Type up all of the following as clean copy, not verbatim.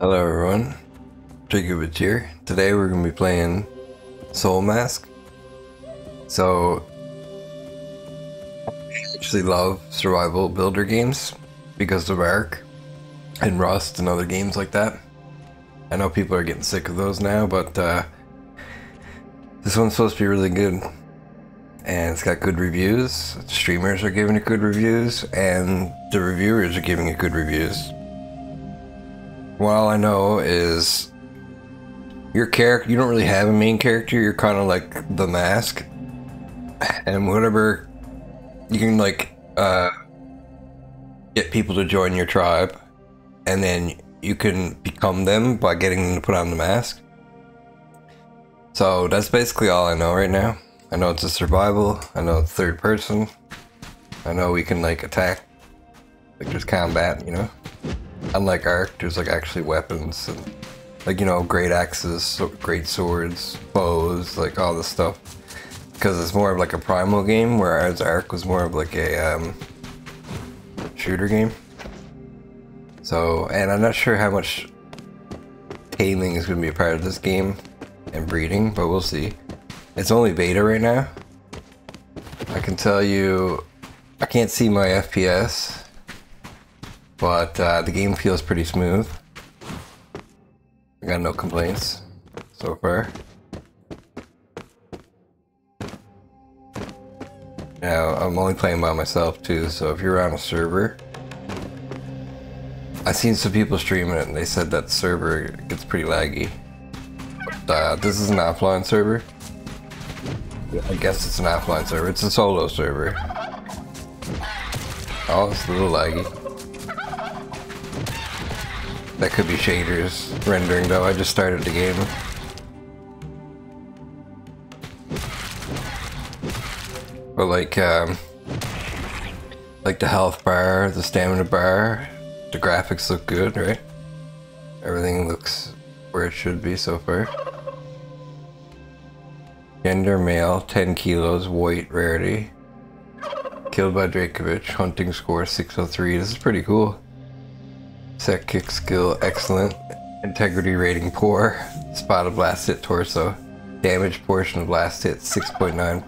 Hello everyone, Drakoviche here. Today we're going to be playing Soul Mask. So, I actually love survival builder games because of Ark and Rust and other games like that. I know people are getting sick of those now, but this one's supposed to be really good. And it's got good reviews, streamers are giving it good reviews, and the reviewers are giving it good reviews. Well, all I know is your character, you don't really have a main character, you're kind of like the mask. And whatever, you can like get people to join your tribe, and then you can become them by getting them to put on the mask. So that's basically all I know right now. I know it's a survival, I know it's third person, I know we can like attack, like there's combat, you know? Unlike Ark, there's like actually weapons and like, you know, great axes, great swords, bows, like all this stuff. Because it's more of like a primal game, whereas Ark was more of like a shooter game. So, and I'm not sure how much taming is going to be a part of this game and breeding, but we'll see. It's only beta right now. I can tell you, I can't see my FPS. But the game feels pretty smooth. I got no complaints so far. Now, I'm only playing by myself too, so if you're on a server, I've seen some people streaming it and they said that server gets pretty laggy. But this is an offline server. I guess it's an offline server. It's a solo server. Oh, it's a little laggy. That could be shaders rendering though, I just started the game. But like the health bar, the stamina bar, the graphics look good, right? Everything looks where it should be so far. Gender male, 10 kilos, white rarity. Killed by Drakoviche, hunting score 603, this is pretty cool. Set kick skill excellent, integrity rating poor, spot of blast hit torso, damage portion of last hit 6.9.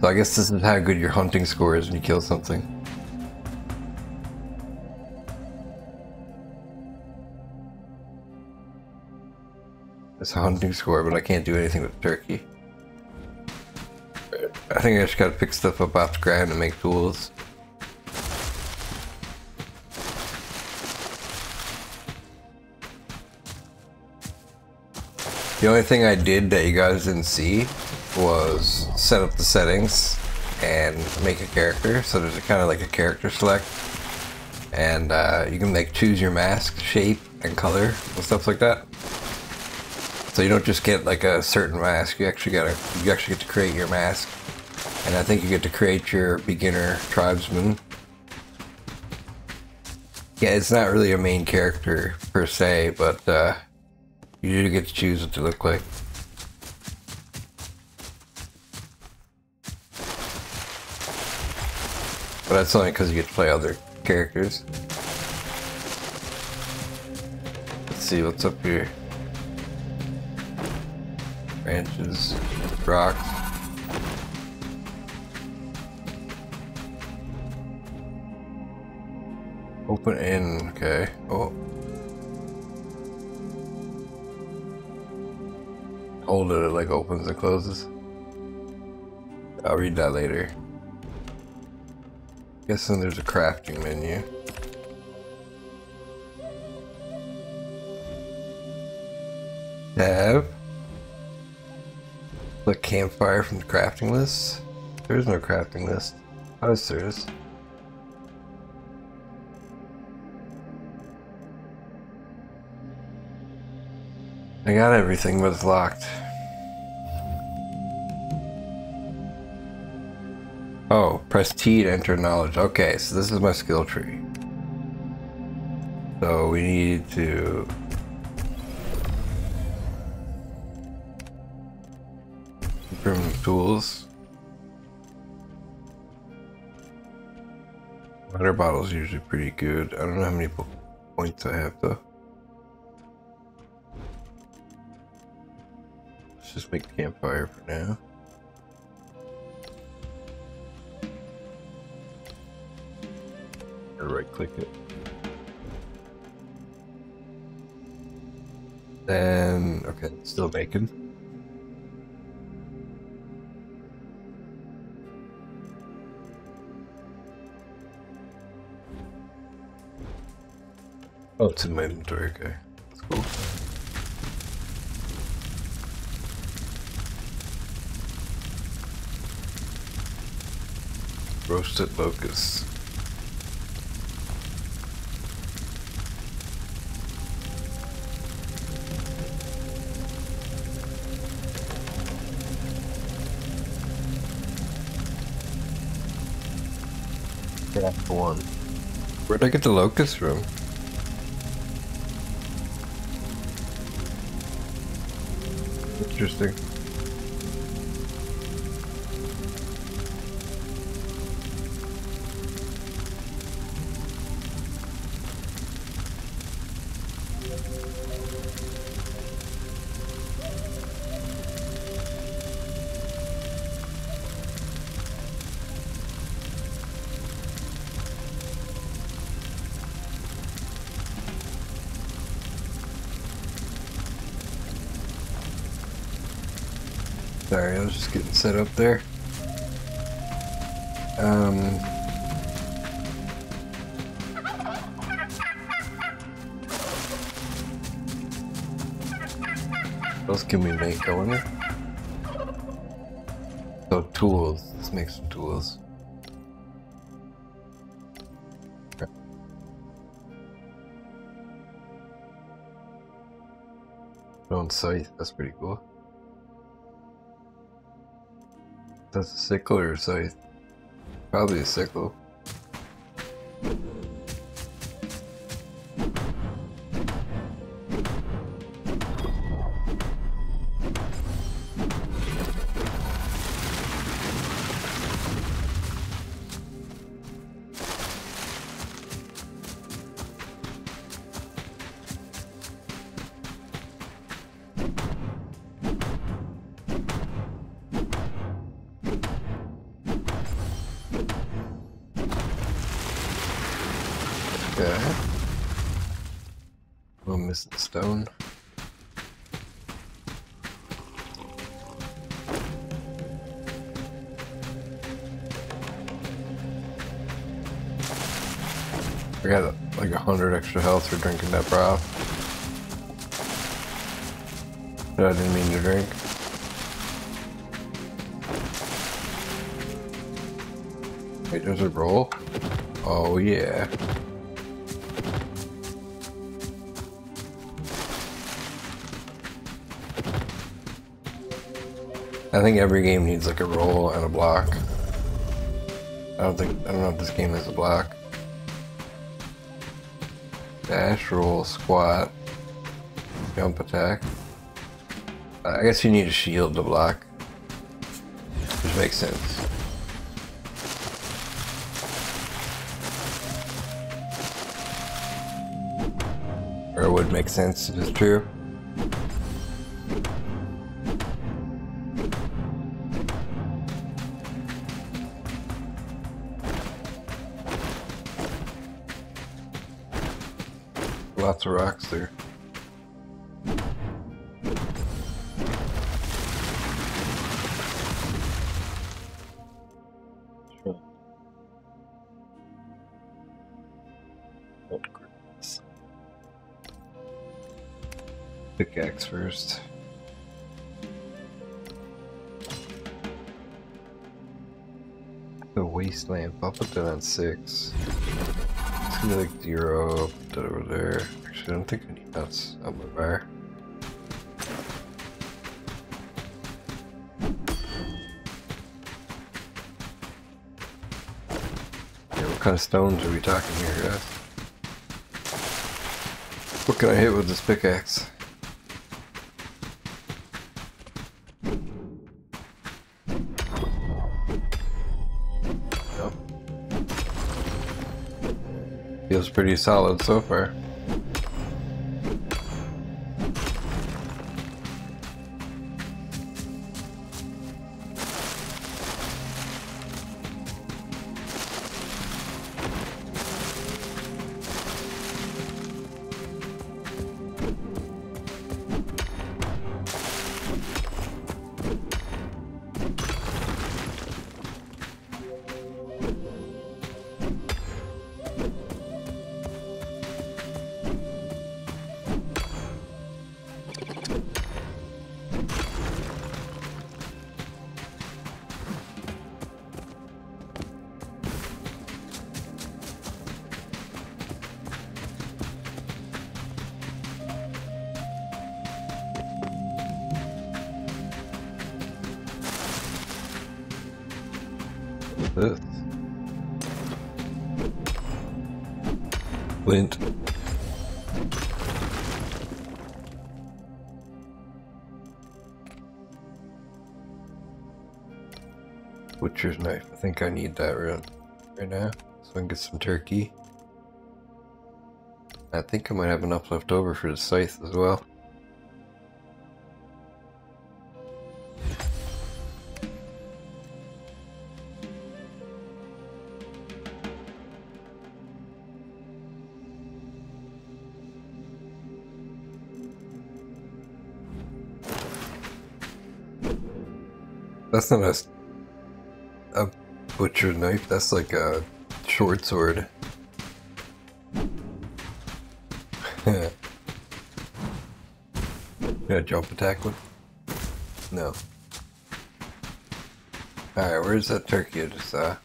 So I guess this is how good your hunting score is when you kill something. It's a hunting score, but I can't do anything with turkey. I think I just gotta pick stuff up off the ground and make tools. The only thing I did that you guys didn't see was set up the settings and make a character. So there's kind of like a character select, and you can like choose your mask shape and color and stuff like that. So you don't just get like a certain mask. You actually get to create your mask, and I think you get to create your beginner tribesman. Yeah, it's not really a main character per se, but. You do get to choose what to look like. But that's only because you get to play other characters. Let's see what's up here. Branches, rocks. Open in, okay. Oh. Hold it, it like opens and closes. I'll read that later. Guessing there's a crafting menu. Tab. Click campfire from the crafting list. There is no crafting list. Oh, yes, there is. I got everything, but it's locked. Oh, press T to enter knowledge. Okay, so this is my skill tree. So we need to... improve tools. Water bottle's usually pretty good. I don't know how many points I have though. just make the campfire for now. Or right click it. Then, okay, it's still naked. Oh, it's in my inventory, okay. That's cool. Roasted locusts. That's one. Where'd I get the locust from? Interesting. Sorry, I was just getting set up there. What else can we make, I wonder? Oh, tools. Let's make some tools. On site, that's pretty cool. That's a sickle or a scythe? Probably a sickle. Stone. I got like 100 extra health for drinking that broth. But I didn't mean to drink. Wait, there's a roll? Oh yeah. I think every game needs like a roll and a block. I don't know if this game has a block. Dash, roll, squat, jump, attack. I guess you need a shield to block, which makes sense. Or it would make sense if it's true. Lots of rocks there. Sure. Pickaxe first. The wasteland. I'll put that on 6. It's gonna be like 0. That over there. Actually, I don't think I need nuts on my bar. Yeah, what kind of stones are we talking here, guys? What can I hit with this pickaxe? Feels pretty solid so far. this. Flint. Butcher's knife. I think I need that right now. So I can get some turkey. I think I might have enough left over for the scythe as well. That's not a butcher knife, that's like a short sword. Gonna jump attack one? No. Alright, where's that turkey I just saw?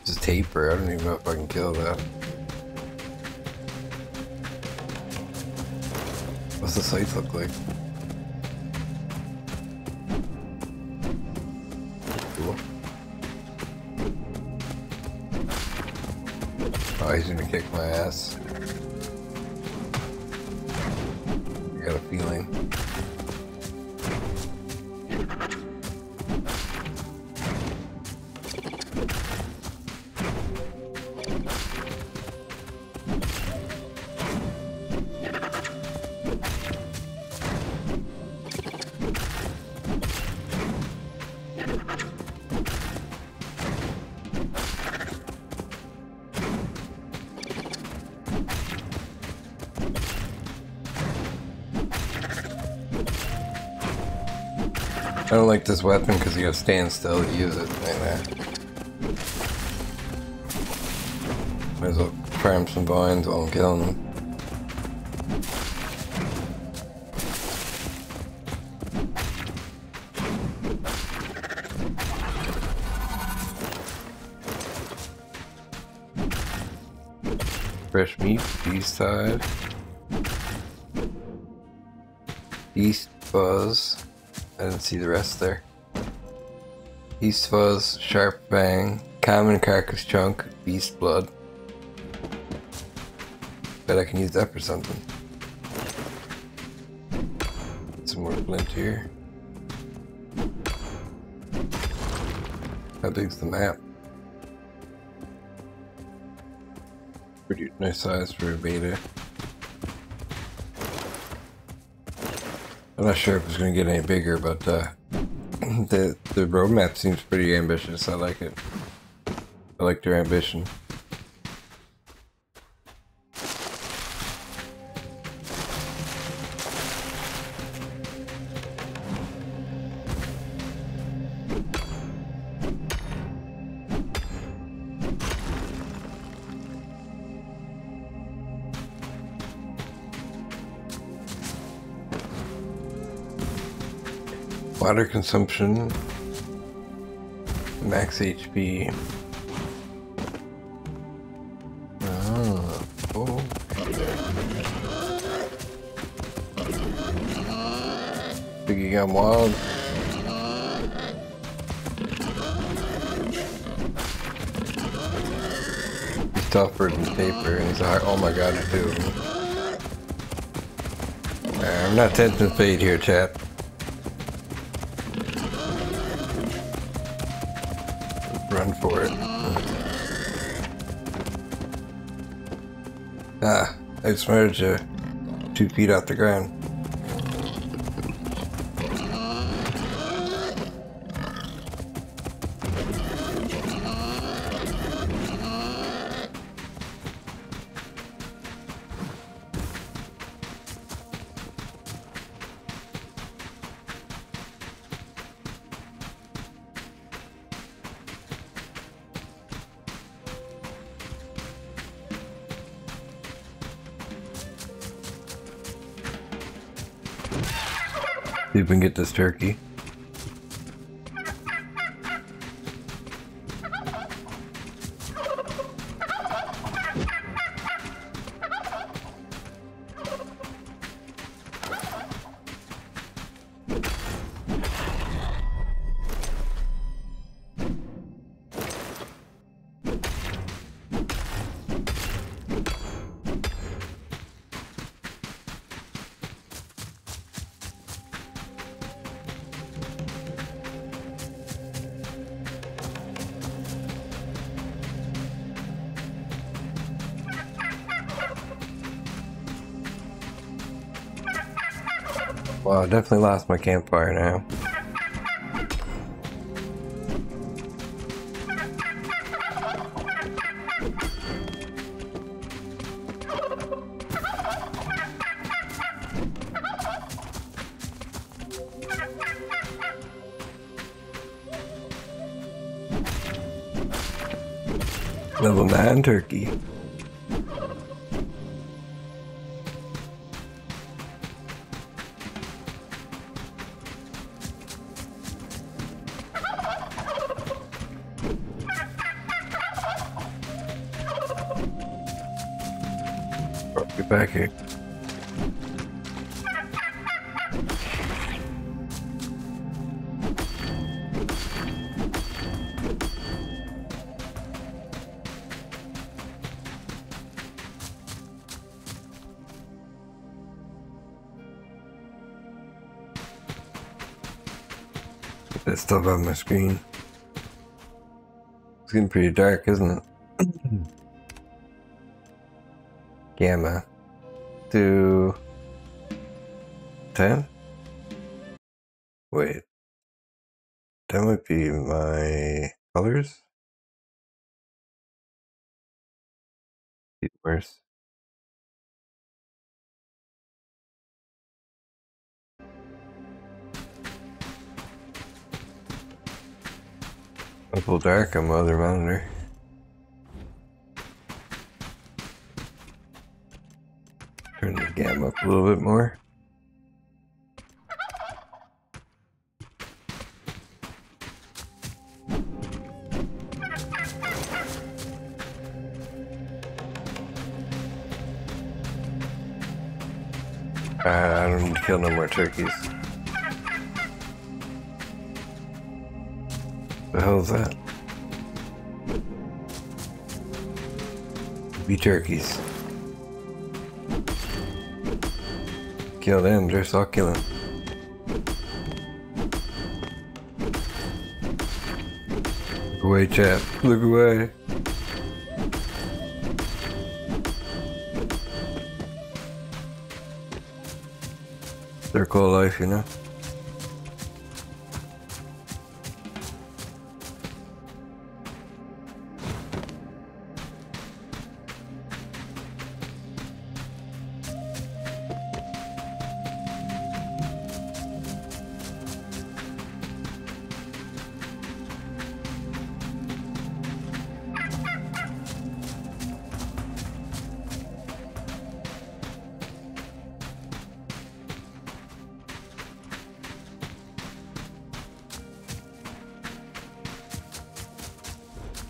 It's a taper, I don't even know if I can kill that. What's the scythe look like? Oh, he's gonna kick my ass. I got a feeling. I don't like this weapon because you gotta stand still to use it like that. Might as well cram some vines while I'm killing them. Fresh meat, beast side. Beast buzz. I didn't see the rest there. Beast fuzz, sharp bang, common carcass chunk, beast blood. Bet I can use that for something. Some more flint here. How big's the map? Pretty nice size for a beta. I'm not sure if it's going to get any bigger, but the roadmap seems pretty ambitious. I like it. I like their ambition. Water consumption, max HP. Oh, oh. Biggie got wild. He's tougher than paper, and he's like, oh my god, I do. I'm not tempted to fade here, chat. Run for it. Ah, I outsmarted you 2 feet off the ground. See if we can get this turkey. Well, I definitely lost my campfire now. Level 9 turkey. Get back here. It's still above my screen. It's getting pretty dark, isn't it? Gamma to 10? Wait. That might be my colors? It's worse. A little dark on my other monitor. Turn the gamma up a little bit more. I don't need to kill no more turkeys. The hell is that? Be turkeys. Kill them, just I'll kill them. Look away, chap. Look away. Circle of life, you know?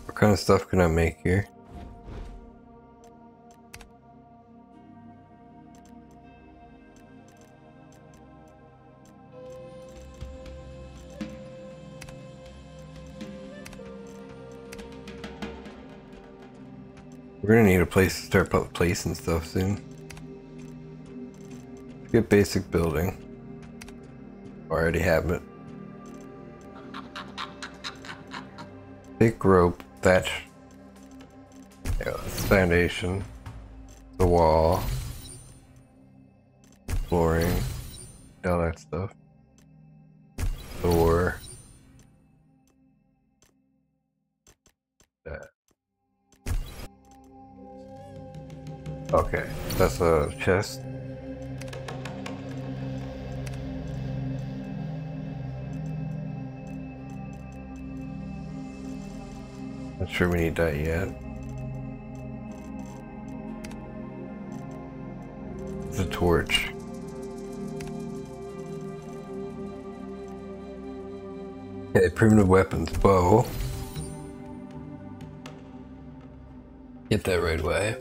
What kind of stuff can I make here? We're gonna need a place to start placing stuff soon. Get basic building. I already have it. Thick rope. Thatch, yeah, foundation, the wall, flooring, all that stuff, door, that. Okay, that's a chest. Not sure we need that yet. The torch. Okay, primitive weapons, bow. Get that right away.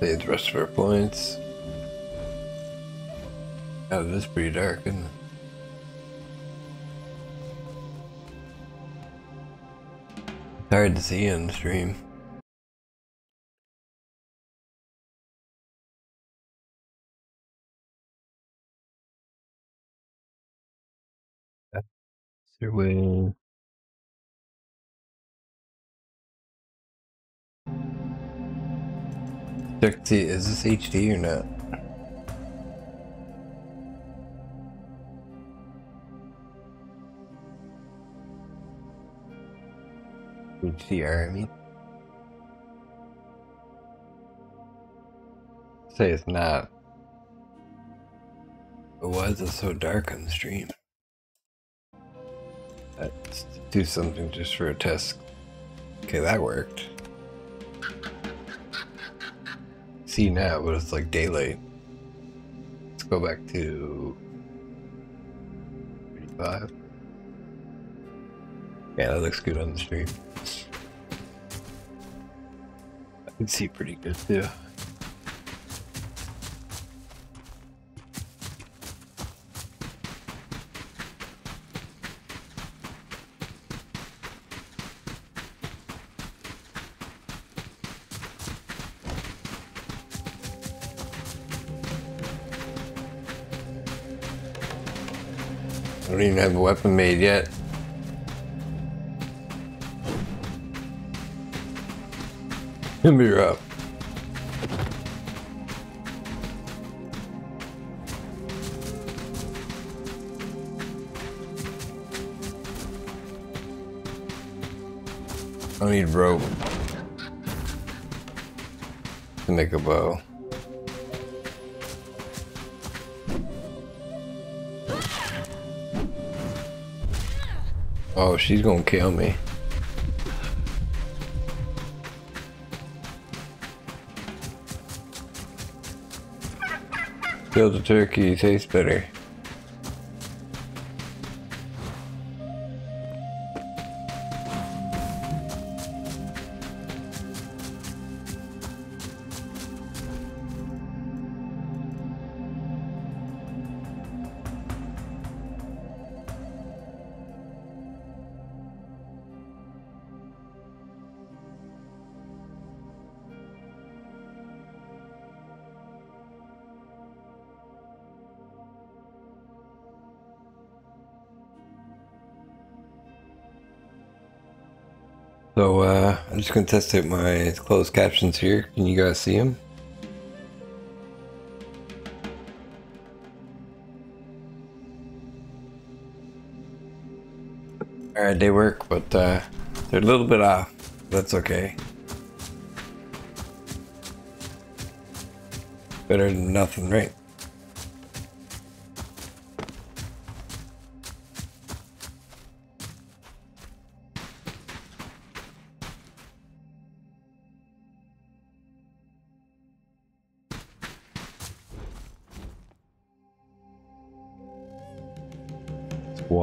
Save the rest of our points. Oh, this is pretty dark, isn't it? Hard to see on the stream. That's your way. Check to see, is this HD or not? huge fear. I mean, I'd say it's not. But why is it so dark on the stream? Let's do something just for a test. Okay, that worked. See now, but it's like daylight. Let's go back to 35. Yeah, that looks good on the stream. I can see pretty good too. I don't even have a weapon made yet. You're up. I need rope to make a bow. Oh, she's gonna kill me. Kill the turkey, tastes better. So, I'm just going to test out my closed captions here. Can you guys see them? Alright, they work, but they're a little bit off. That's okay. Better than nothing, right?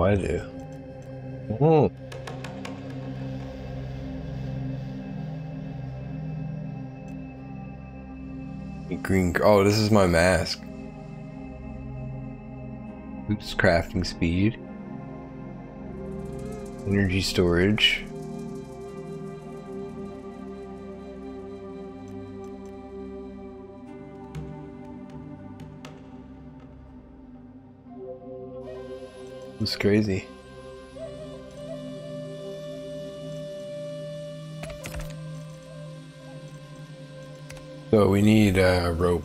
I do. Mm. Green. Oh, this is my mask. Oops, crafting speed. Energy storage. It's crazy. So we need a rope.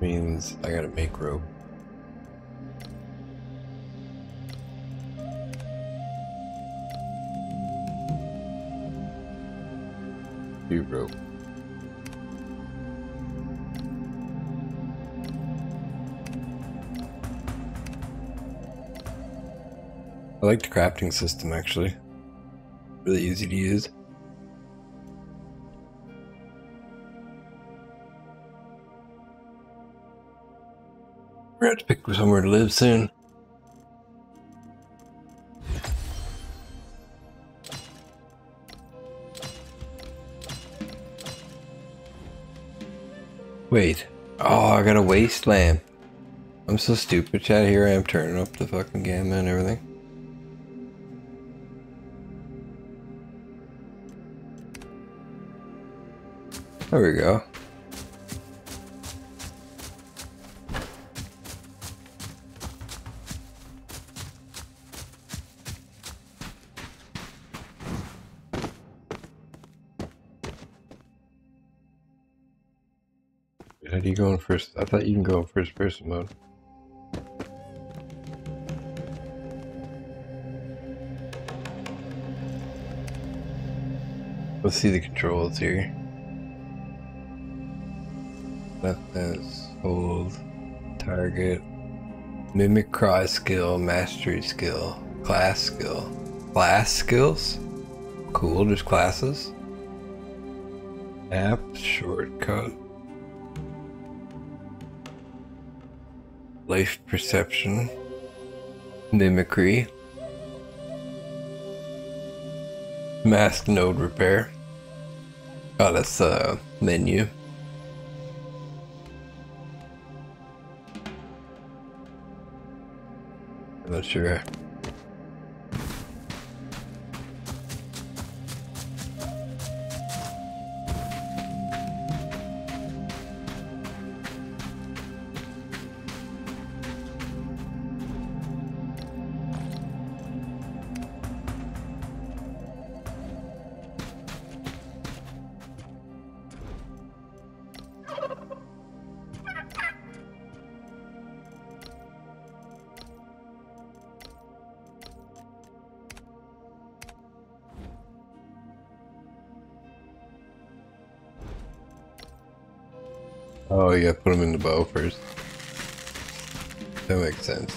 Means I gotta make rope. Do rope. I like the crafting system, actually. Really easy to use. We're gonna have to pick somewhere to live soon. Wait. Oh, I got a waste lamp. I'm so stupid, chat. Here I am turning up the fucking gamma and everything. There we go. How do you go in first? I thought you can go in first person mode. Let's see the controls here. Left as hold, target, mimic cry skill, mastery skill, class skill. Class skills? Cool, there's classes. App, shortcut. Life perception. Mimicry. Mask node repair. Oh, that's the menu. I'm not sure. Oh, you gotta put them in the bow first. That makes sense.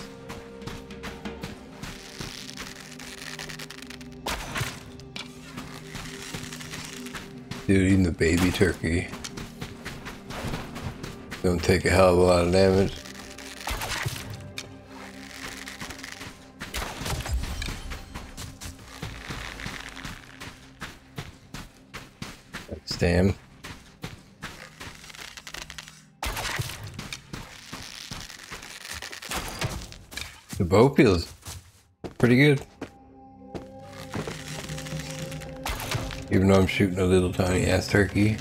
Dude, even the baby turkey don't take a hell of a lot of damage. That's damn. The bow feels pretty good. Even though I'm shooting a little tiny ass turkey.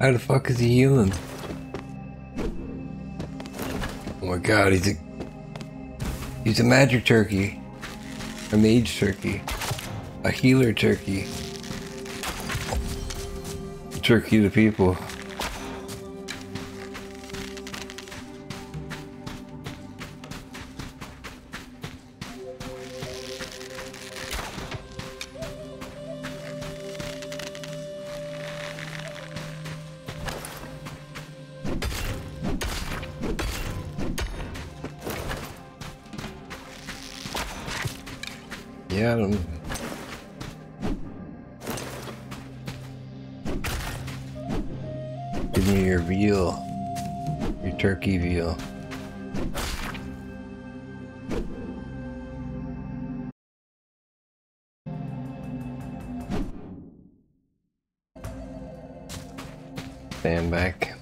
How the fuck is he healing? Oh my god, he's a magic turkey. A mage turkey. A healer turkey. Turkey to people. Yeah, I don't know. Give me your veal. Your turkey veal. Stand back.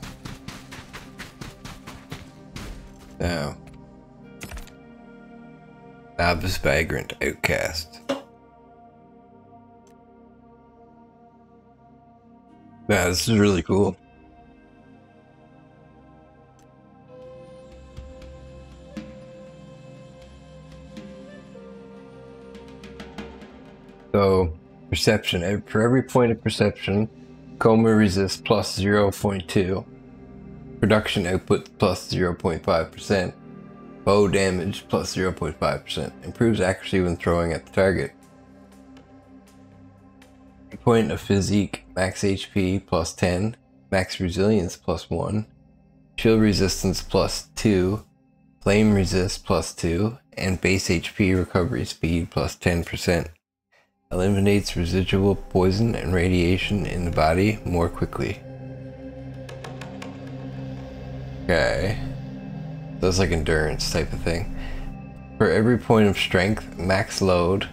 Now. Novice, vagrant, outcast. Yeah, this is really cool. So, perception. For every point of perception, coma resist plus 0.2. Production output plus 0.5%. Bow damage plus 0.5%. Improves accuracy when throwing at the target. Point of physique, max HP plus 10, max resilience plus 1, shield resistance plus 2, flame resist plus 2, and base HP recovery speed plus 10%. Eliminates residual poison and radiation in the body more quickly. Okay. That's like endurance type of thing. For every point of strength, max load,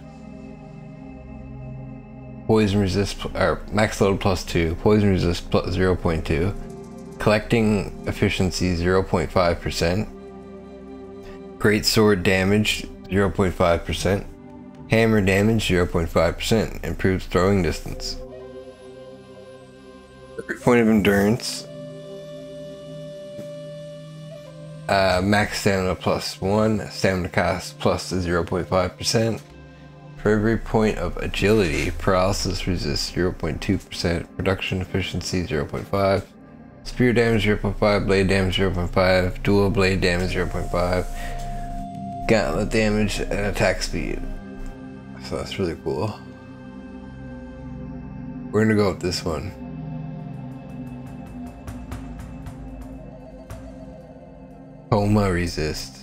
poison resist, or max load plus 2, poison resist plus 0.2, collecting efficiency 0.5%, great sword damage 0.5%, hammer damage 0.5%, improves throwing distance. Every point of endurance. Max stamina plus 1, stamina cost plus 0.5%. For every point of agility, paralysis resist 0.2%, production efficiency 0.5, spear damage 0.5, blade damage 0.5, dual blade damage 0.5, gauntlet damage, and attack speed. So that's really cool. We're gonna go with this one. Coma resist.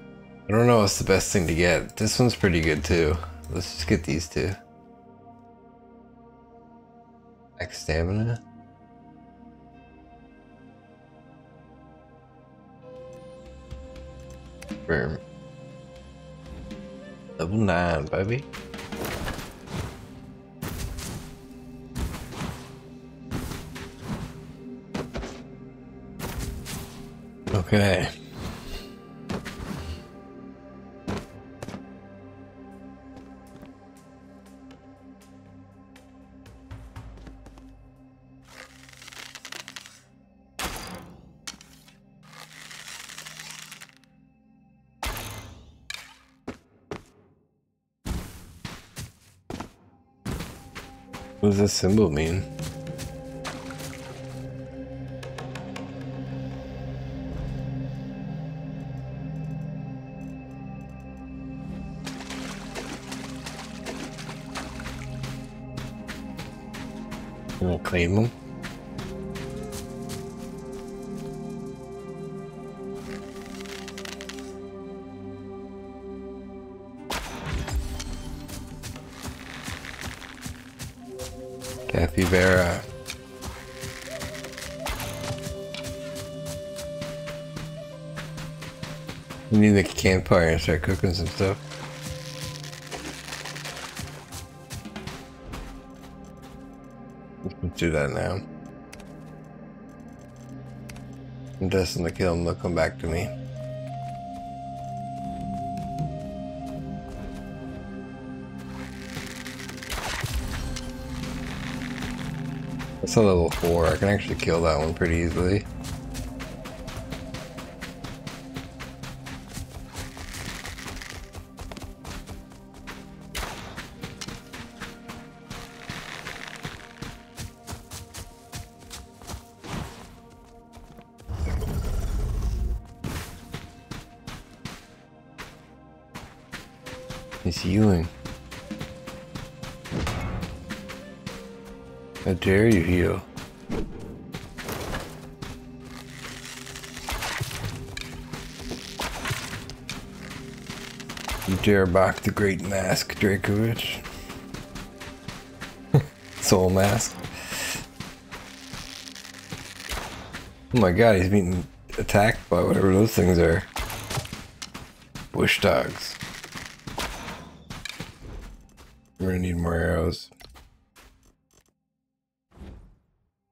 I don't know what's the best thing to get. This one's pretty good too. Let's just get these two. X stamina. Boom. Level 9, baby. Okay. What does this symbol mean? Can I claim them? Kathy Vera. We need the campfire and start cooking some stuff. Let's do that now. I'm destined to kill them, they'll come back to me. That's a level 4. I can actually kill that one pretty easily. It's healing. How dare you heal? You dare mock the great mask, Drakoviche. Soul Mask. Oh my god, he's being attacked by whatever those things are. Bush dogs. We're gonna need more arrows.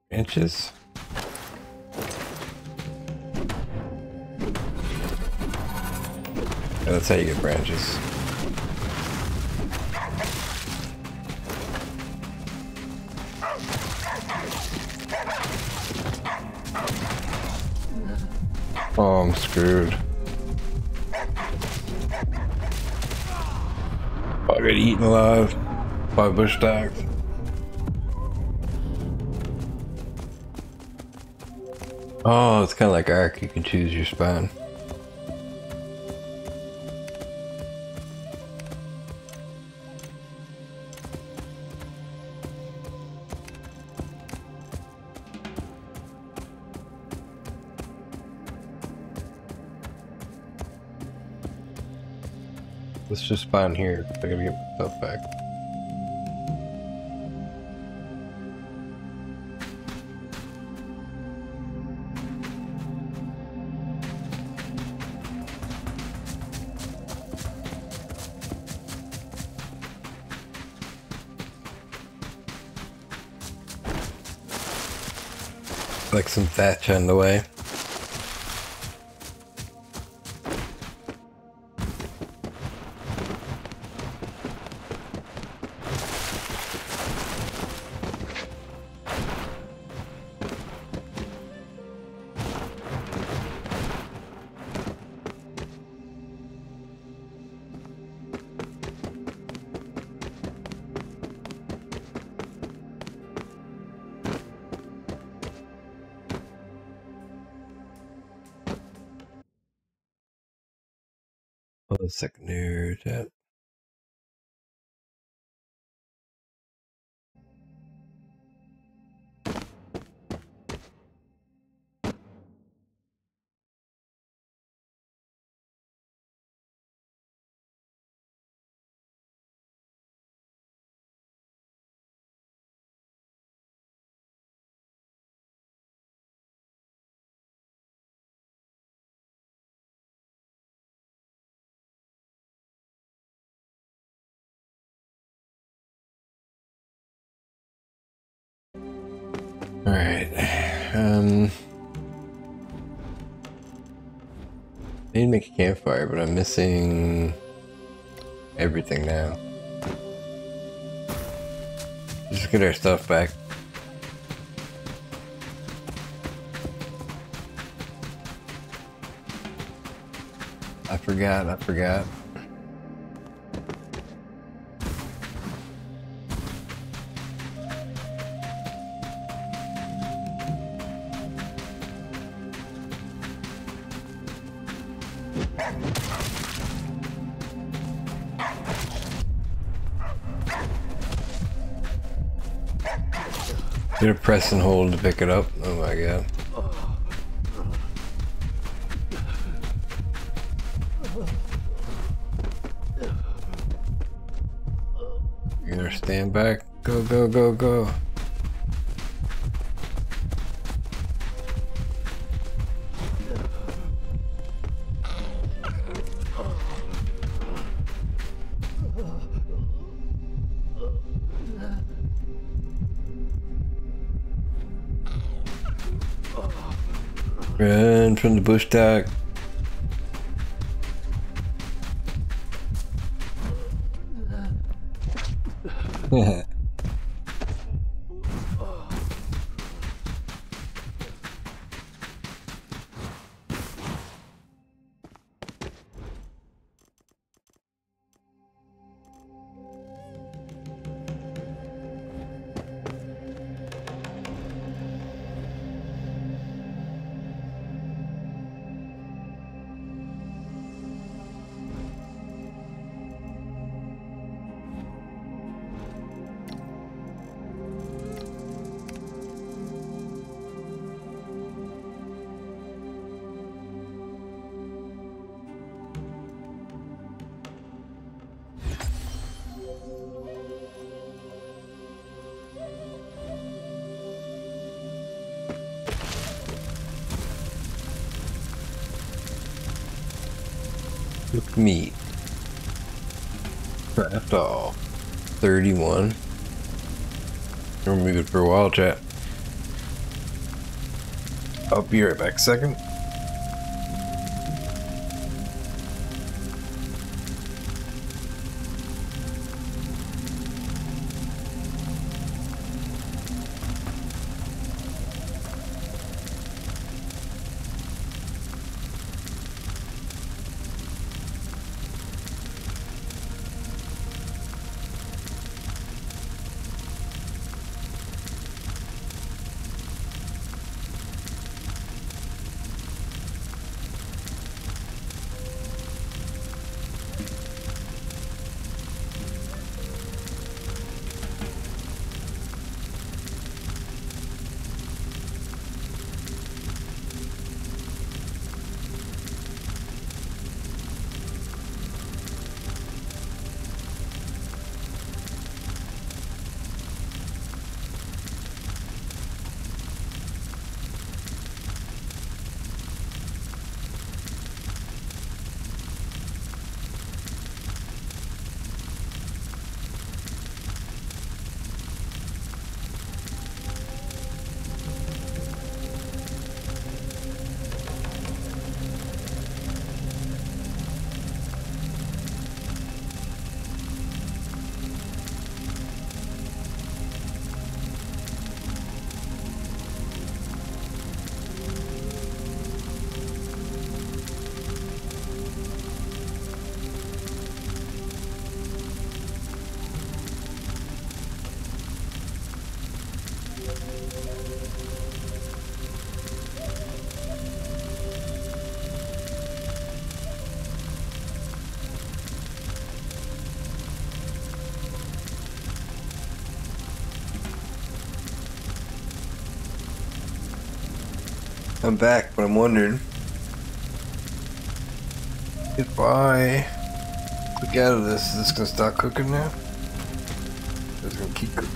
Inches. Yeah, that's how you get branches. Oh, I'm screwed. I got eaten alive by bush dogs. Oh, it's kind of like Ark, you can choose your spawn. Let's just spawn here, I gotta get my stuff back. Like some thatch on the way. Secondary chat. Alright. I need to make a campfire, but I'm missing everything now. Just get our stuff back. I forgot. You're gonna press and hold to pick it up. Oh my god. You're gonna stand back. Go, go, go, go. Run from the bush dock. Look me. Craft all. 31. We're moving for a while, chat. I'll be right back. Second. I'm back, but I'm wondering. If I click out of this, is this gonna stop cooking now? It's gonna keep cooking.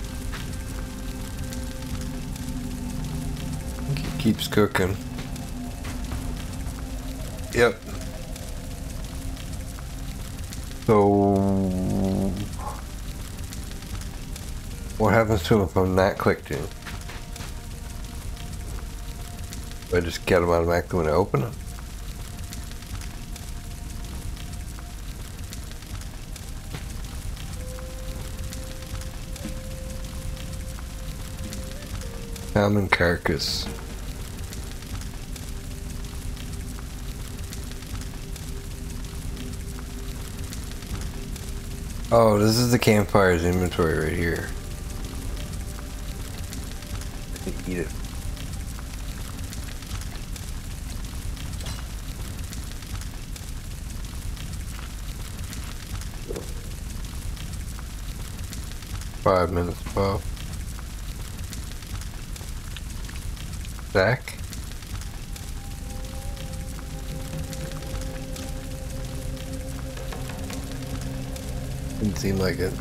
I think it keeps cooking. Yep. So what happens to it if I'm not clicked in? I just get them automatically when I open them. Salmon carcass. Oh, this is the campfire's inventory right here. I can eat it. Wow. Back. Didn't seem like it.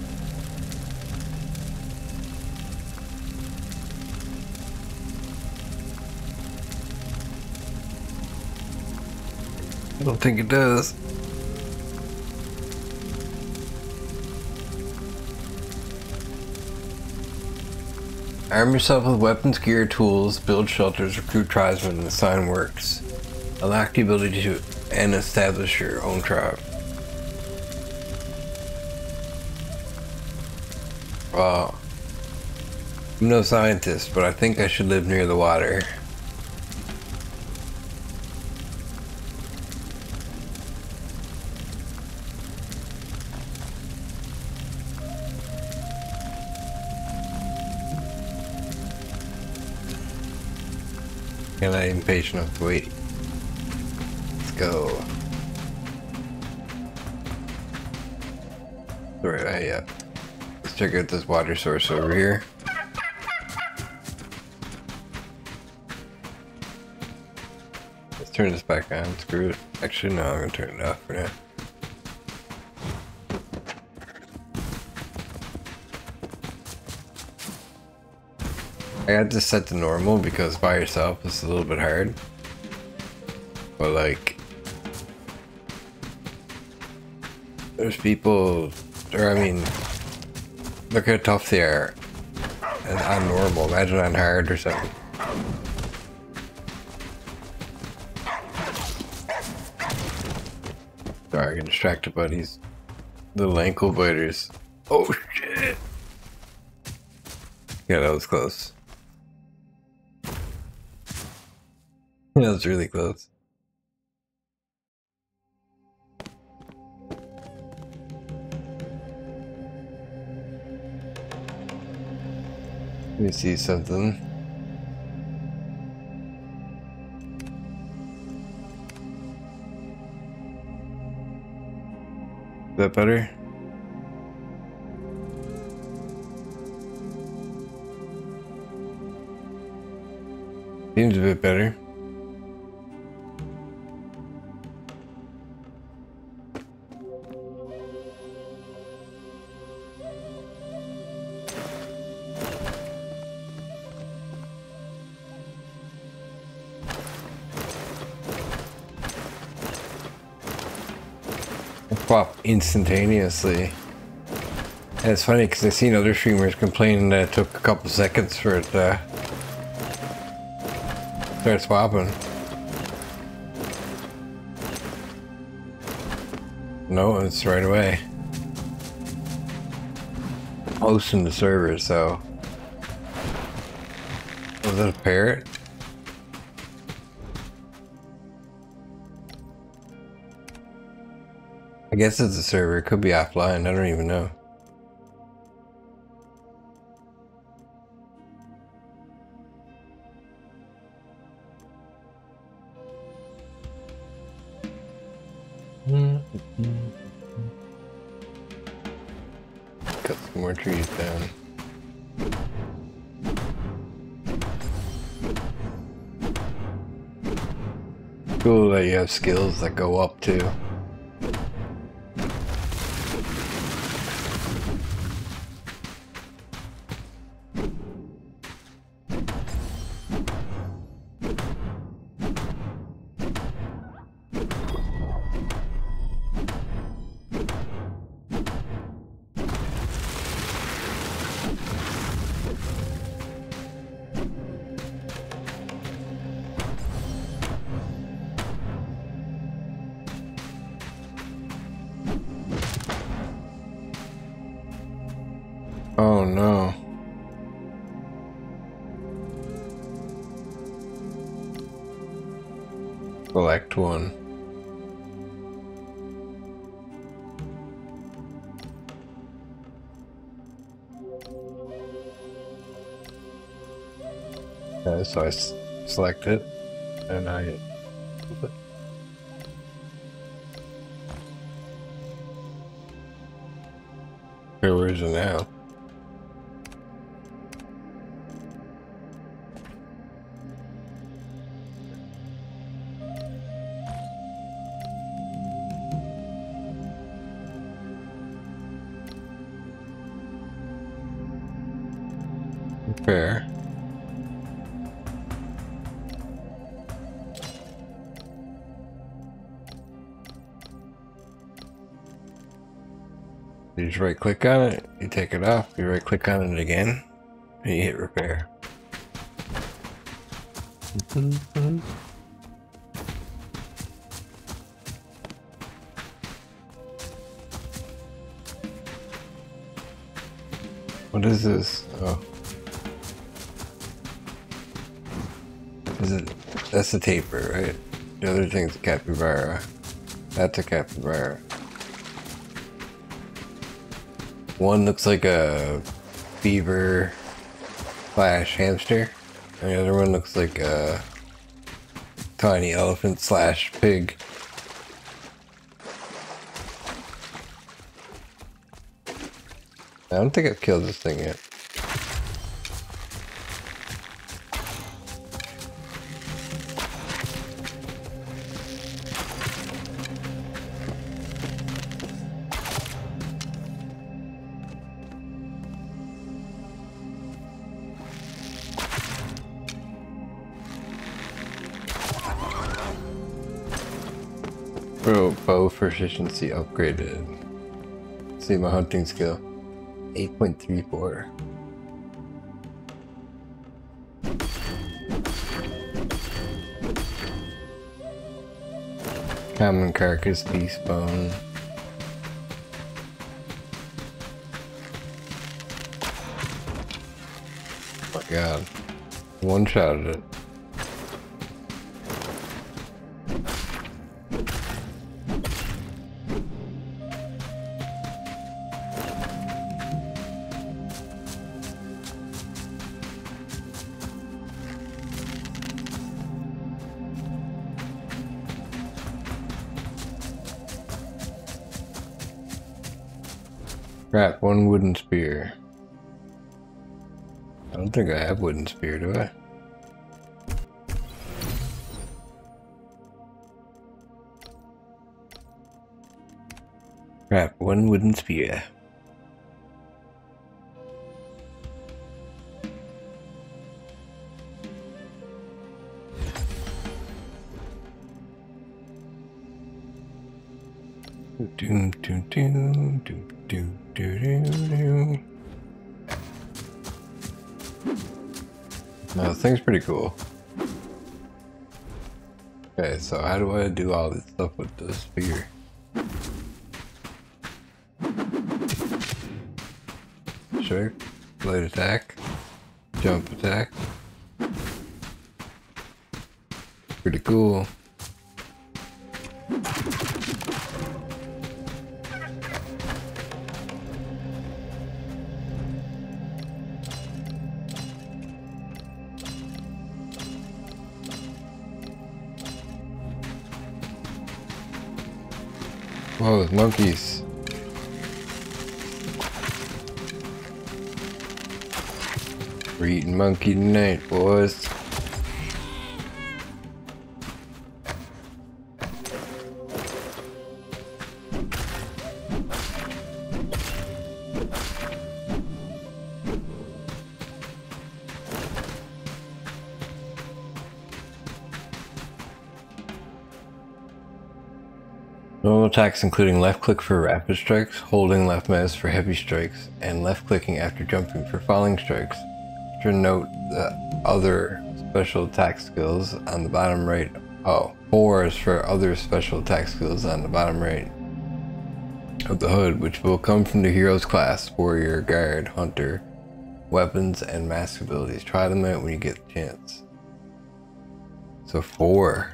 I don't think it does. Arm yourself with weapons, gear, tools, build shelters, recruit tribesmen, and assign works. Unlock the ability to and establish your own tribe. Wow. I'm no scientist, but I think I should live near the water. I'm not even patient enough to wait. Let's go. Alright, let's check out this water source over here. Let's turn this back on. Screw it. Actually, no, I'm gonna turn it off for now. I had to set to normal because by yourself it's a little bit hard. But like, there's people, or I mean, look how tough they are. And on normal, imagine on hard or something. Sorry, I get distracted by these little ankle biters. Oh shit! Yeah, that was close. That was really close. Let me see something. Is that better? Seems a bit better. Instantaneously. And it's funny because I've seen other streamers complaining that it took a couple seconds for it to start swapping. No, it's right away. I'm hosting the server, so. Was it a parrot? I guess it's a server, it could be offline, I don't even know. Cut some more trees down. Cool that you have skills that go up too. Oh no. Select one. Okay, so I select it and I... Okay, where is it now? Fair. You just right click on it, you take it off, you right click on it again, and you hit repair. What is this? Oh. Is it, that's a taper, right? The other thing's a capybara. That's a capybara. One looks like a beaver slash hamster, and the other one looks like a tiny elephant slash pig. I don't think I've killed this thing yet. Bow proficiency upgraded. See my hunting skill. 8.34. Common carcass, beast bone. Oh my god. One shot at it. Crap, one wooden spear. I don't think I have wooden spear, do I? Crap, one wooden spear. Doom, doom, doom, doom. Do do do do. No, this thing's pretty cool. Okay, so how do I do all this stuff with the spear? Sure. Blade attack. Jump attack. Pretty cool. Oh, those monkeys. We're eating monkey tonight, boys. Normal attacks including left click for rapid strikes, holding left mouse for heavy strikes, and left clicking after jumping for falling strikes. To note the other special attack skills on the bottom right. Oh, 4 is for other special attack skills on the bottom right. of the HUD, which will come from the hero's class: warrior, guard, hunter, weapons, and mask abilities. Try them out when you get the chance. So 4.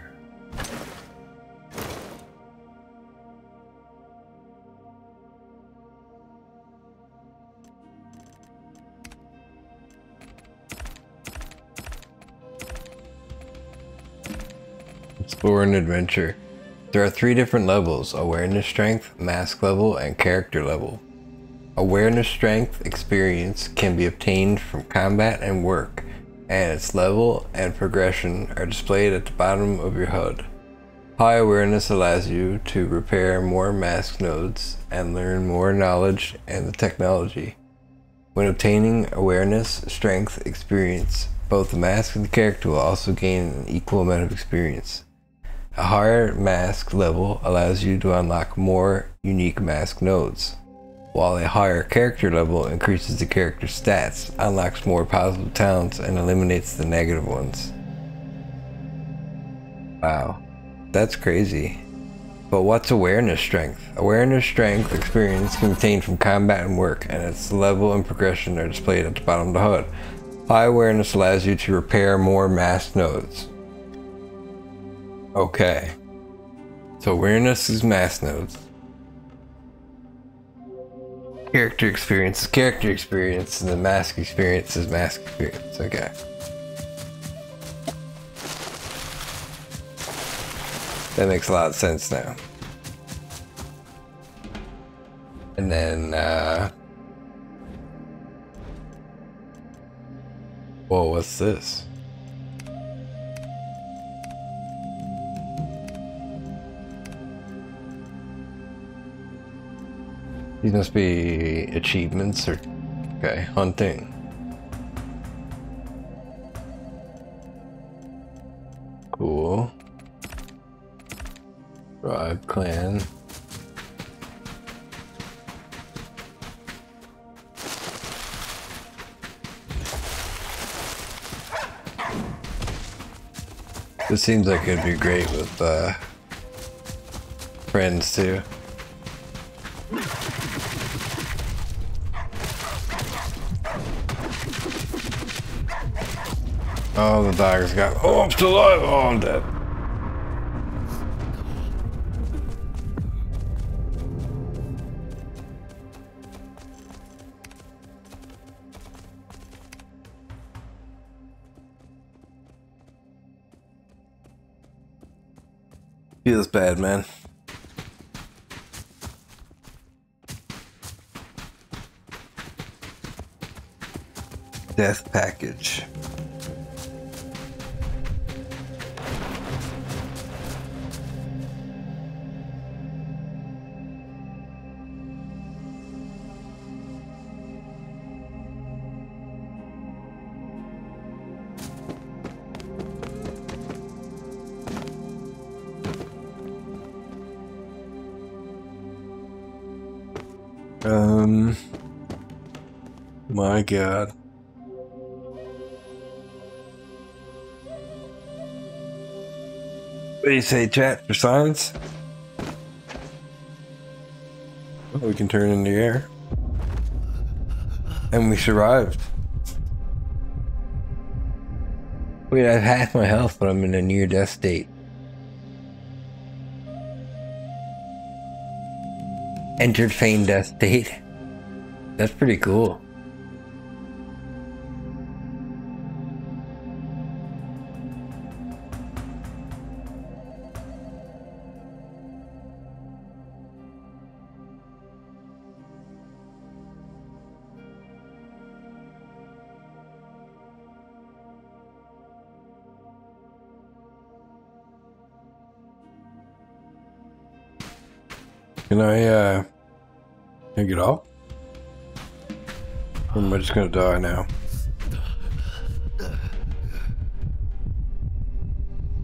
Explore an adventure. There are 3 different levels: awareness strength, mask level, and character level. Awareness strength experience can be obtained from combat and work, and its level and progression are displayed at the bottom of your HUD. High awareness allows you to repair more mask nodes and learn more knowledge and the technology. When obtaining awareness strength experience, both the mask and the character will also gain an equal amount of experience. A higher mask level allows you to unlock more unique mask nodes, while a higher character level increases the character's stats, unlocks more positive talents, and eliminates the negative ones. Wow, that's crazy. But what's awareness strength? Awareness strength experience can be obtained from combat and work, and its level and progression are displayed at the bottom of the HUD. High awareness allows you to repair more mask nodes. Okay, so awareness is mass nodes. Character experience, and the mask experience is mask experience. Okay. That makes a lot of sense now. And then, whoa, what's this? These must be achievements or... okay, hunting. Cool. Tribe, clan. This seems like it'd be great with friends too. Oh, the dog's got... oh, I'm still alive! Oh, I'm dead. Feels bad, man. Death package. My God. What do you say, chat, for science? Well, we can turn in the air. And we survived. Wait, I have half my health, but I'm in a near-death state. Entered feigned death state. That's pretty cool. Can I get off? Or am I just gonna die now? I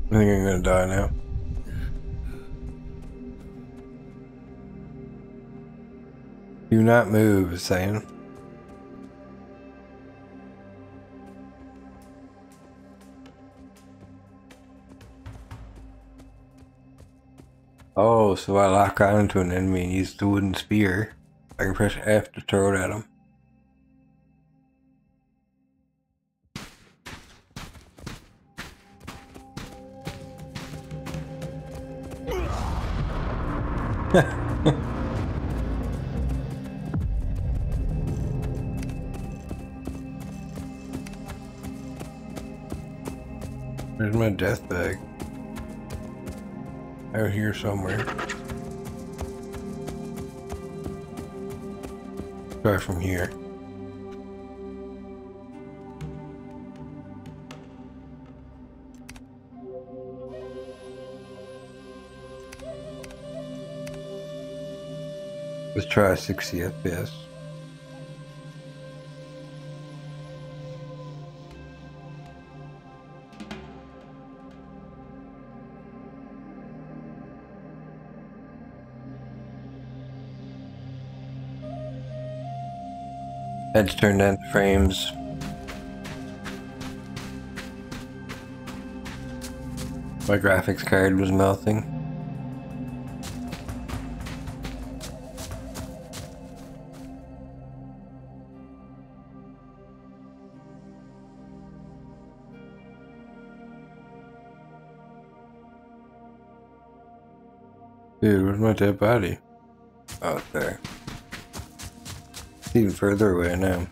think I'm gonna die now. Do not move, it's saying. Oh, so I lock onto an enemy and use the wooden spear. I can press F to throw it at him. There's my death bag. Out here somewhere. Try from here. Let's try 60 FPS. Let's turn down the frames. My graphics card was melting. Dude, where's my dead body? Out there. Even further away now.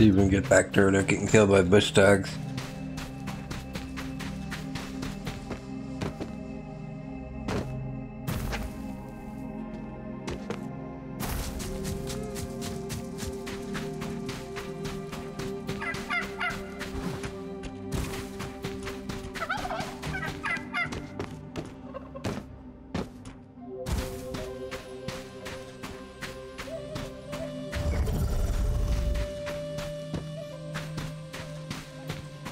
Even get back to her, they're getting killed by bush dogs.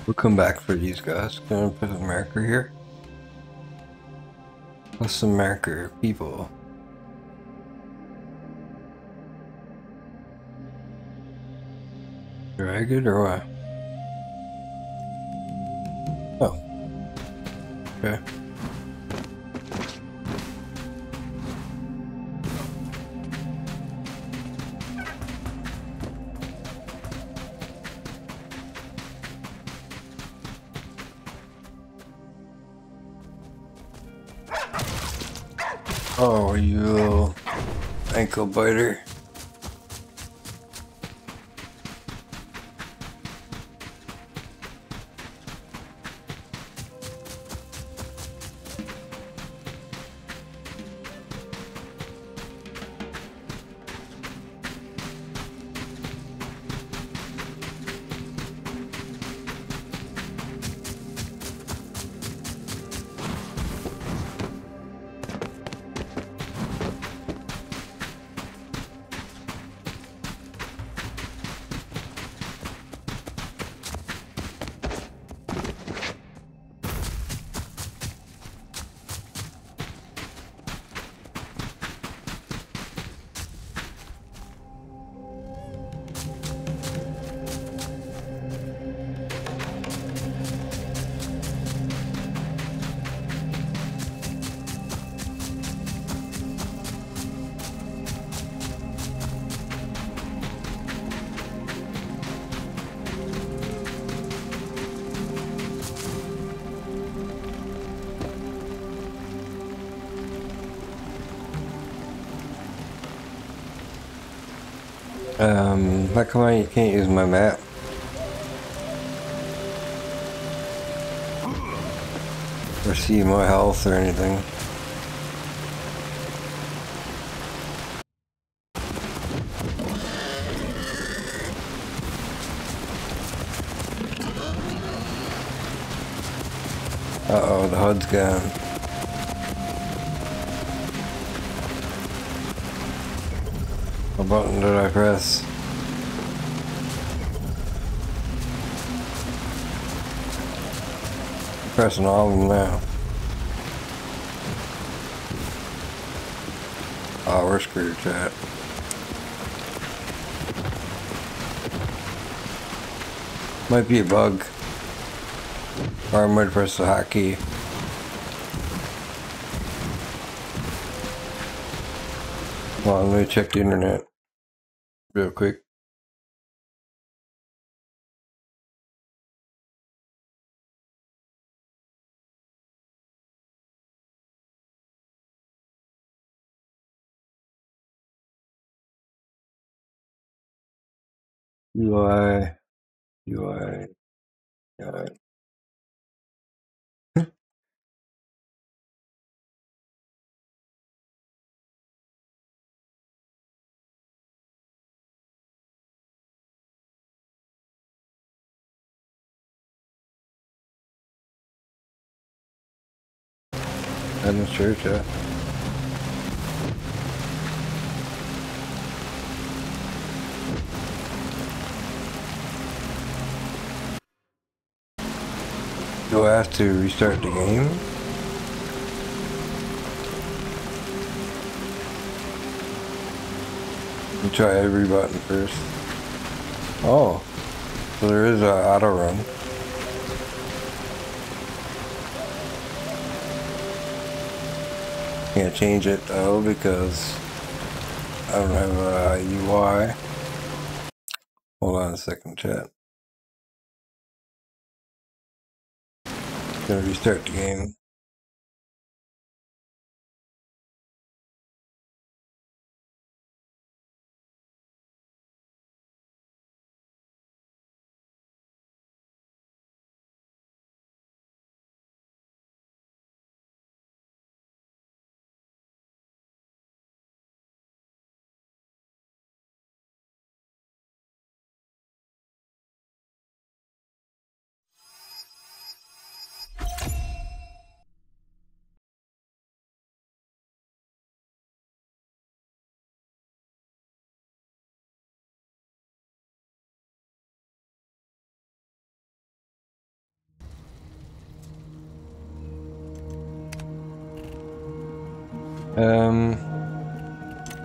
We'll come back for these guys. Can I put a marker here? What's some marker people? Drag it or what? Oh. Okay. Oh, you little ankle biter. How come you can't use my map? Or see my health or anything. Uh-oh, the HUD's gone. What button did I press? I'm pressing all of them now. Oh, we're screwed, chat. Might be a bug. Or I might press the hot key. Well, let me check the internet real quick. UI. I'm not sure, chat. Do I have to restart the game? Let me try every button first. Oh, so there is an auto run. Can't change it though because I don't have a UI. Hold on a second, chat. Gonna restart the game.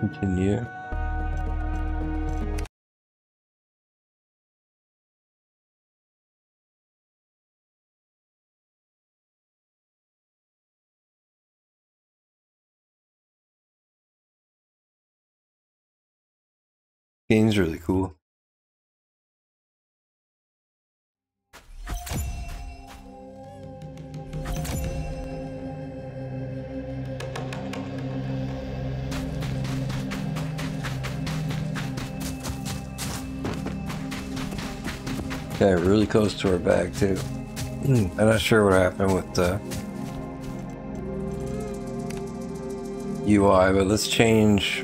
Continue. Game's really cool. Okay, really close to our bag too. I'm not sure what happened with the UI, but let's change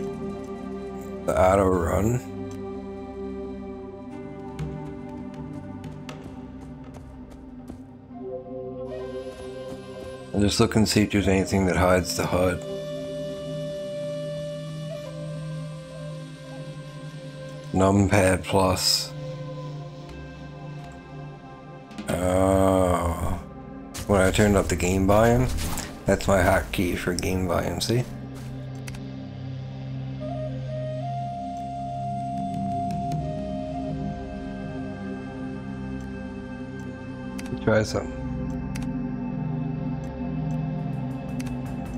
the auto run. And just look and see if there's anything that hides the HUD. Numpad plus. When I turned up the game volume, that's my hotkey for game volume, see? Let's try something.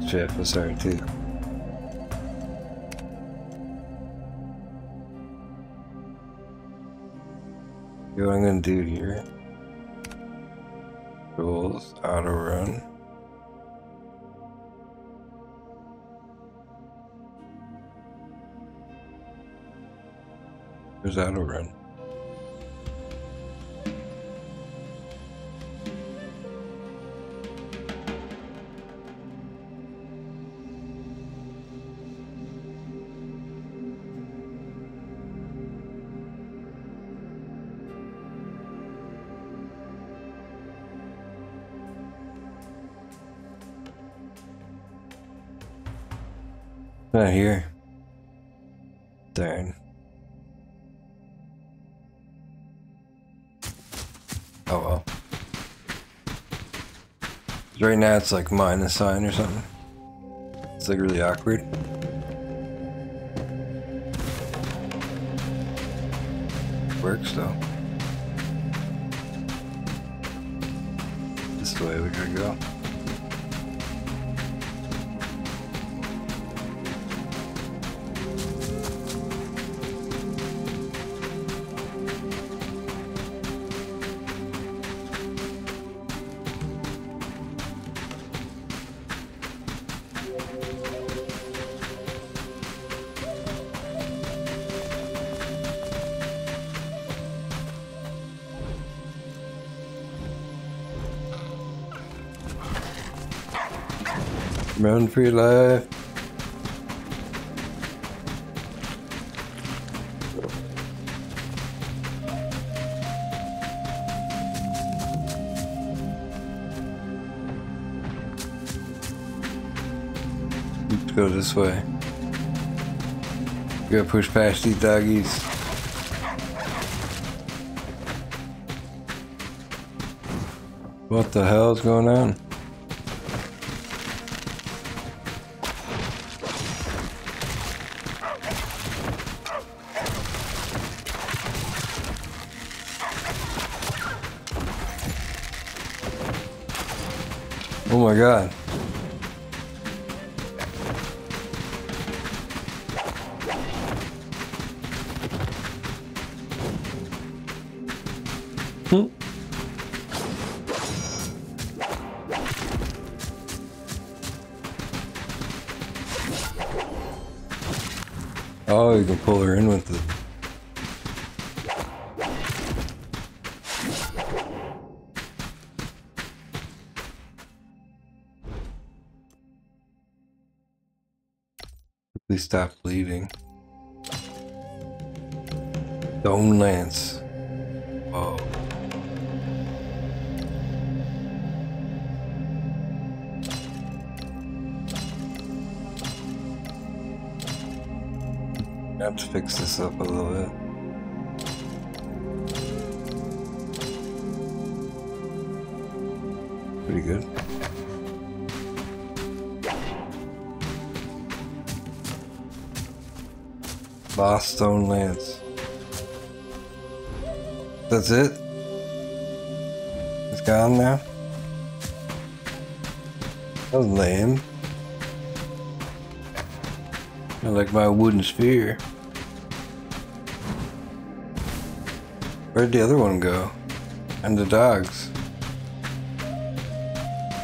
Jeff was there too. See what I'm gonna do here. Rules, auto run. There's auto run. Not here. Darn. Oh well. Right now it's like minus sign or something. It's like really awkward. Works though. This way we gotta go. Run for your life. Let's go this way. We gotta push past these doggies. What the hell is going on? Oh my god. Oh, you can pull her in with it. Please stop bleeding. Stone lance. Whoa. I have to fix this up a little bit. Pretty good. Lost stone lance. That's it? It's gone now? That was lame. I like my wooden sphere. Where'd the other one go? And the dogs.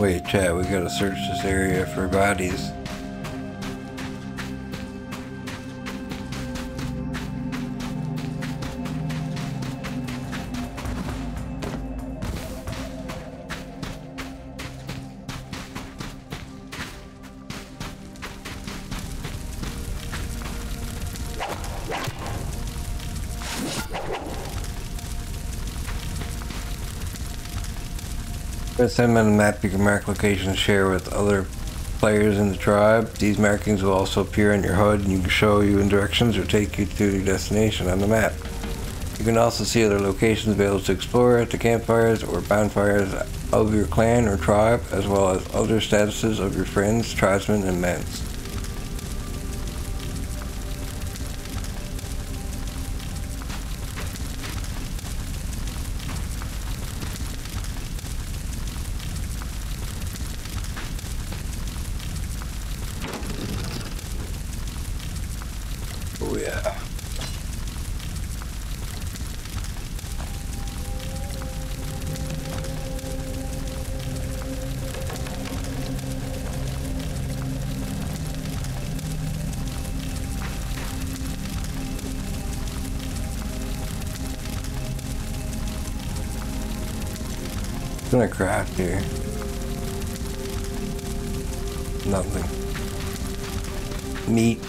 Wait, chat, we gotta search this area for bodies. Send on a map, you can mark locations, share with other players in the tribe. These markings will also appear on your HUD and you can show you in directions or take you to your destination on the map. You can also see other locations available to explore at the campfires or bonfires of your clan or tribe, as well as other statuses of your friends, tribesmen, and men. I'm gonna craft here. Nothing. Meat.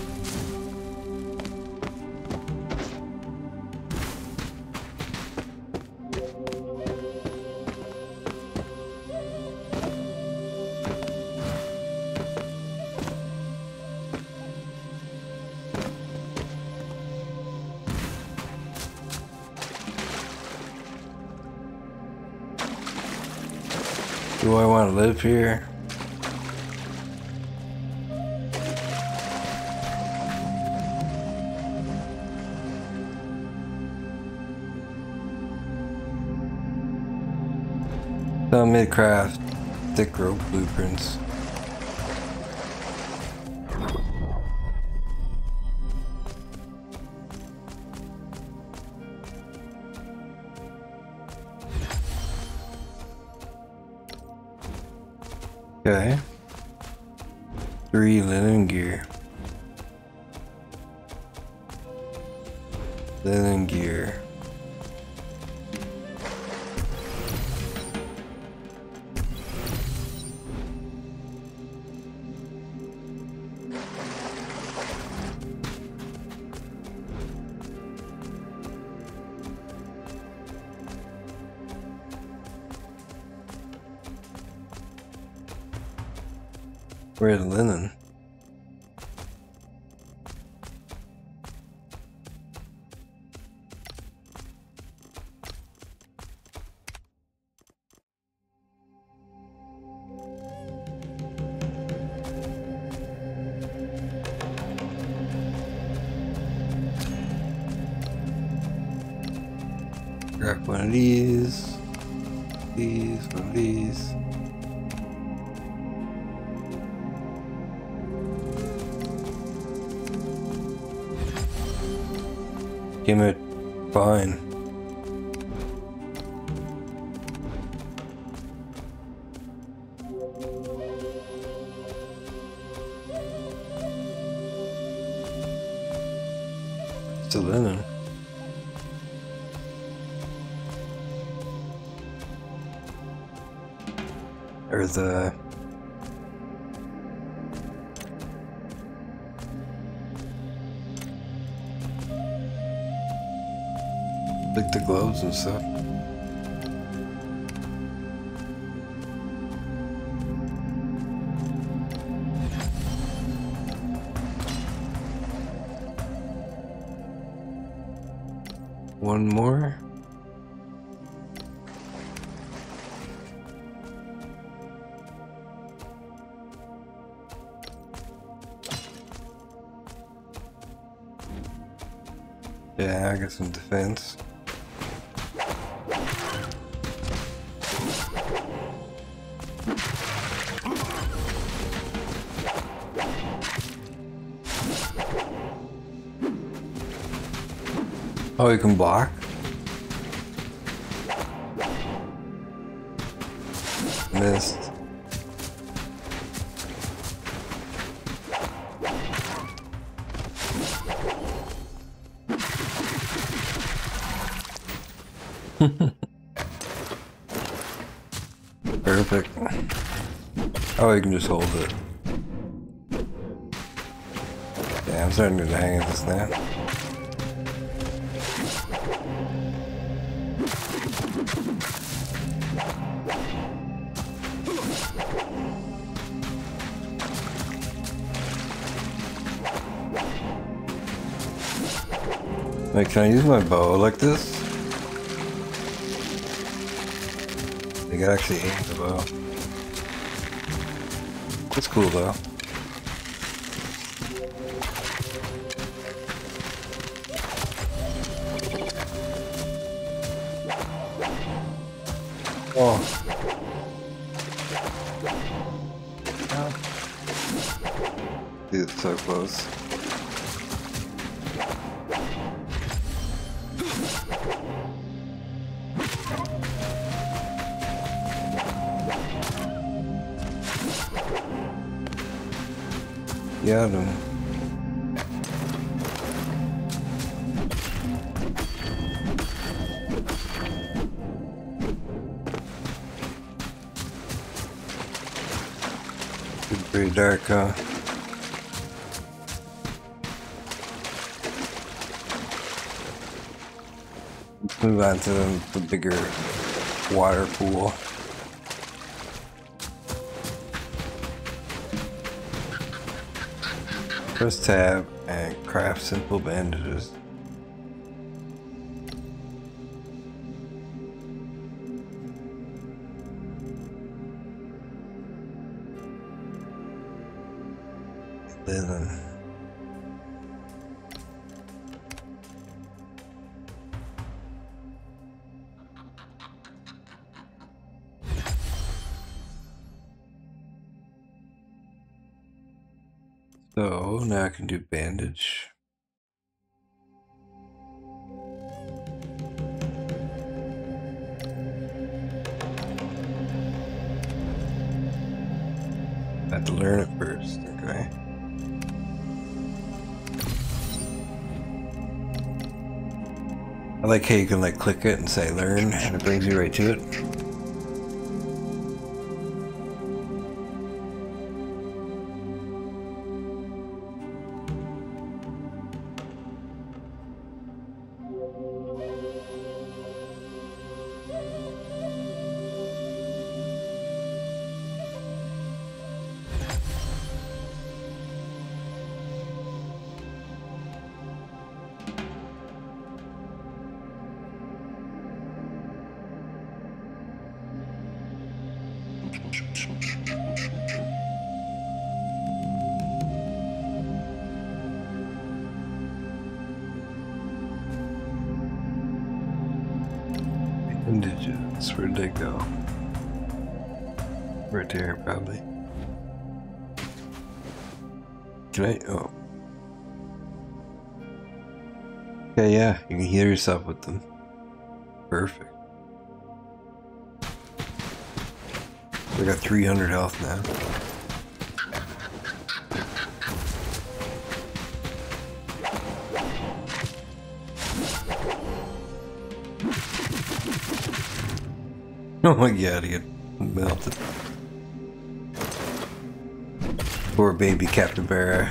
Do I want to live here? Tell me to craft thick rope blueprints. Okay. 3 linen gear. Linen gear. Red linen. Grab one of these. These, one of these. Damn it, fine. Still in there. Or the like the gloves and stuff. One more. Yeah, I got some defense. Oh, you can block? Missed. Perfect. Oh, you can just hold it. Yeah, I'm starting to get the hang of this now. Wait, can I use my bow like this? I can actually aim the bow. That's cool though. Oh. Dude, it's so close. Yeah, no. It's pretty dark, huh? Let's move on to the bigger water pool. Press tab and craft simple bandages. Linen. So now I can do bandage. I have to learn it first, okay? I like how you can like click it and say learn and it brings you right to it. Indigits, where'd they go? Right there, probably. Can I? Oh. Okay, yeah, you can heal yourself with them. Perfect. I got 300 health now. Oh my god, he got melted. Poor baby capybara.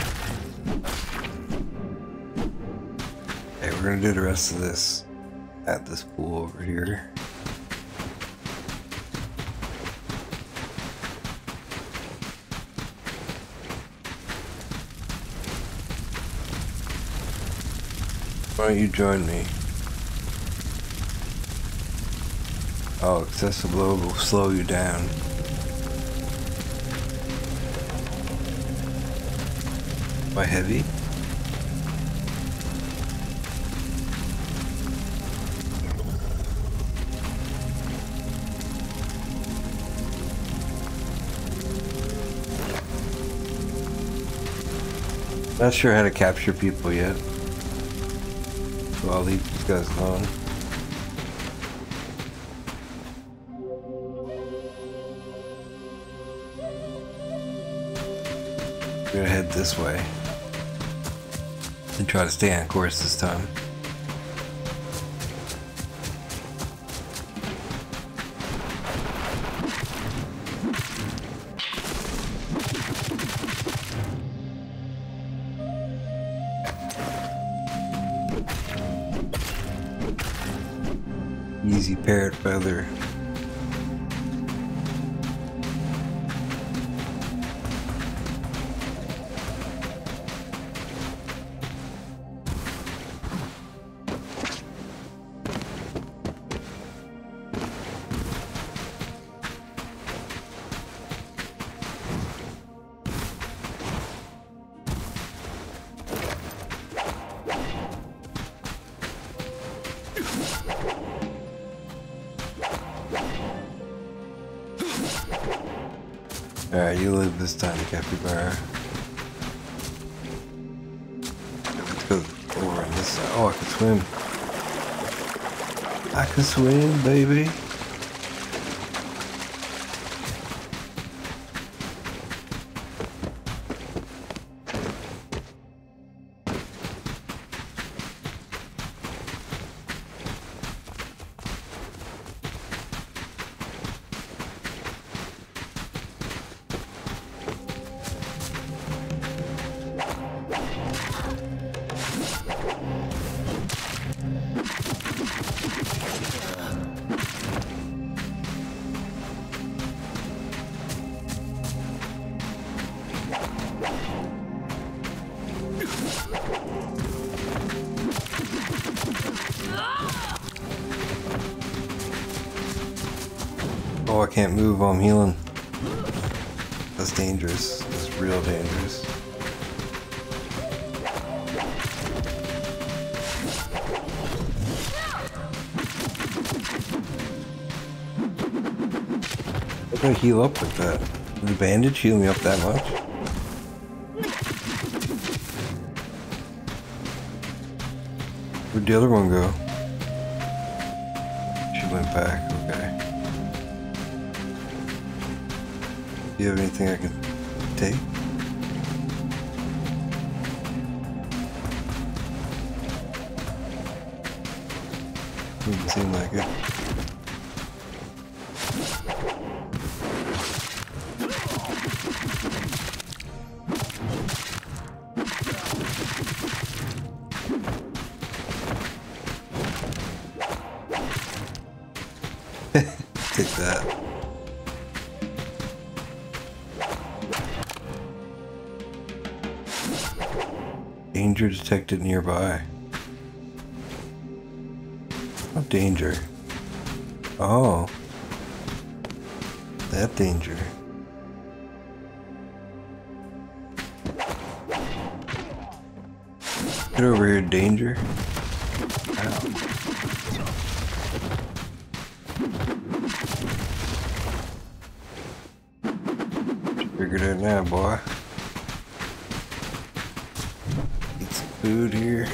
Okay, we're gonna do the rest of this at this pool over here. Why don't you join me? Oh, excessive load will slow you down. Am I heavy? Not sure how to capture people yet. So I'll leave these guys alone. We're gonna head this way and try to stay on course this time. Easy parrot feather. Alright, you live this time, capybara. Let's go over on this side. Oh, I can swim. I can swim, baby. Oh, I can't move while I'm healing. That's dangerous. That's real dangerous. It's gonna heal up with that. Did the bandage heal me up that much? Where'd the other one go? She went back, okay. Do you have anything I can take? Doesn't seem like it. Take that. Danger detected nearby. Danger. Oh. That danger. Get over here, danger. Figured it out now, boy. Get some food here.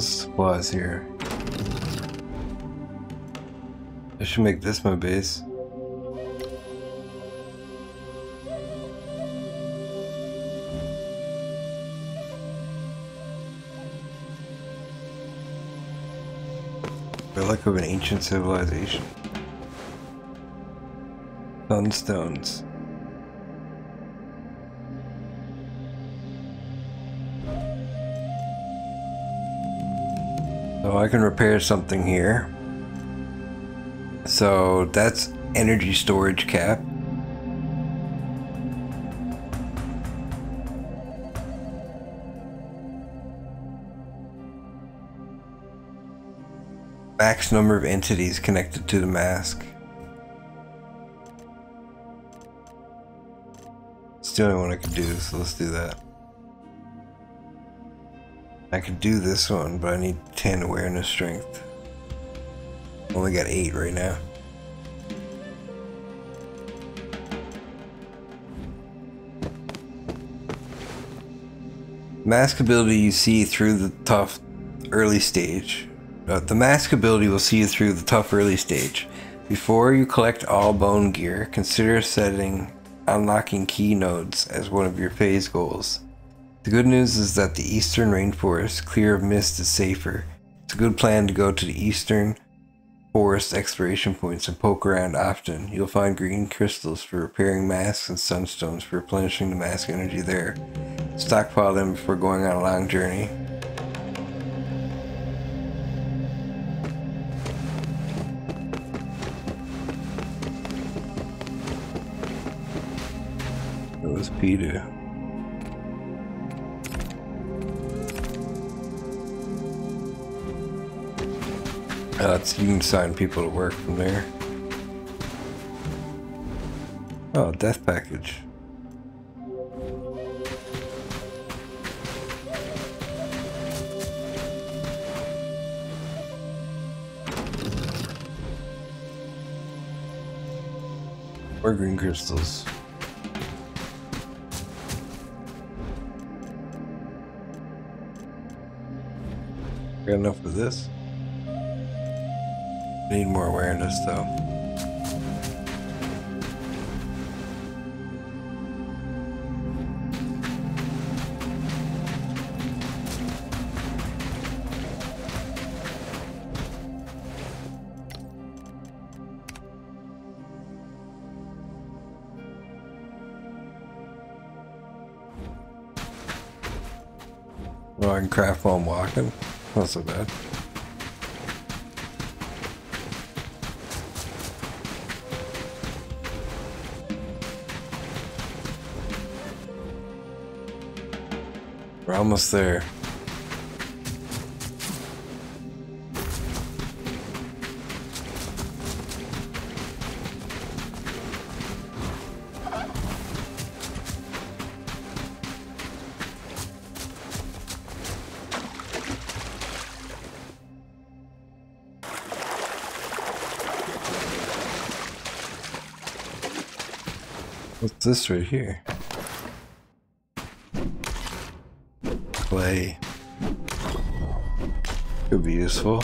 Supplies here. I should make this my base. Relic of an ancient civilization. Sunstones. So I can repair something here. So that's energy storage cap. Max number of entities connected to the mask. It's the only one I can do, so let's do that. I could do this one, but I need 10 awareness strength. Only got 8 right now. Mask ability you see through the tough early stage. The mask ability will see you through the tough early stage. Before you collect all bone gear, consider setting unlocking key nodes as one of your phase goals. The good news is that the eastern rainforest, clear of mist, is safer. It's a good plan to go to the eastern forest exploration points and poke around often. You'll find green crystals for repairing masks and sunstones for replenishing the mask energy there. Stockpile them before going on a long journey. It was Peter. You can sign people to work from there. Oh, death package. Or green crystals. Got enough of this? Need more awareness though. Well, I can craft while I'm walking. Not so bad. Almost there. What's this right here? Clay. Could be useful.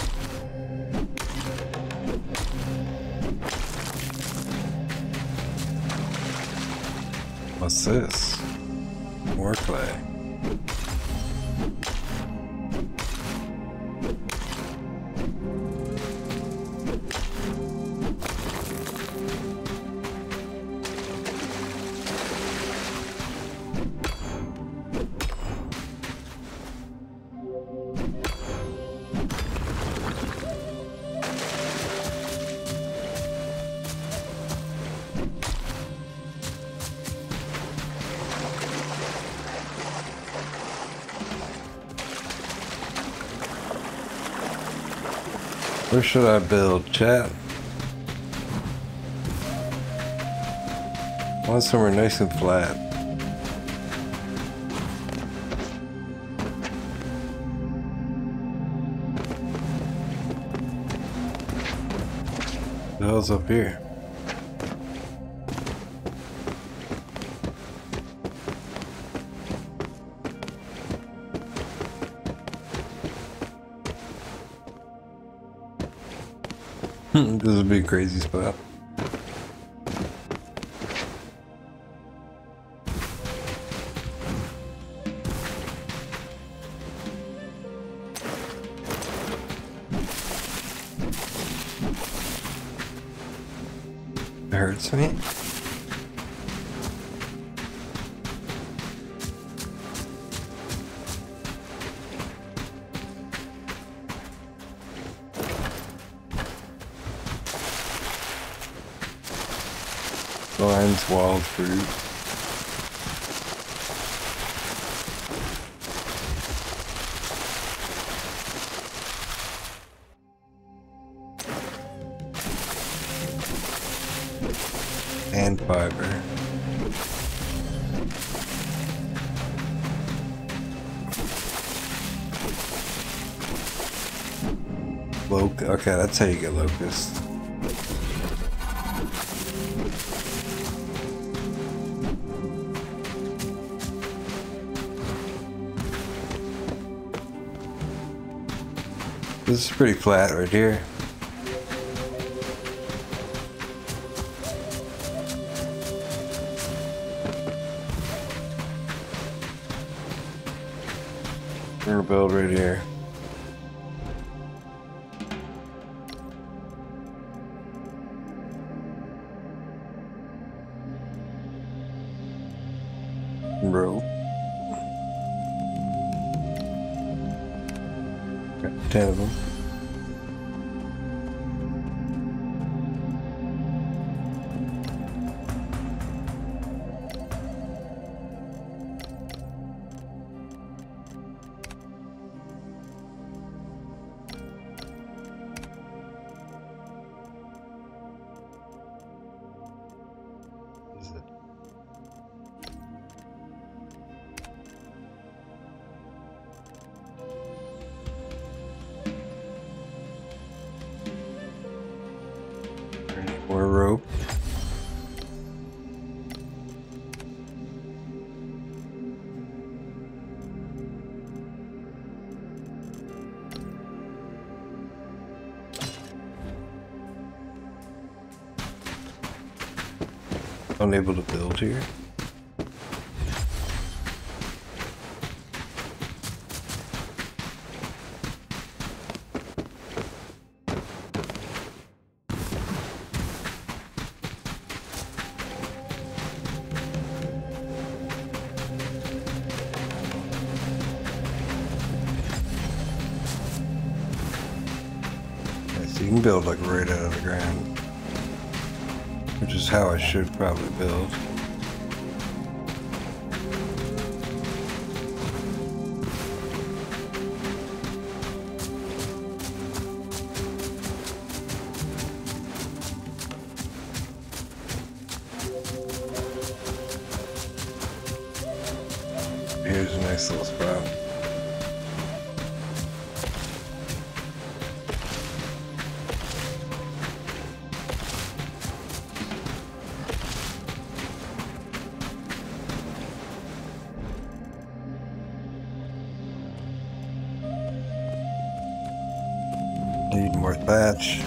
What's this? More clay. Where should I build, chat? I want somewhere nice and flat. What the hell's up here? This would be a crazy spot. It hurts me. Lines wild fruit. And fiber. Okay, that's how you get locusts. This is pretty flat right here. We're gonna build right here. More rope. Unable to build here. Build like right out of the ground, which is how I should probably build. Here's a nice little spot. worth batch.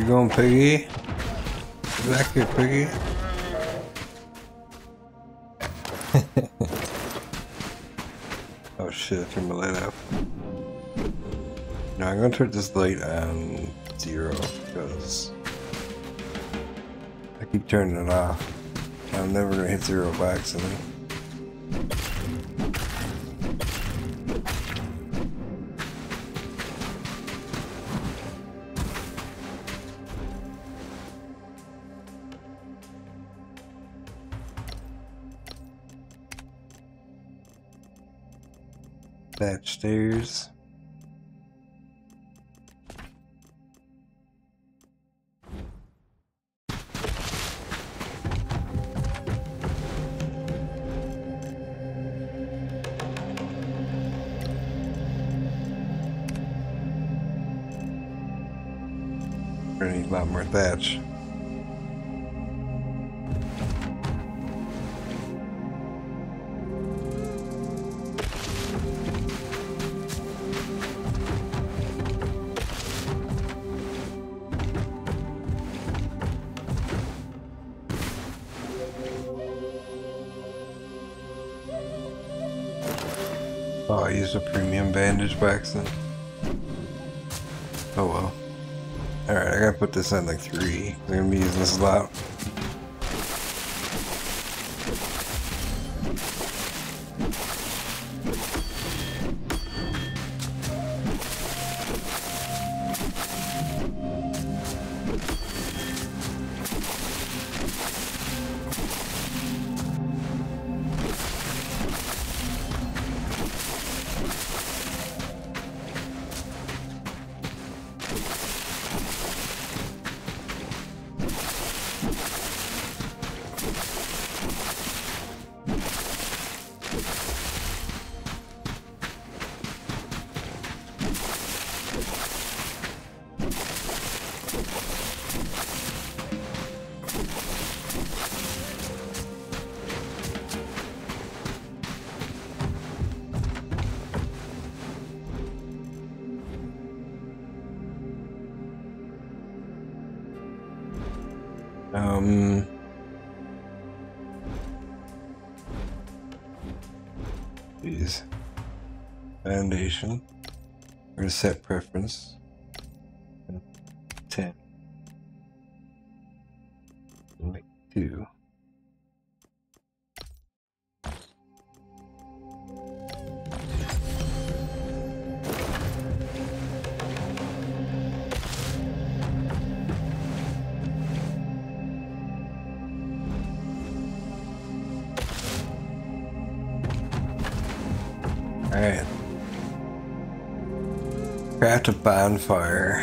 You going, Piggy? Back here, Piggy. Oh shit, I turned my light off. No, I'm gonna turn this light on 0 because I keep turning it off. I'm never gonna hit 0 by accident. Thatch stairs. We're gonna need a lot more thatch. Oh, I used a premium bandage by accident. Oh well. Alright, I gotta put this on like 3. I'm gonna be using this a lot. These foundation. We're gonna set preference 10. Like 2. Alright. Craft a bonfire.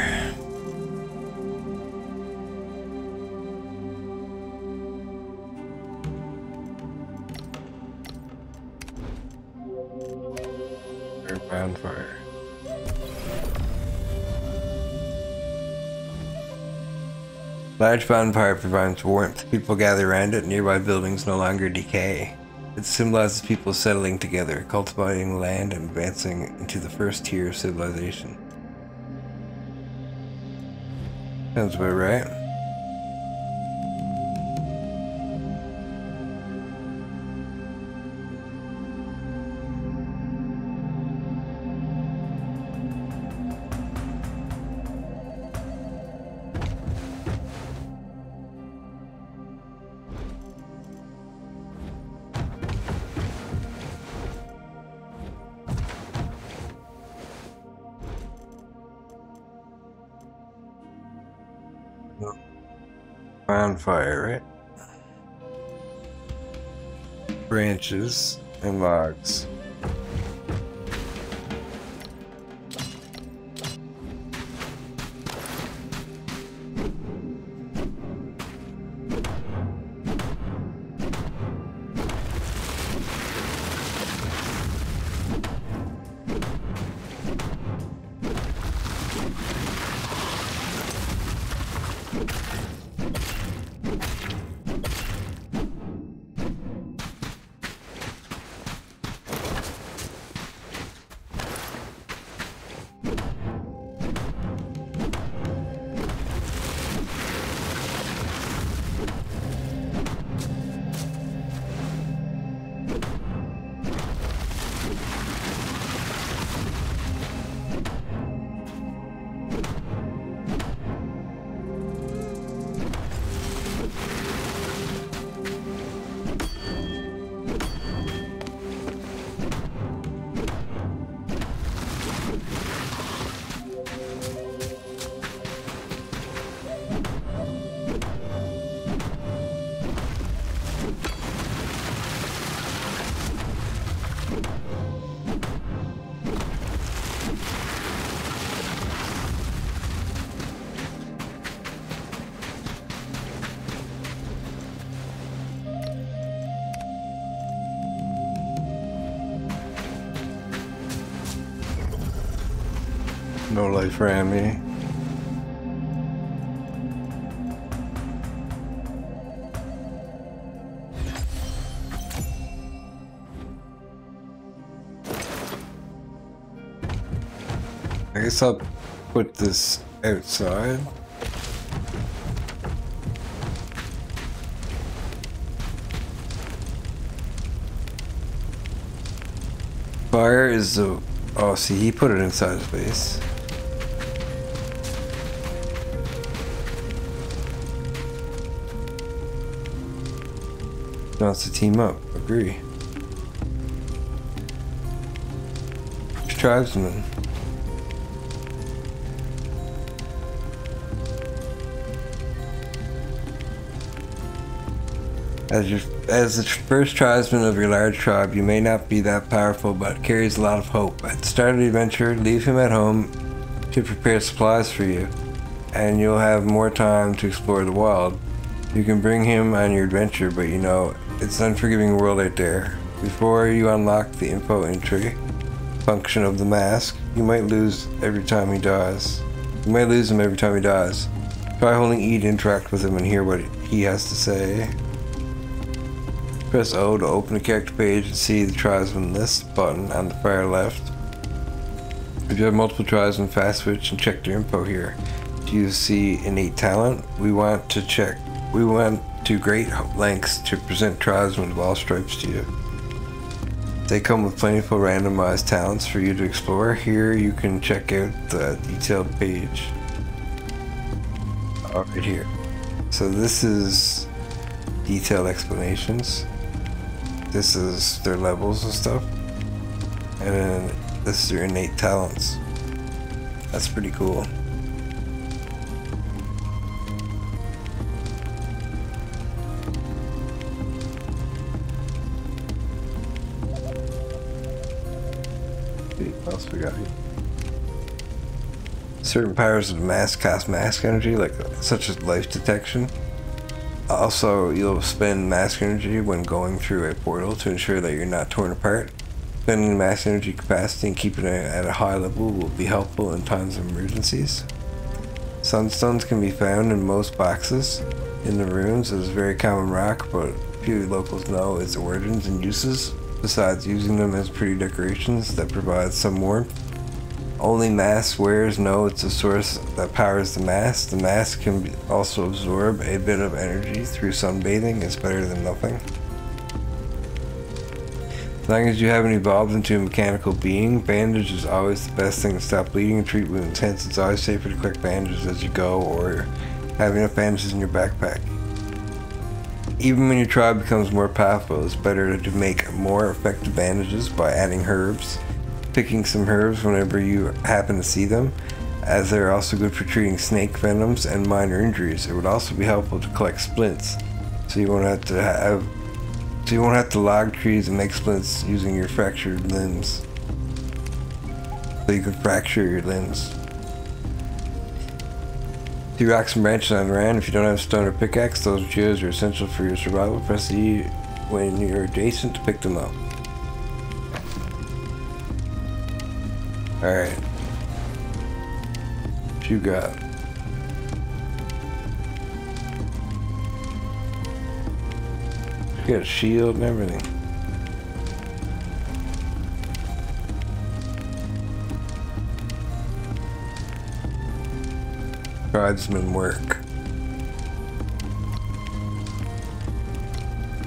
Bonfire. Large bonfire provides warmth. People gather around it, and nearby buildings no longer decay. It symbolizes people settling together, cultivating land, and advancing into the first tier of civilization. Sounds about right. Bonfire, right? Branches and logs. No life around me. I guess I'll put this outside. Fire is the... Oh, see, he put it inside his base. Now it's a team up. Agree. There's tribesmen. As the first tribesman of your large tribe, you may not be that powerful, but carries a lot of hope. At the start of the adventure, leave him at home to prepare supplies for you, and you'll have more time to explore the wild. You can bring him on your adventure, but you know, it's an unforgiving world out there. Before you unlock the info entry function of the mask, you might lose every time he dies. You might lose him every time he dies. Try holding E to interact with him and hear what he has to say. Press O to open the character page and see the tribesman list button on the far left. If you have multiple tribesmen, fast switch and check their info here. Do you see innate talent? We went to great lengths to present tribesmen of all stripes to you. They come with plentiful randomized talents for you to explore. Here you can check out the detailed page. Oh, right here. So this is detailed explanations. This is their levels and stuff. And then this is their innate talents. That's pretty cool. What else we got here? Certain powers of the mask cost mask energy, such as life detection. Also, you'll spend mask energy when going through a portal to ensure that you're not torn apart. Spending mask energy capacity and keeping it at a high level will be helpful in times of emergencies. Sunstones can be found in most boxes in the rooms. It is a very common rock, but few locals know its origins and uses. Besides using them as pretty decorations that provide some warmth. Only mask wearers know it's a source that powers the mask. The mask can also absorb a bit of energy through sunbathing. It's better than nothing. As long as you haven't evolved into a mechanical being, bandage is always the best thing to stop bleeding and treat wounds. Hence, it's always safer to collect bandages as you go or have enough bandages in your backpack. Even when your tribe becomes more powerful, it's better to make more effective bandages by adding herbs. Picking some herbs whenever you happen to see them, as they're also good for treating snake venoms and minor injuries. It would also be helpful to collect splints, so you won't have to log trees and make splints using your fractured limbs. So you can fracture your limbs. Through rocks and branches on the ground. If you don't have a stone or pickaxe, those materials are essential for your survival. Press E when you're adjacent to pick them up. Alright. What you got? You got a shield and everything. Guardsman work.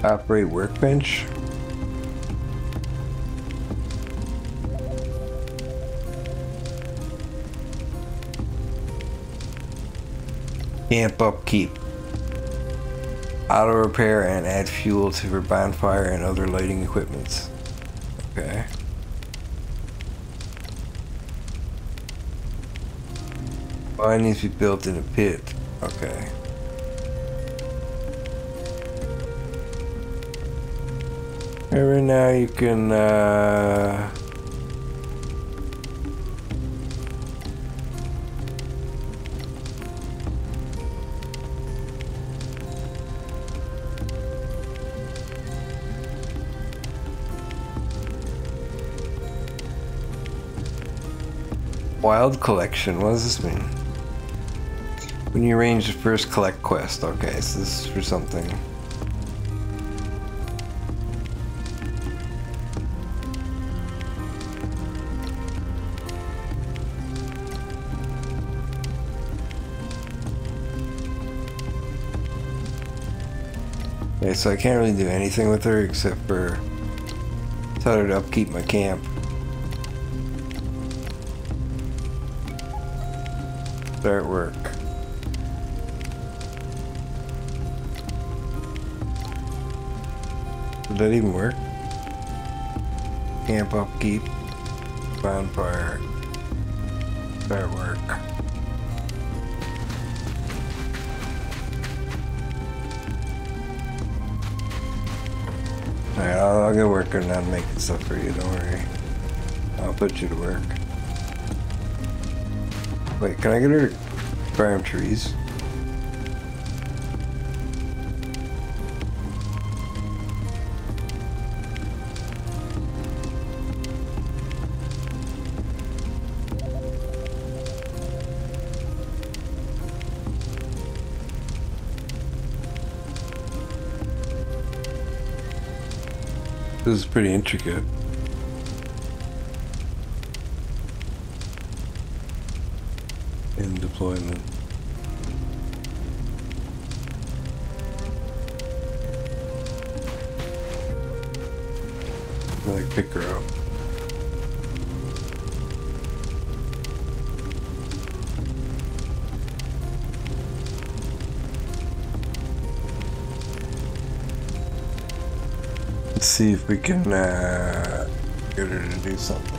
Operate workbench. Camp upkeep. Auto repair and add fuel to your bonfire and other lighting equipments. Okay. Fire needs to be built in a pit. Okay. And right now you can wild collection. What does this mean? When you arrange the first collect quest. Okay, so this is for something. Okay, so I can't really do anything with her except for tell her to upkeep my camp. Start work. Did that even work? Camp upkeep. Bonfire. Start work. Alright, I'll get working on making stuff for you, don't worry. I'll put you to work. Wait, can I get her to farm trees? This is pretty intricate. In deployment. Like pick her up. Let's see if we can get her to do something.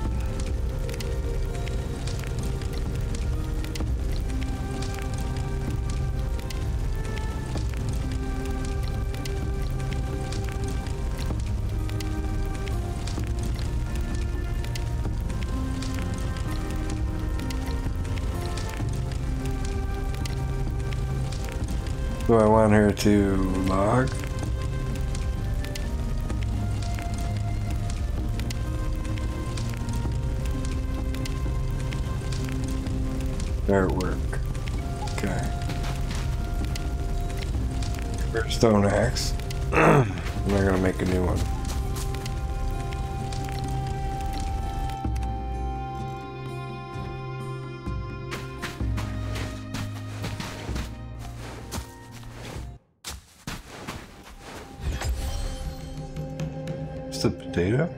Do I want her to log? Artwork. Okay. First stone axe. I'm not gonna make a new one. A potato.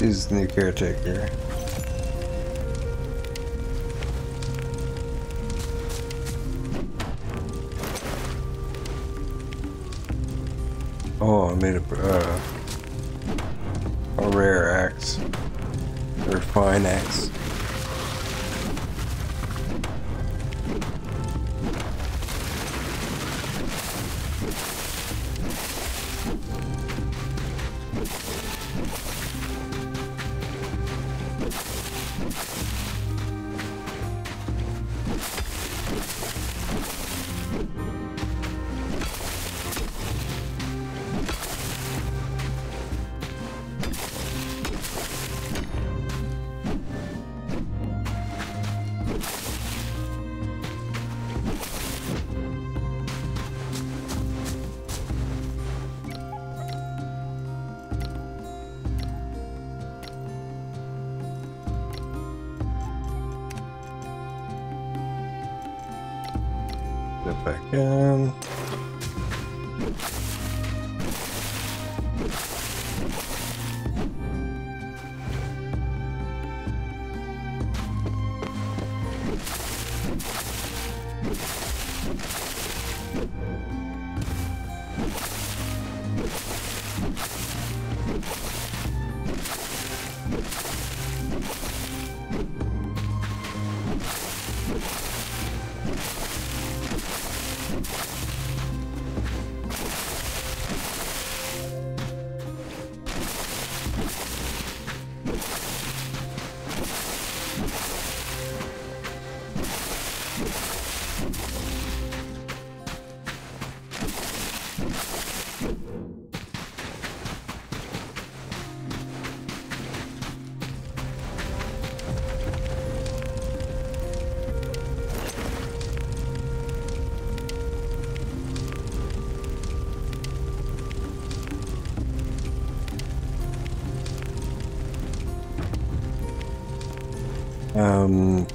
He's the new caretaker. Oh, I made a rare axe, or fine axe. Get back in.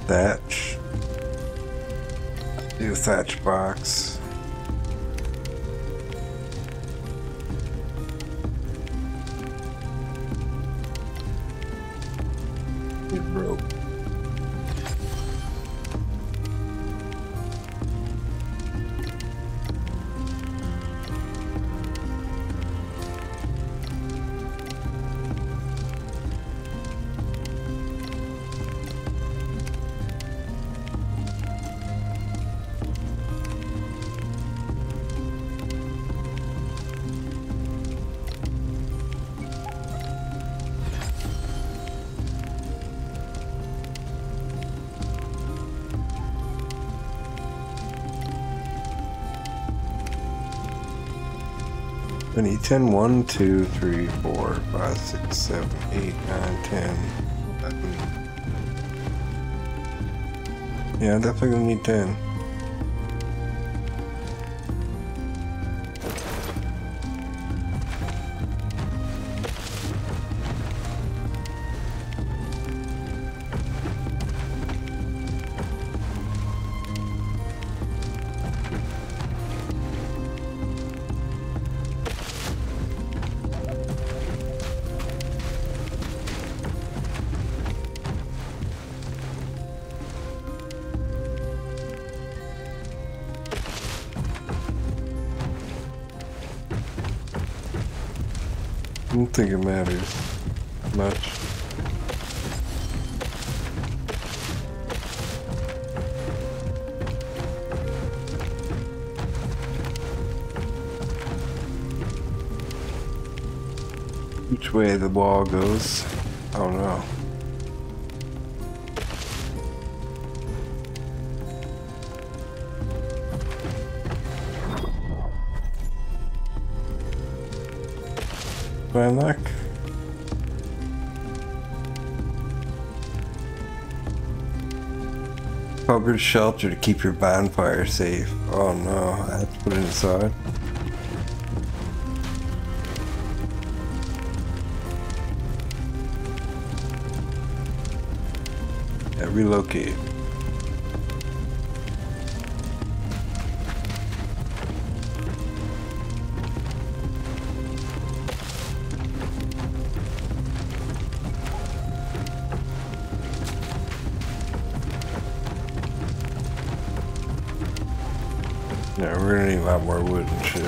Thatch. Do thatch box. Get rope. I need 10, 1, 2, 3, 4, 5, 6, 7, 8, 9, 10, 11. Yeah, I definitely gonna need 10. I don't think it matters much. Which way the ball goes, I don't know. By luck. Covered shelter to keep your bonfire safe. Oh no, I have to put it inside. Yeah, relocate. Yeah, we're gonna need a lot more wood and shit.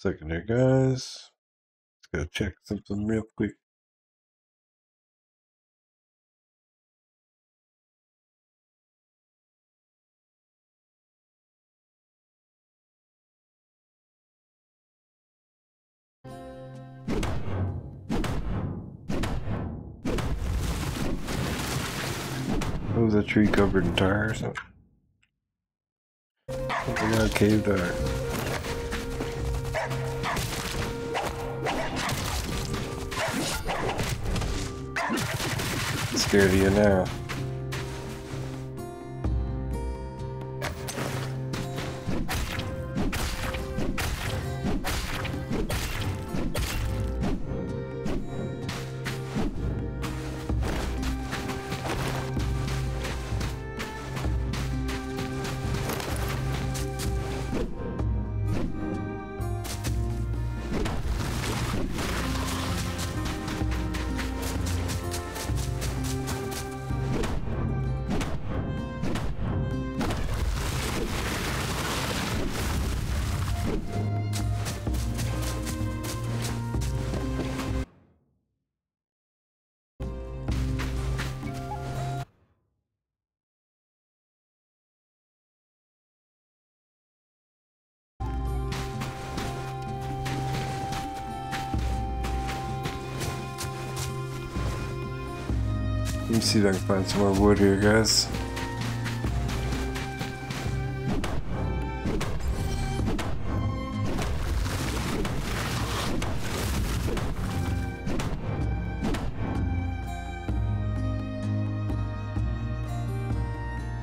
Second there, guys. Let's go check something real quick. Oh, the tree covered in tires. We got cave dart. Scared of you now. Let me see if I can find some more wood here, guys.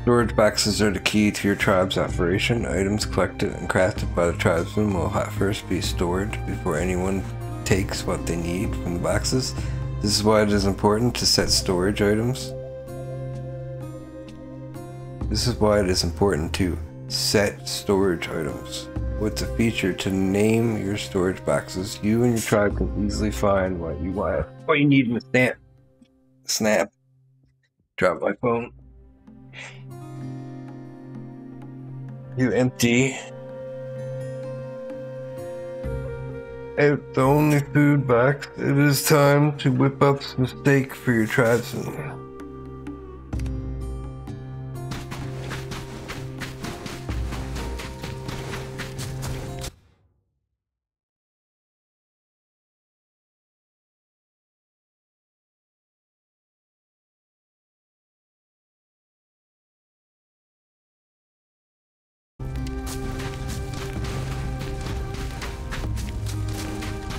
Storage boxes are the key to your tribe's operation. Items collected and crafted by the tribesmen will first be stored before anyone takes what they need from the boxes. This is why it is important to set storage items. This is why it is important to set storage items. With the feature to name your storage boxes, you and your tribe can easily find what you want. What you need in a snap. Snap. Drop my phone. You empty. Out the only food box, it is time to whip up some steak for your tribesmen.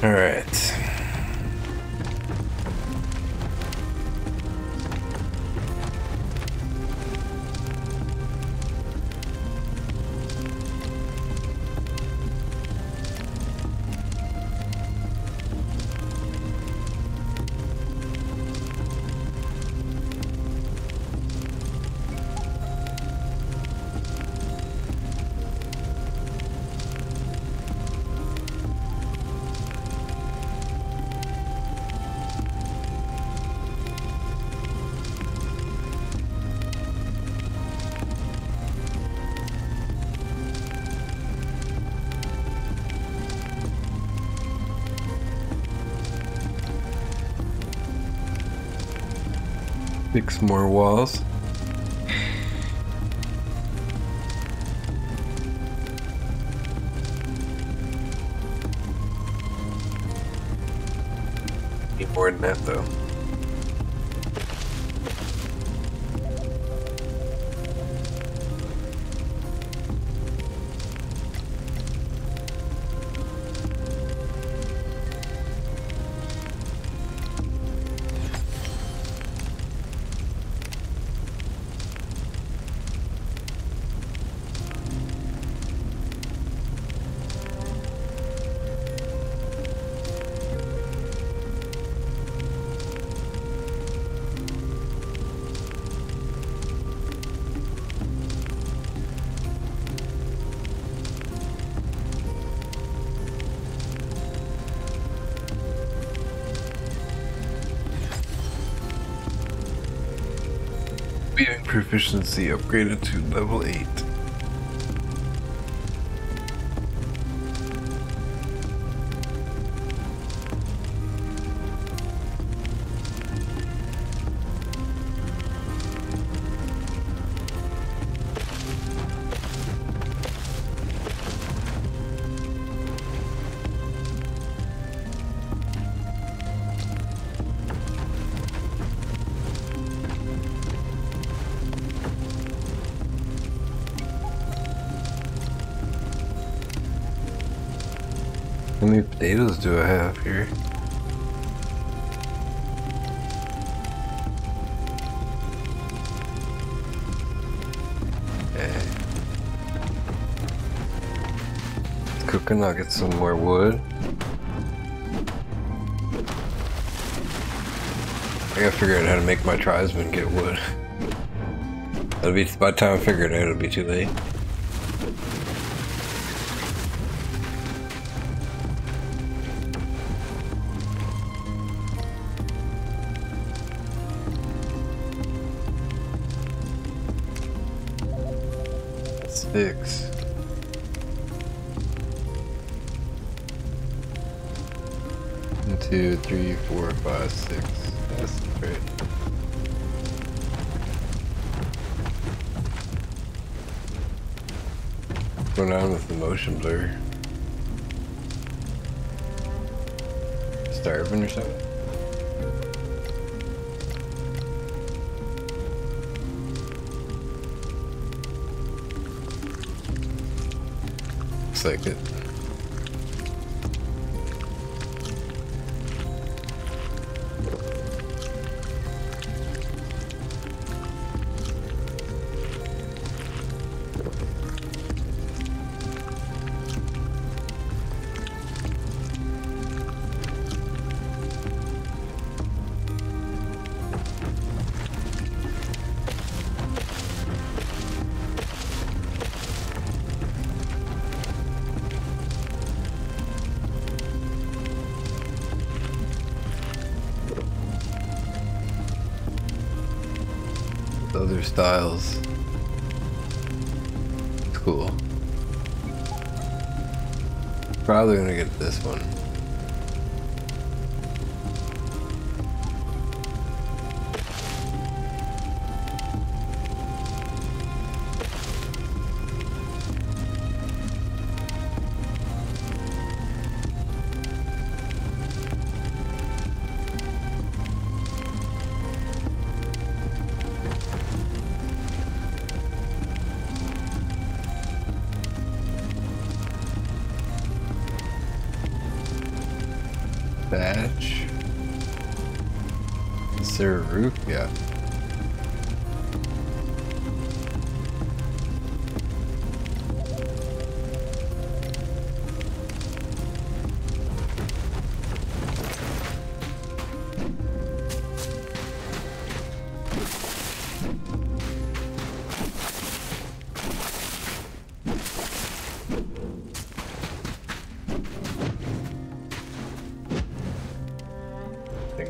All right. Six more walls. Need more than that though. Weaving proficiency upgraded to level 8. How many potatoes do I have here? Let's cook and I'll get some more wood. I gotta figure out how to make my tribesmen get wood. It'll be, by the time I figure it out, it'll be too late. Six. One, two, three, four, five, six. That's great. What's going on with the motion blur? Starving or something? Looks like it. Other styles. It's cool. Probably gonna get this one. Batch. Is there a roof? Yeah.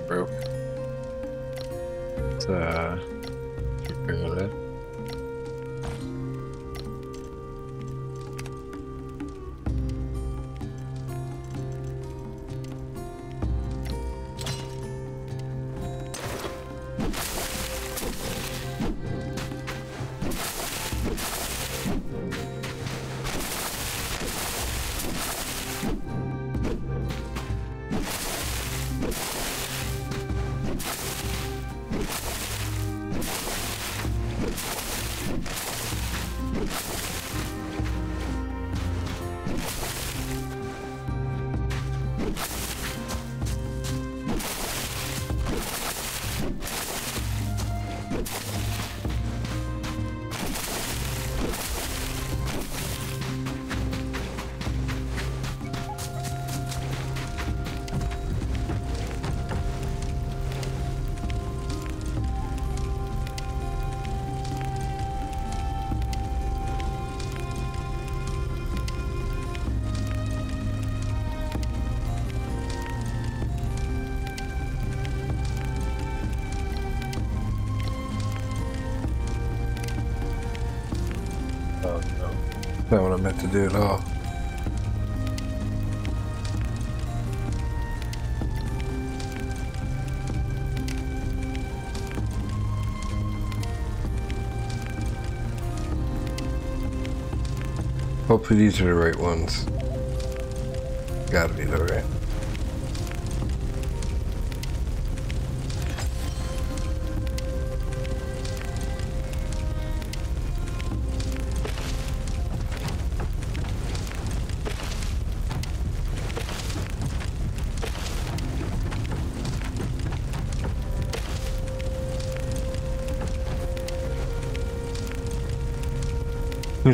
Broke. It's not what I meant to do at all. Hopefully these are the right ones. Gotta be the right.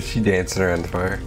She dancing around the fire.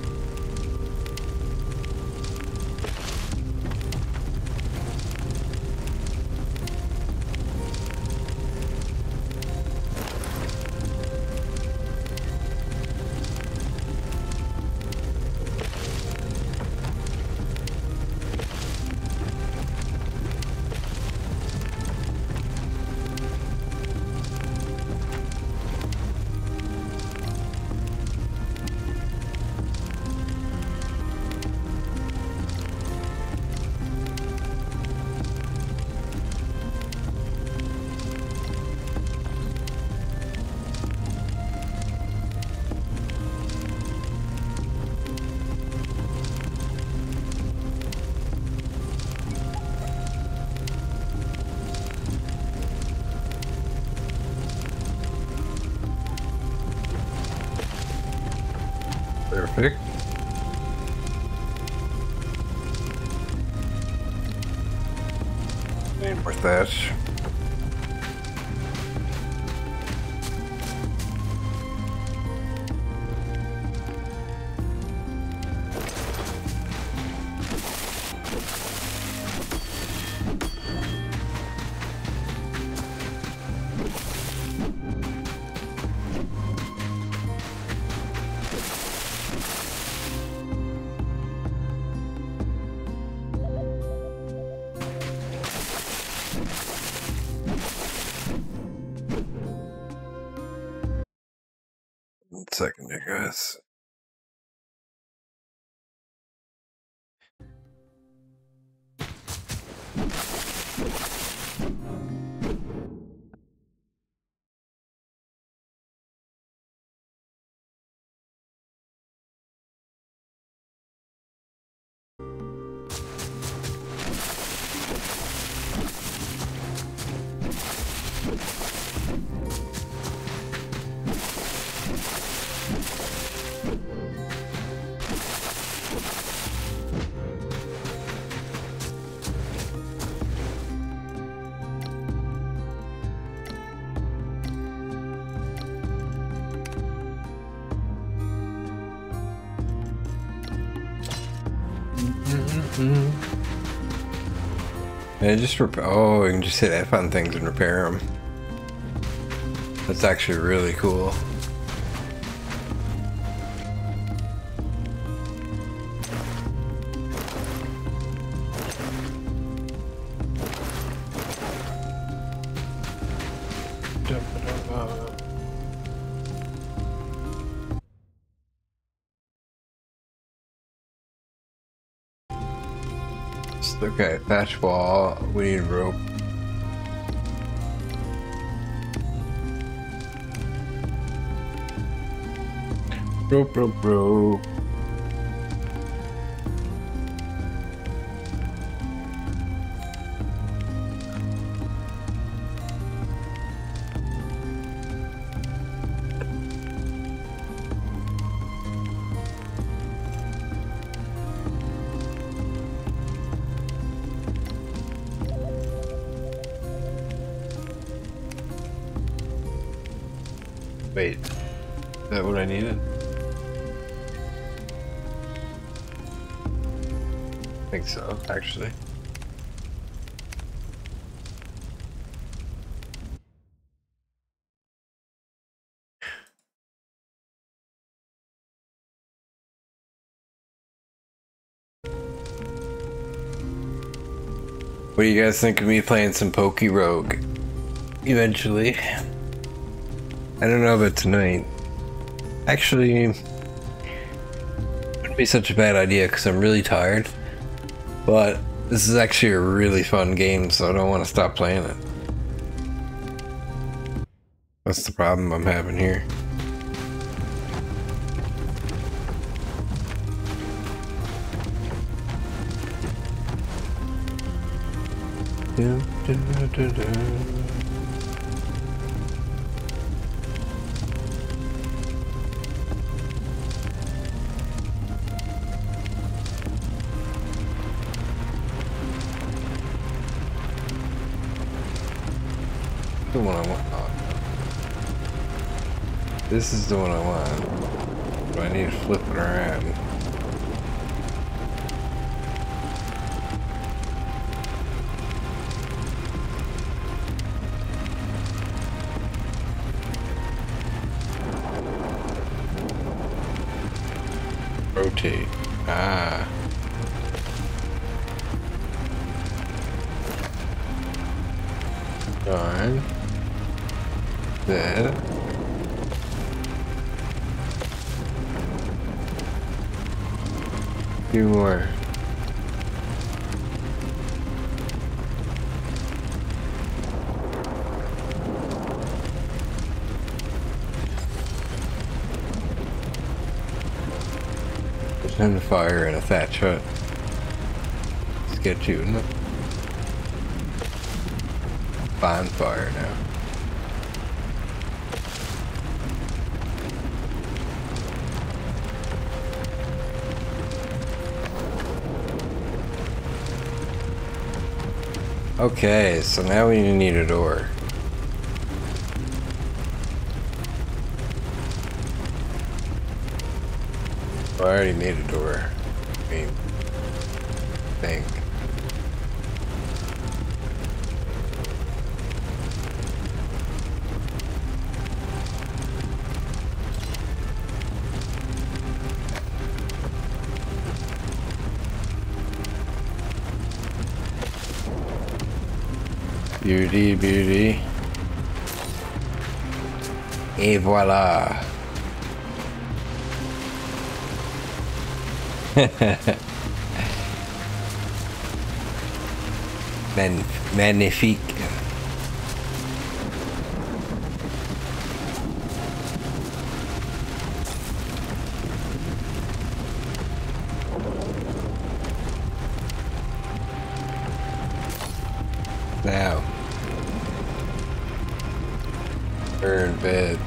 Perfect. And with that. Second here, guys. Yeah, just repair. Oh, you can just hit F on things and repair them. That's actually really cool. Okay, thatch wall, we need rope. Rope. Wait, is that what I needed? I think so, actually. What do you guys think of me playing some Poke Rogue? Eventually. I don't know about tonight. Actually, it wouldn't be such a bad idea because I'm really tired. But this is actually a really fun game, so I don't want to stop playing it. That's the problem I'm having here. The one I want. This is the one I want. but I need to flip it around. Rotate. Ah. Darn. That. A few more. Send fire and a thatch hut. Let's get shooting. Bonfire now. Okay, so now we need a door. I already made a door. I mean, I think. Beauty, beauty. Et voila. Magnifique. Now, we're in bed.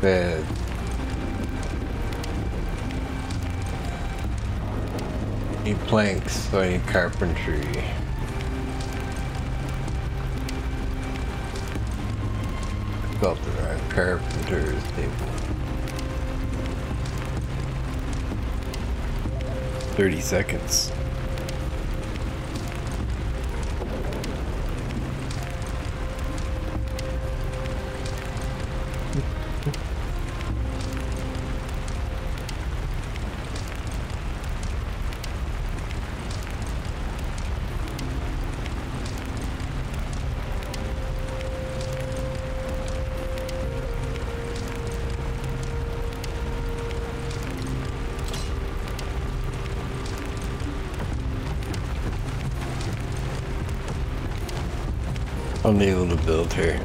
Bed. I need planks, so I need carpentry. I felt the right carpenter's table. 30 seconds. I'm able to build here.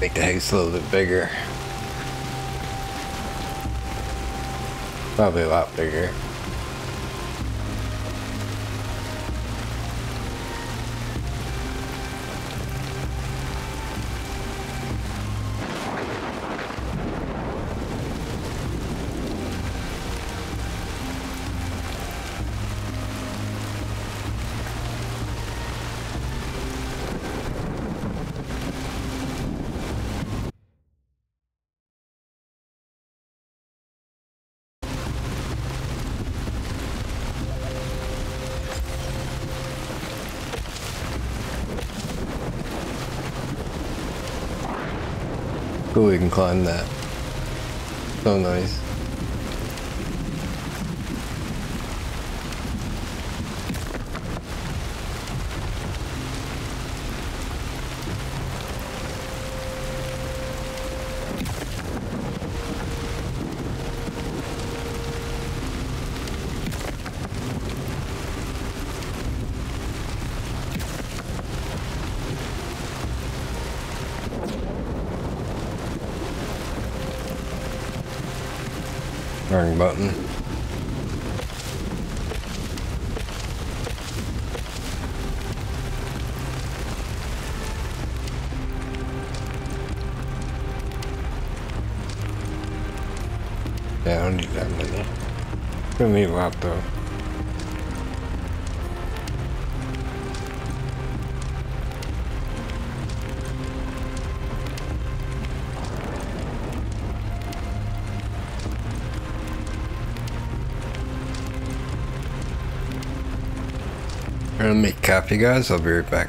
Make the house a little bit bigger. Probably a lot bigger. Cool, we can climb that. So nice. Turn button. Yeah, I don't need that many. Gonna need a lot though. Gonna make coffee, guys. I'll be right back.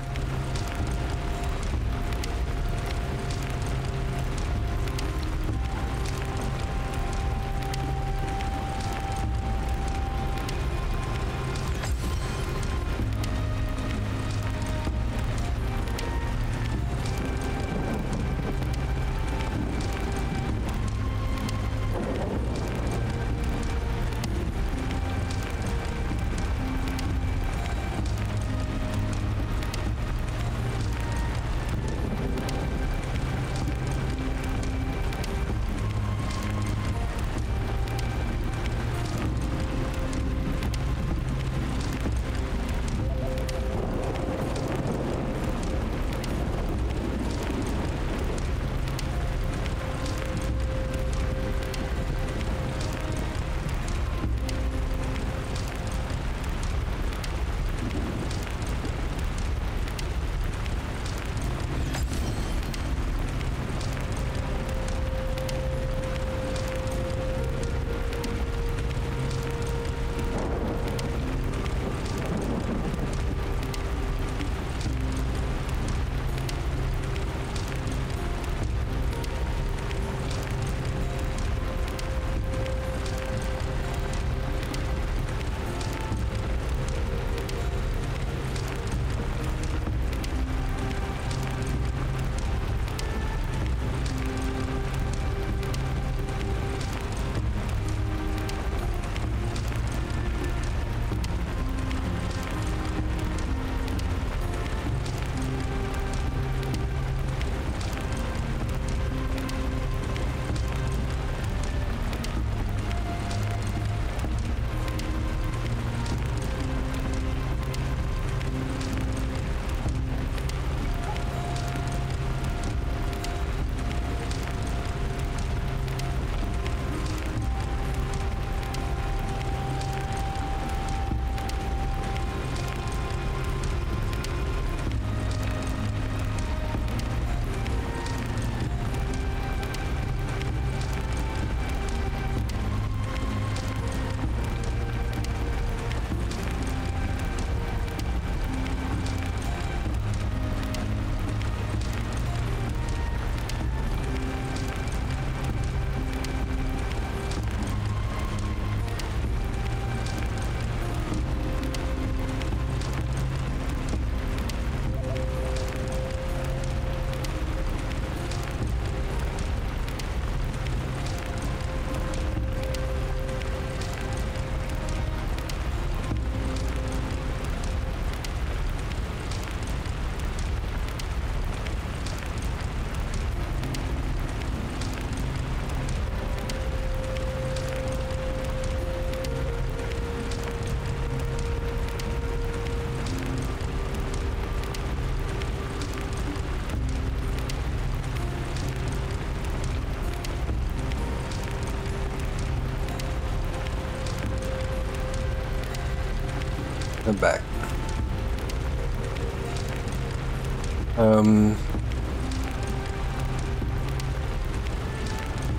I'm back.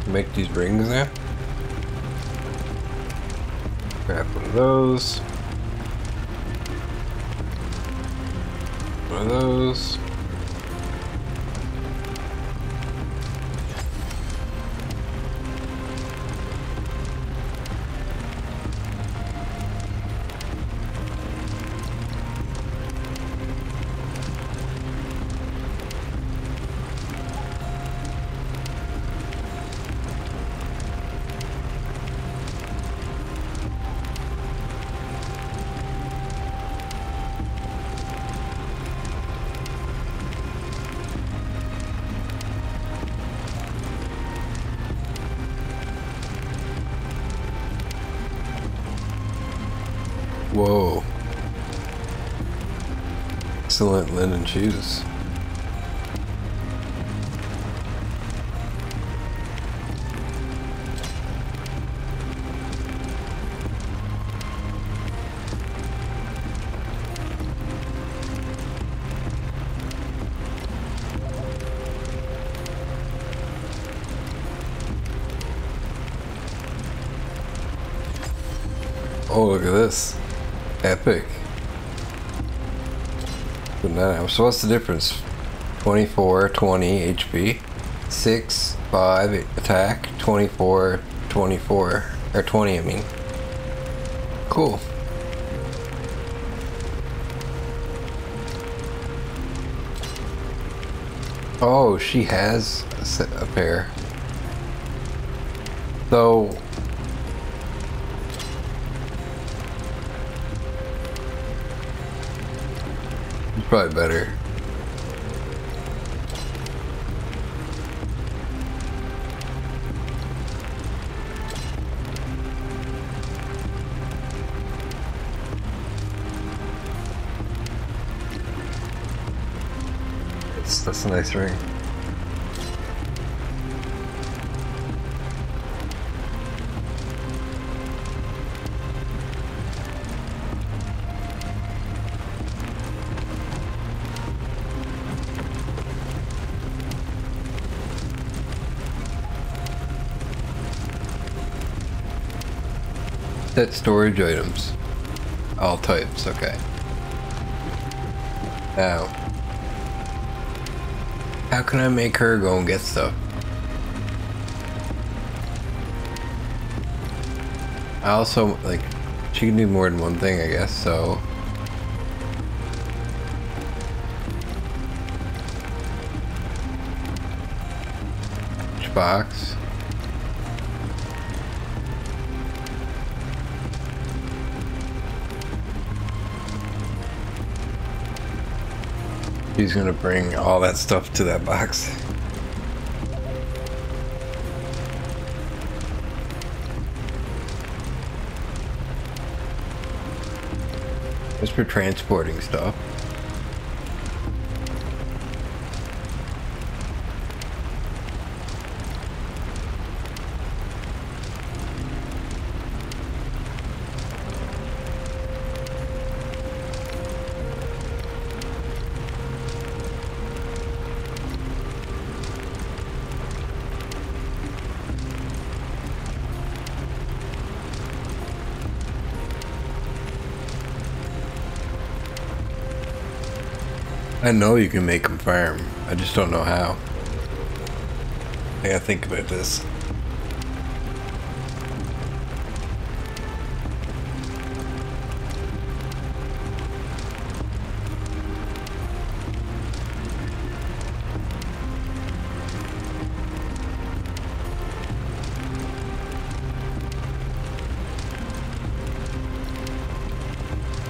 Make these rings there. Grab one of those. One of those. Whoa. Excellent linen shoes. Oh, look at this. Epic. But now, so what's the difference? 24, 20 HP, 6, 5 attack, 24, 24, or 20 I mean. Cool. Oh, she has a pair. So... probably better. That's a nice ring. Set storage items. All types, okay. Now, how can I make her go and get stuff? I also, like, she can do more than one thing, I guess, so... each box. He's gonna bring all that stuff to that box. Just for transporting stuff. I know you can make them farm. I just don't know how. I gotta think about this.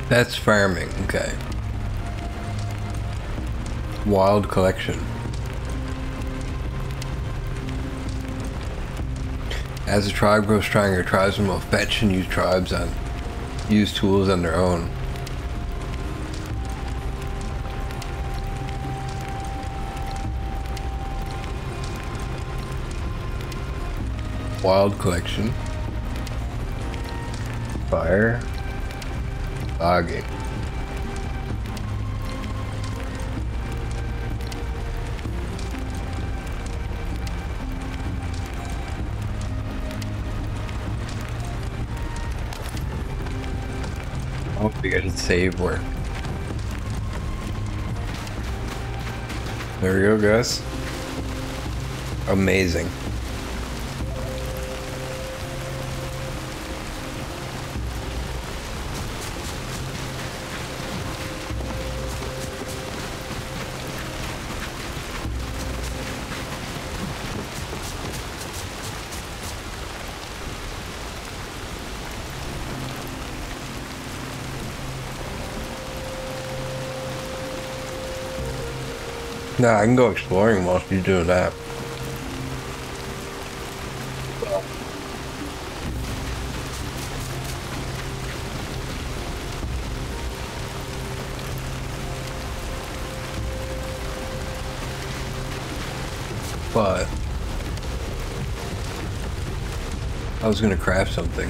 That's farming, okay. Wild collection. As a tribe grows stronger, tribesmen will fetch and use tools on their own. Wild collection. Fire. Logging. I don't think I should save work. There we go, guys. Amazing. Nah, I can go exploring while she's doing that. but I was gonna craft something.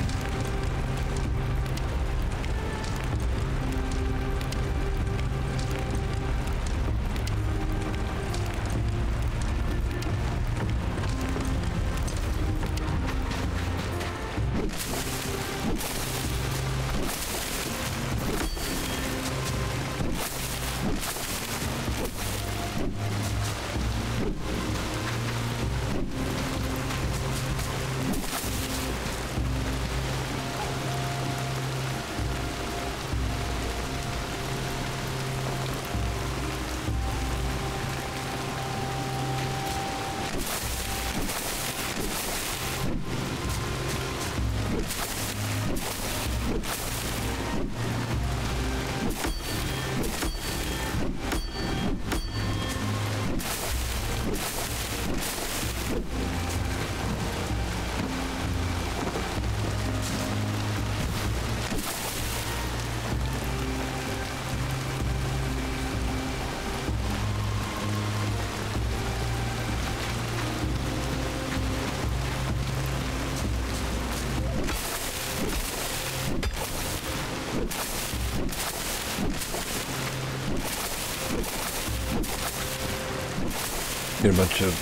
Get a bunch of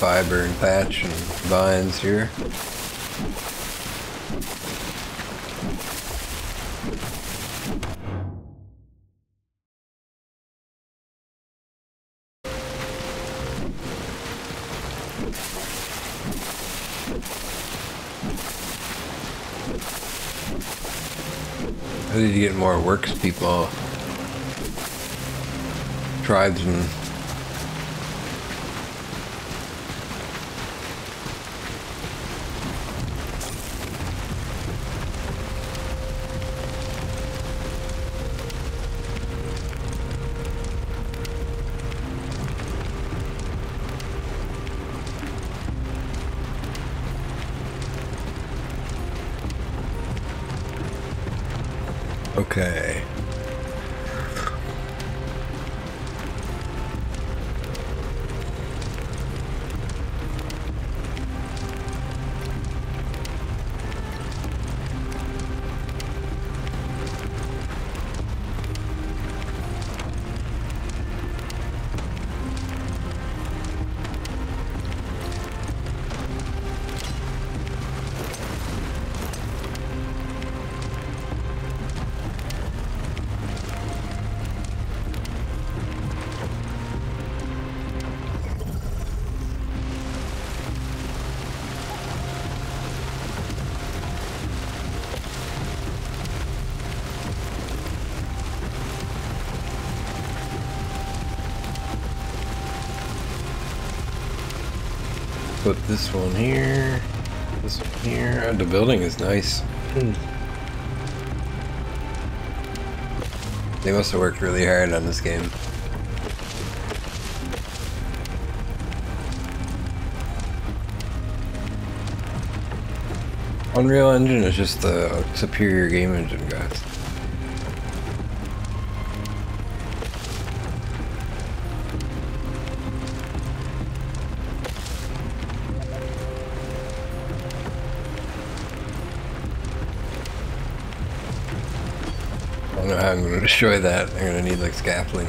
fiber and thatch and vines here. I need to get more works people, tribesmen. Okay. Put this one here, oh, the building is nice. They must have worked really hard on this game. Unreal Engine is just the superior game engine, guys. I don't know how I'm going to destroy that. I'm going to need like scaffolding.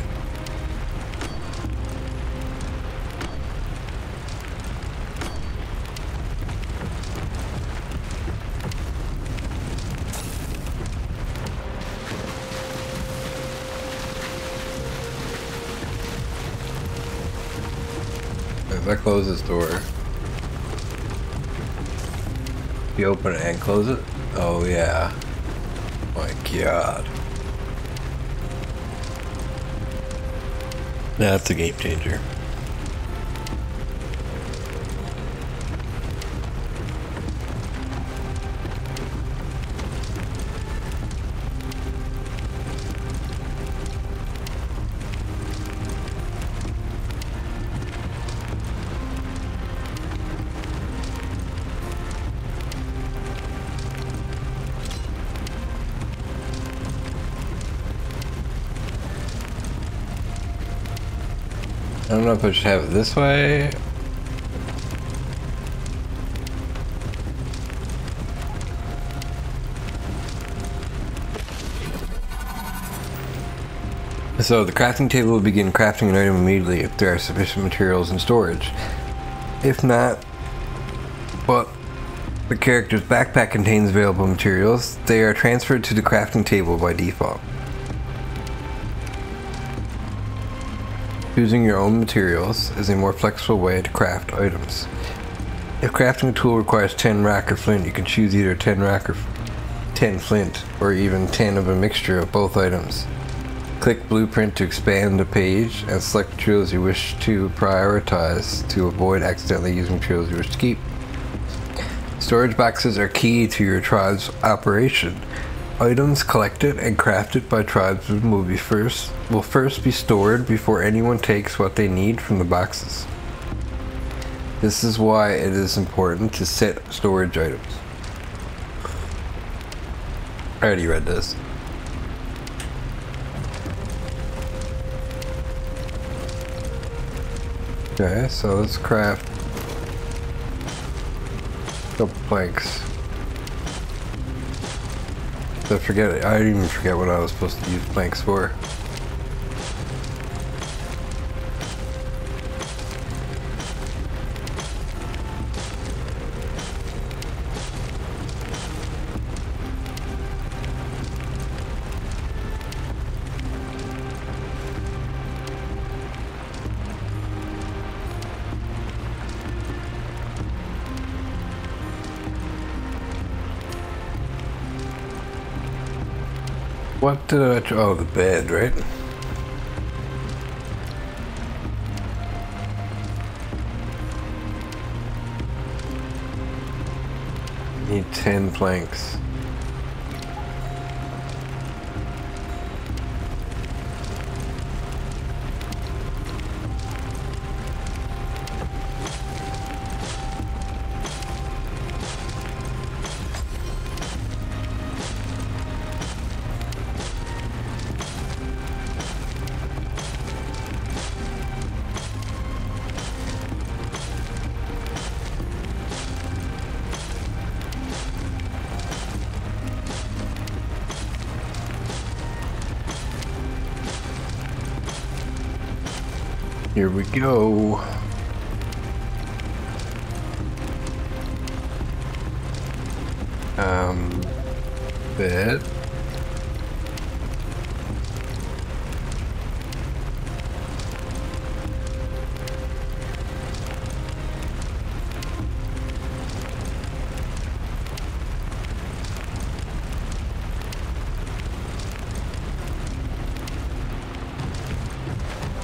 If I close this door, you open it and close it? Oh yeah. My God. That's a game changer. I don't know if I should have it this way So the crafting table will begin crafting an item immediately if there are sufficient materials in storage. If not, but the character's backpack contains available materials, they are transferred to the crafting table by default. Choosing your own materials is a more flexible way to craft items. If crafting a tool requires 10 rock or flint, you can choose either 10 rock or 10 flint, or even 10 of a mixture of both items. Click Blueprint to expand the page and select materials you wish to prioritize to avoid accidentally using materials you wish to keep. Storage boxes are key to your tribe's operation. Items collected and crafted by tribesmen will first be stored before anyone takes what they need from the boxes. This is why it is important to set storage items. I already read this. Okay, so let's craft a couple planks. I didn't even forget what I was supposed to use planks for. What did I draw? Oh, the bed, right? Need 10 planks. Here we go. Bed.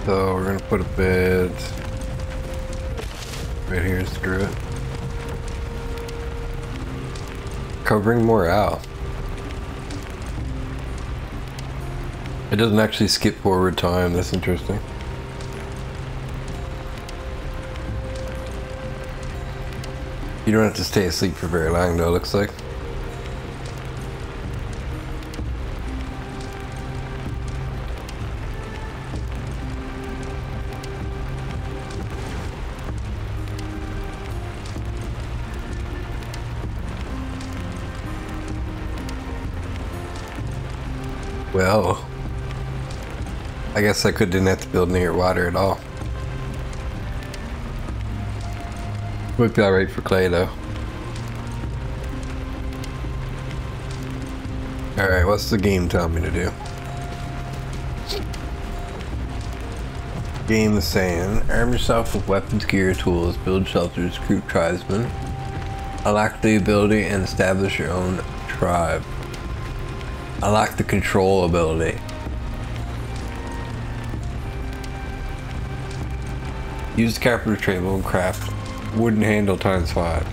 So we're gonna put a bed right here, screw it. Covering morale. It doesn't actually skip forward time, that's interesting. You don't have to stay asleep for very long though, it looks like. Well, I guess I didn't have to build near water at all. Would be alright for clay though. Alright, what's the game telling me to do? Game is saying, arm yourself with weapons, gear, tools, build shelters, recruit tribesmen, unlock the ability, and establish your own tribe. Unlock the control ability. Use the carpenter table and craft wooden handle ×5.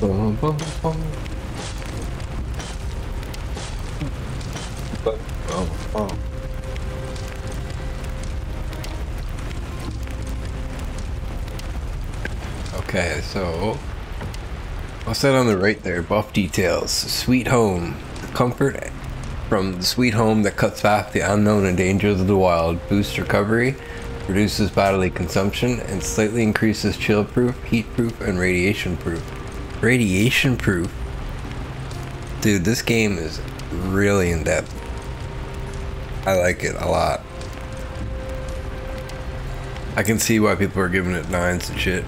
Bum, bum, bum. Bum, bum, bum. Okay, so What's that on the right there? Buff details. Sweet home. The comfort from the sweet home that cuts off the unknown and dangers of the wild. Boosts recovery, reduces bodily consumption, and slightly increases chill proof, heat proof, and radiation proof. Radiation proof? Dude, this game is really in depth. I like it a lot. I can see why people are giving it 9s and shit.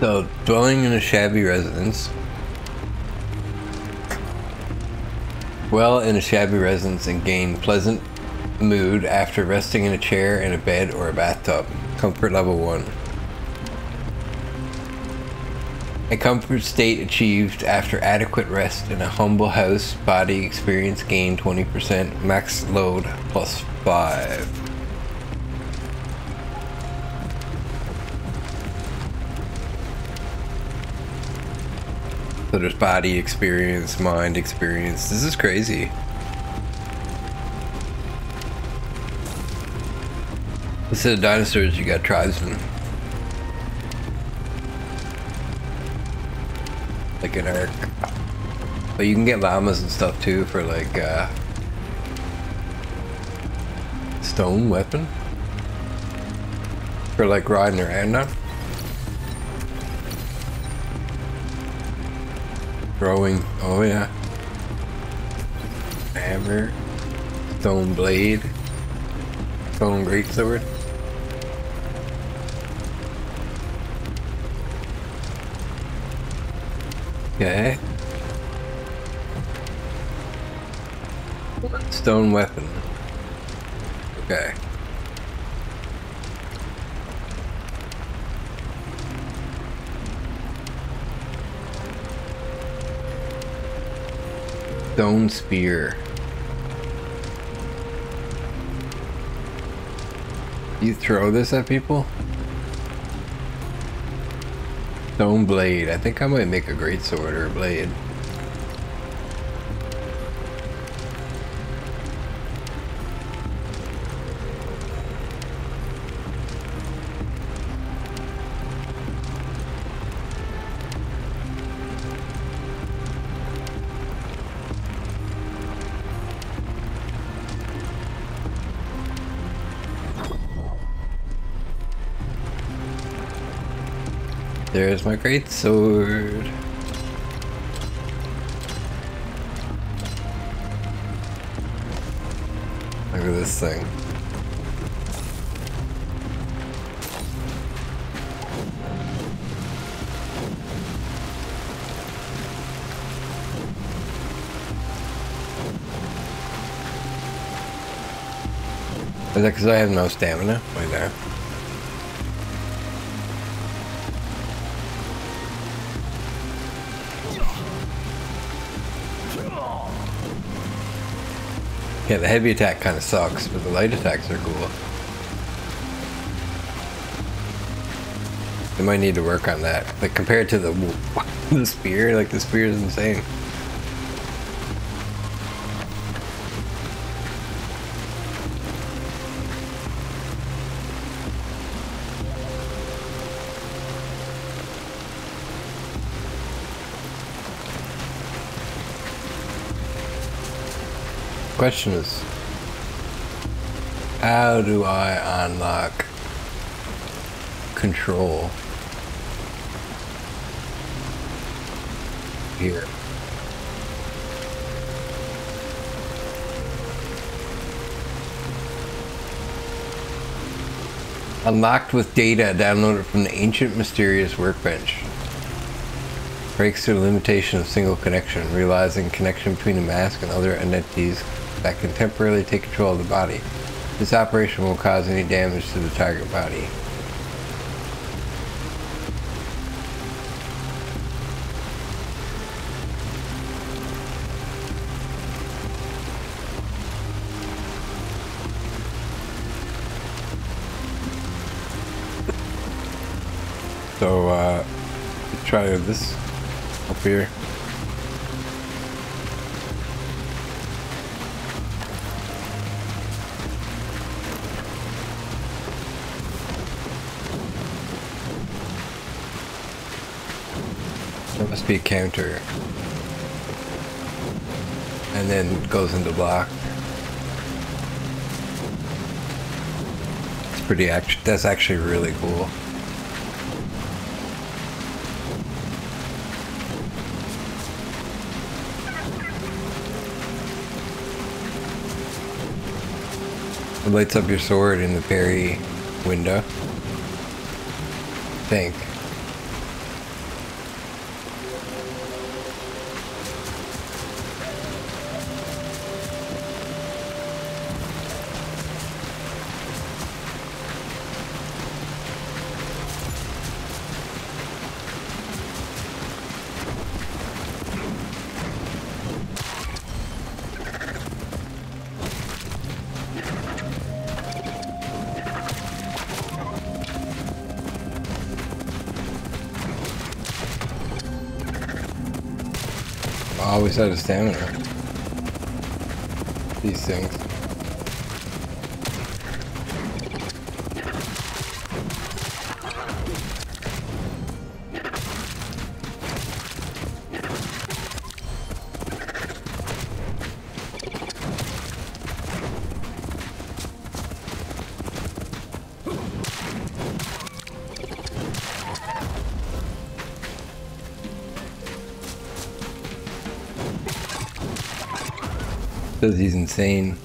So, dwelling in a shabby residence. Well, in a shabby residence and gain pleasant mood after resting in a chair in a bed or a bathtub. Comfort level 1. A comfort state achieved after adequate rest in a humble house. Body experience gain 20%. Max load plus 5. So there's body experience, mind experience. This is crazy. Instead of dinosaurs, you got tribesmen. Like an Ark. But you can get llamas and stuff too for like, stone weapon? For like riding around now? Throwing, oh yeah. Hammer, stone blade, stone greatsword. Okay. Stone weapon. Okay. Stone spear. You throw this at people? Stone blade. I think I might make a greatsword or a blade. There's my greatsword. Look at this thing. Is that because I have no stamina? Right there. Yeah, the heavy attack kind of sucks, but the light attacks are cool. They might need to work on that. Like, compared to the spear, like, the spear is insane. Question is, how do I unlock control here? Unlocked with data downloaded from the ancient mysterious workbench. Breaks through the limitation of single connection, realizing connection between the mask and other entities that can temporarily take control of the body. This operation won't cause any damage to the target body. So, let's try this up here. That must be a counter. And then goes into block. It's pretty act. That's actually really cool. It lights up your sword in the parry window. I think. Always out of stamina. These things. Because he's insane.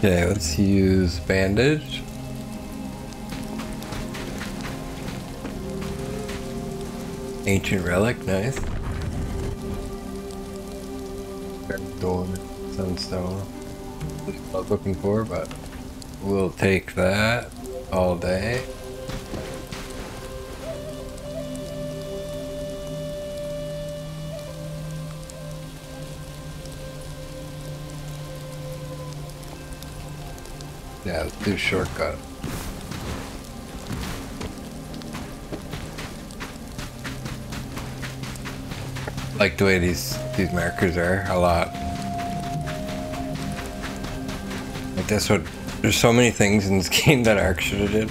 Okay, let's use bandage. Ancient relic, nice. Gold, sunstone. Not looking for, but we'll take that all day. Yeah, let's do shortcut. I like the way these markers are a lot. Like that's what, there's so many things in this game that Ark should have did.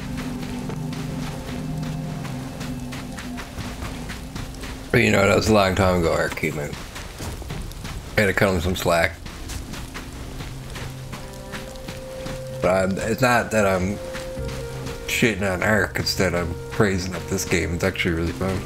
But you know, that was a long time ago, Ark came in. I had to cut him some slack. But it's not that I'm shitting on Ark, it's that I'm praising up this game. It's actually really fun.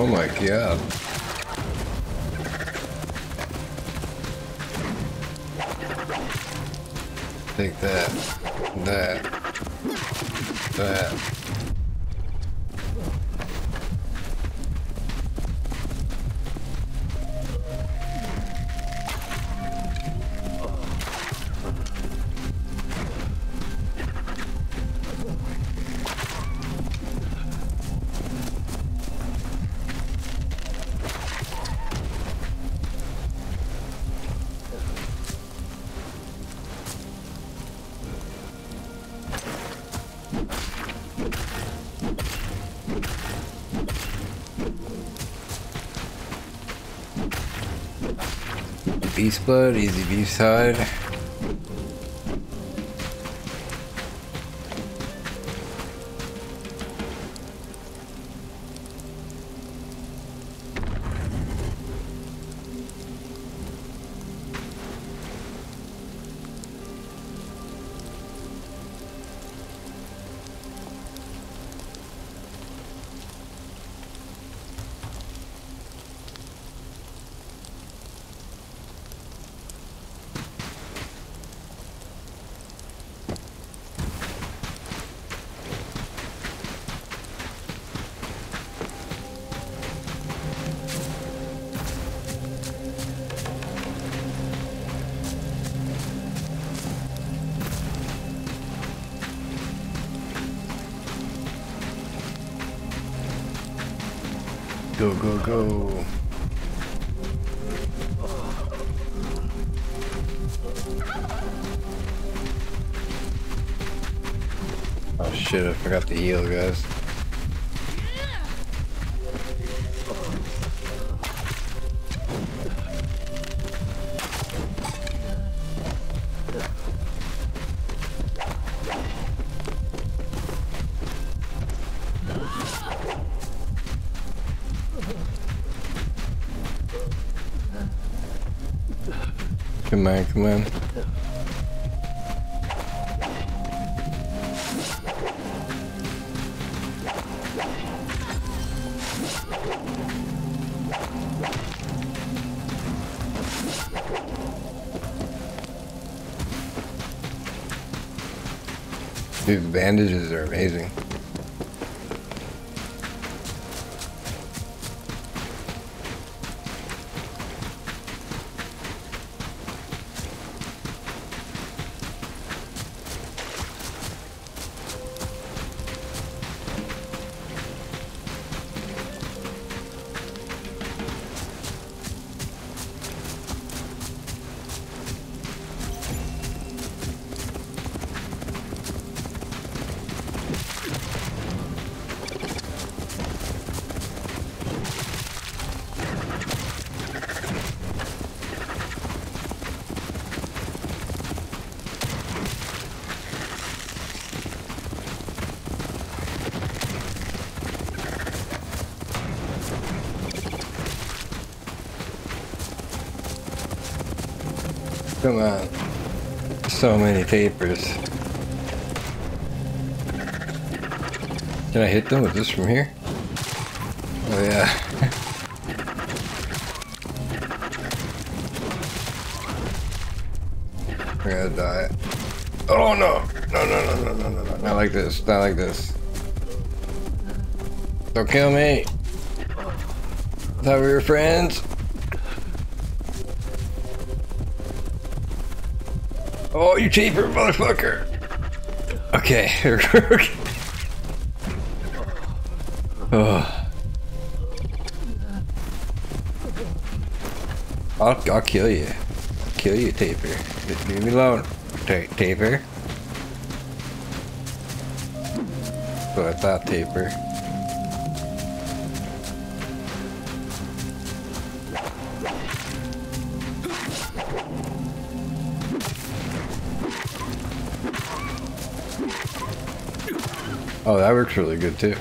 Oh my god. Take that. That. That. beast blood, easy beast side. Go, go, go. Oh shit, I forgot to heal, guys. Come on, come on. Dude, the bandages are amazing. Come on. So many tapers. Can I hit them with this from here? Oh yeah. We're gonna die. Oh no! No, no, no, no, no, no, no. Not like this. Not like this. Don't kill me! I thought we were friends. Oh, you cheaper motherfucker! Okay. Oh. I'll kill you. I'll kill you, Taper. Just leave me alone, Taper. That's what I thought, Taper. Oh, that works really good too.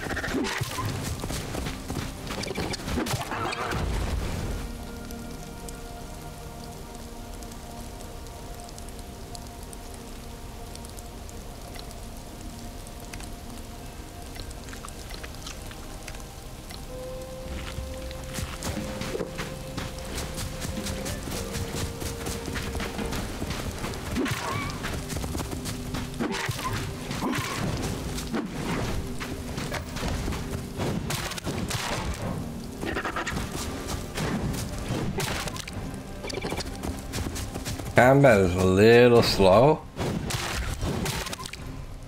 Combat is a little slow,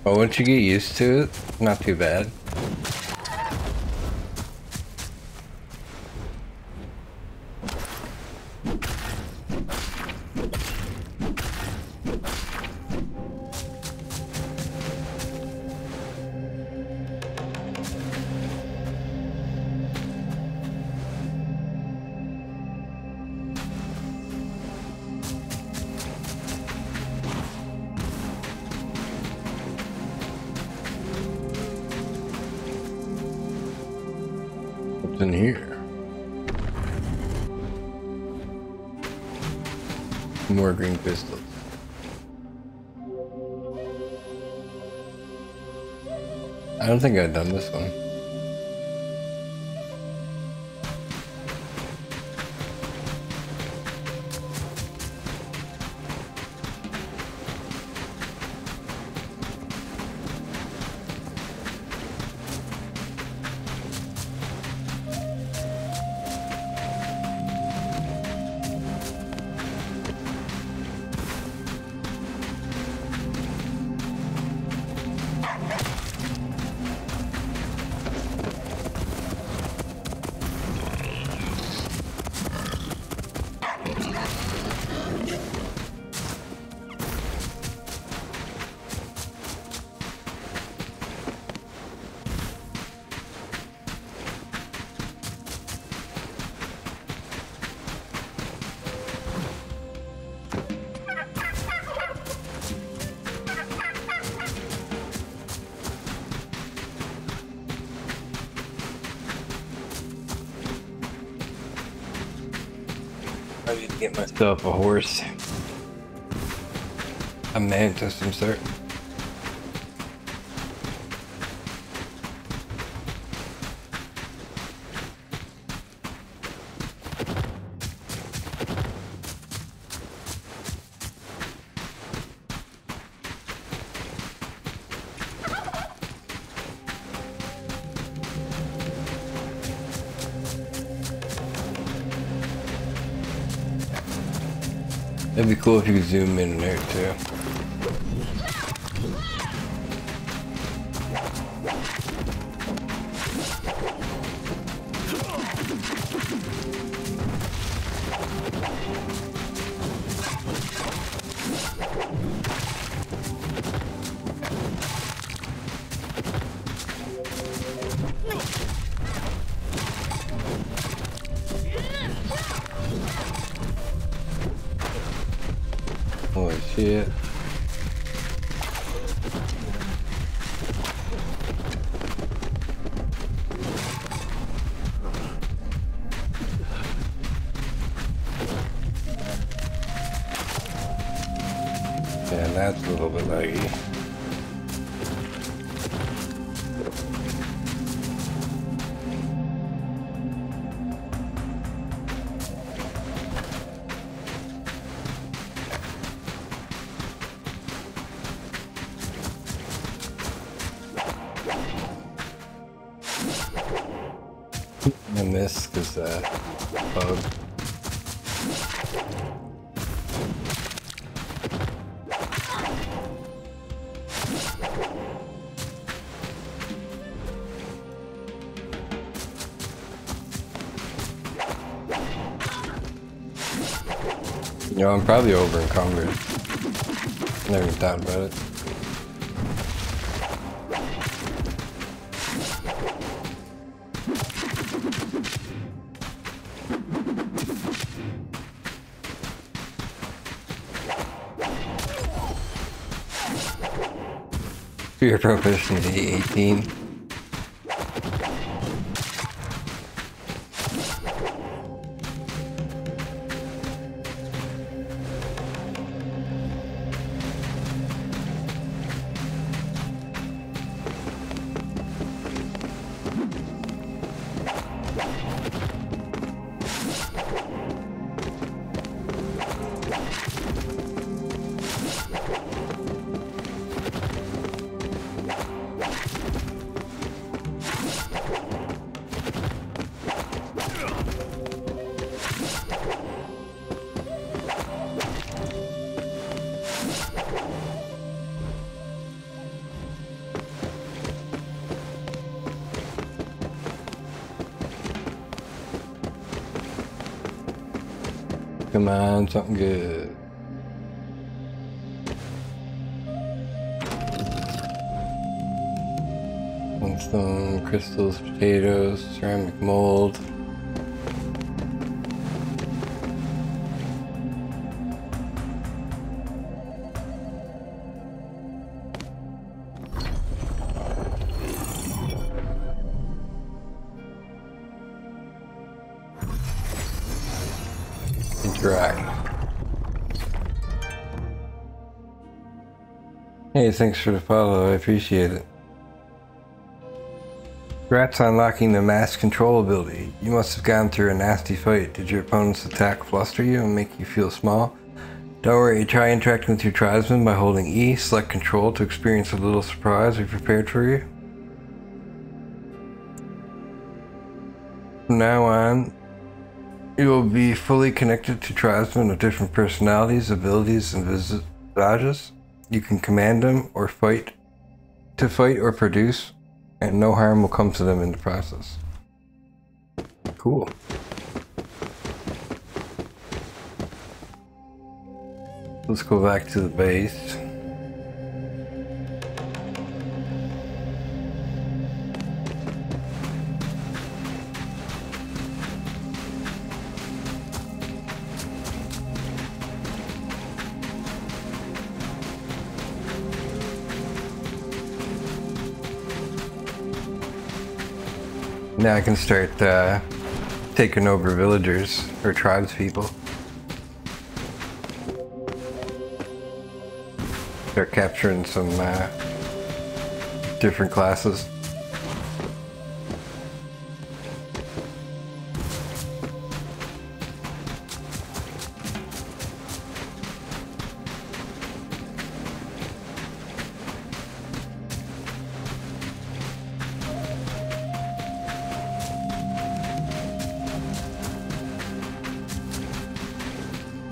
but once you get used to it, not too bad. what's in here. More green crystals. I don't think I've done this one. I need to get myself a horse, a mantis of some sort. It'd be cool if you could zoom in there too. Holy shit. Yeah, that's a little bit laggy. And this is bug. You know, I'm probably over in Congress. Never even thought about it. Your proficiency 18. Come on, something good. Some crystals, potatoes, ceramic mold. interact. Hey, thanks for the follow. I appreciate it. Congrats on locking the mask control ability. You must have gone through a nasty fight. Did your opponent's attack fluster you and make you feel small? Don't worry, try interacting with your tribesmen by holding E, select control to experience a little surprise we prepared for you. From now on, you will be fully connected to tribesmen of different personalities, abilities, and visages. You can command them or fight or produce, and no harm will come to them in the process. Cool. Let's go back to the base. Now I can start taking over villagers or tribespeople. They're capturing some different classes.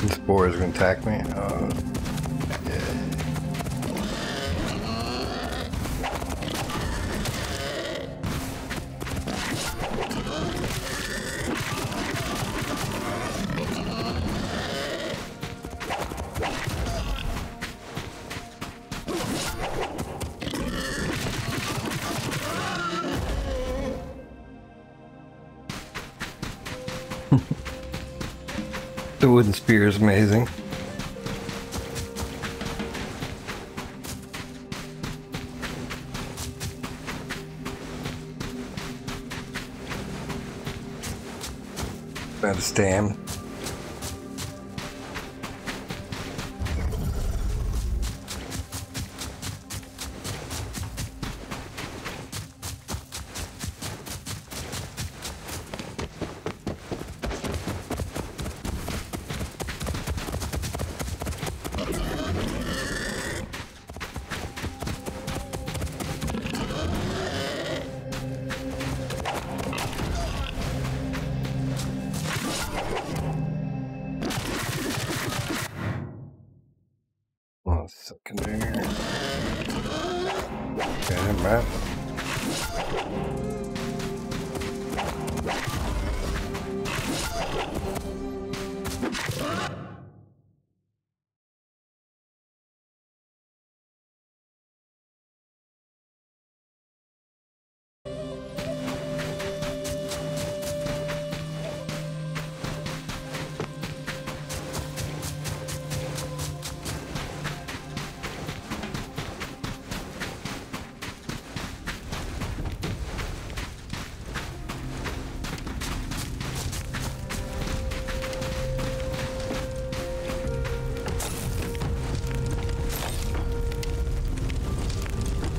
This boar is going to attack me. The wooden spear is amazing. Got a stam.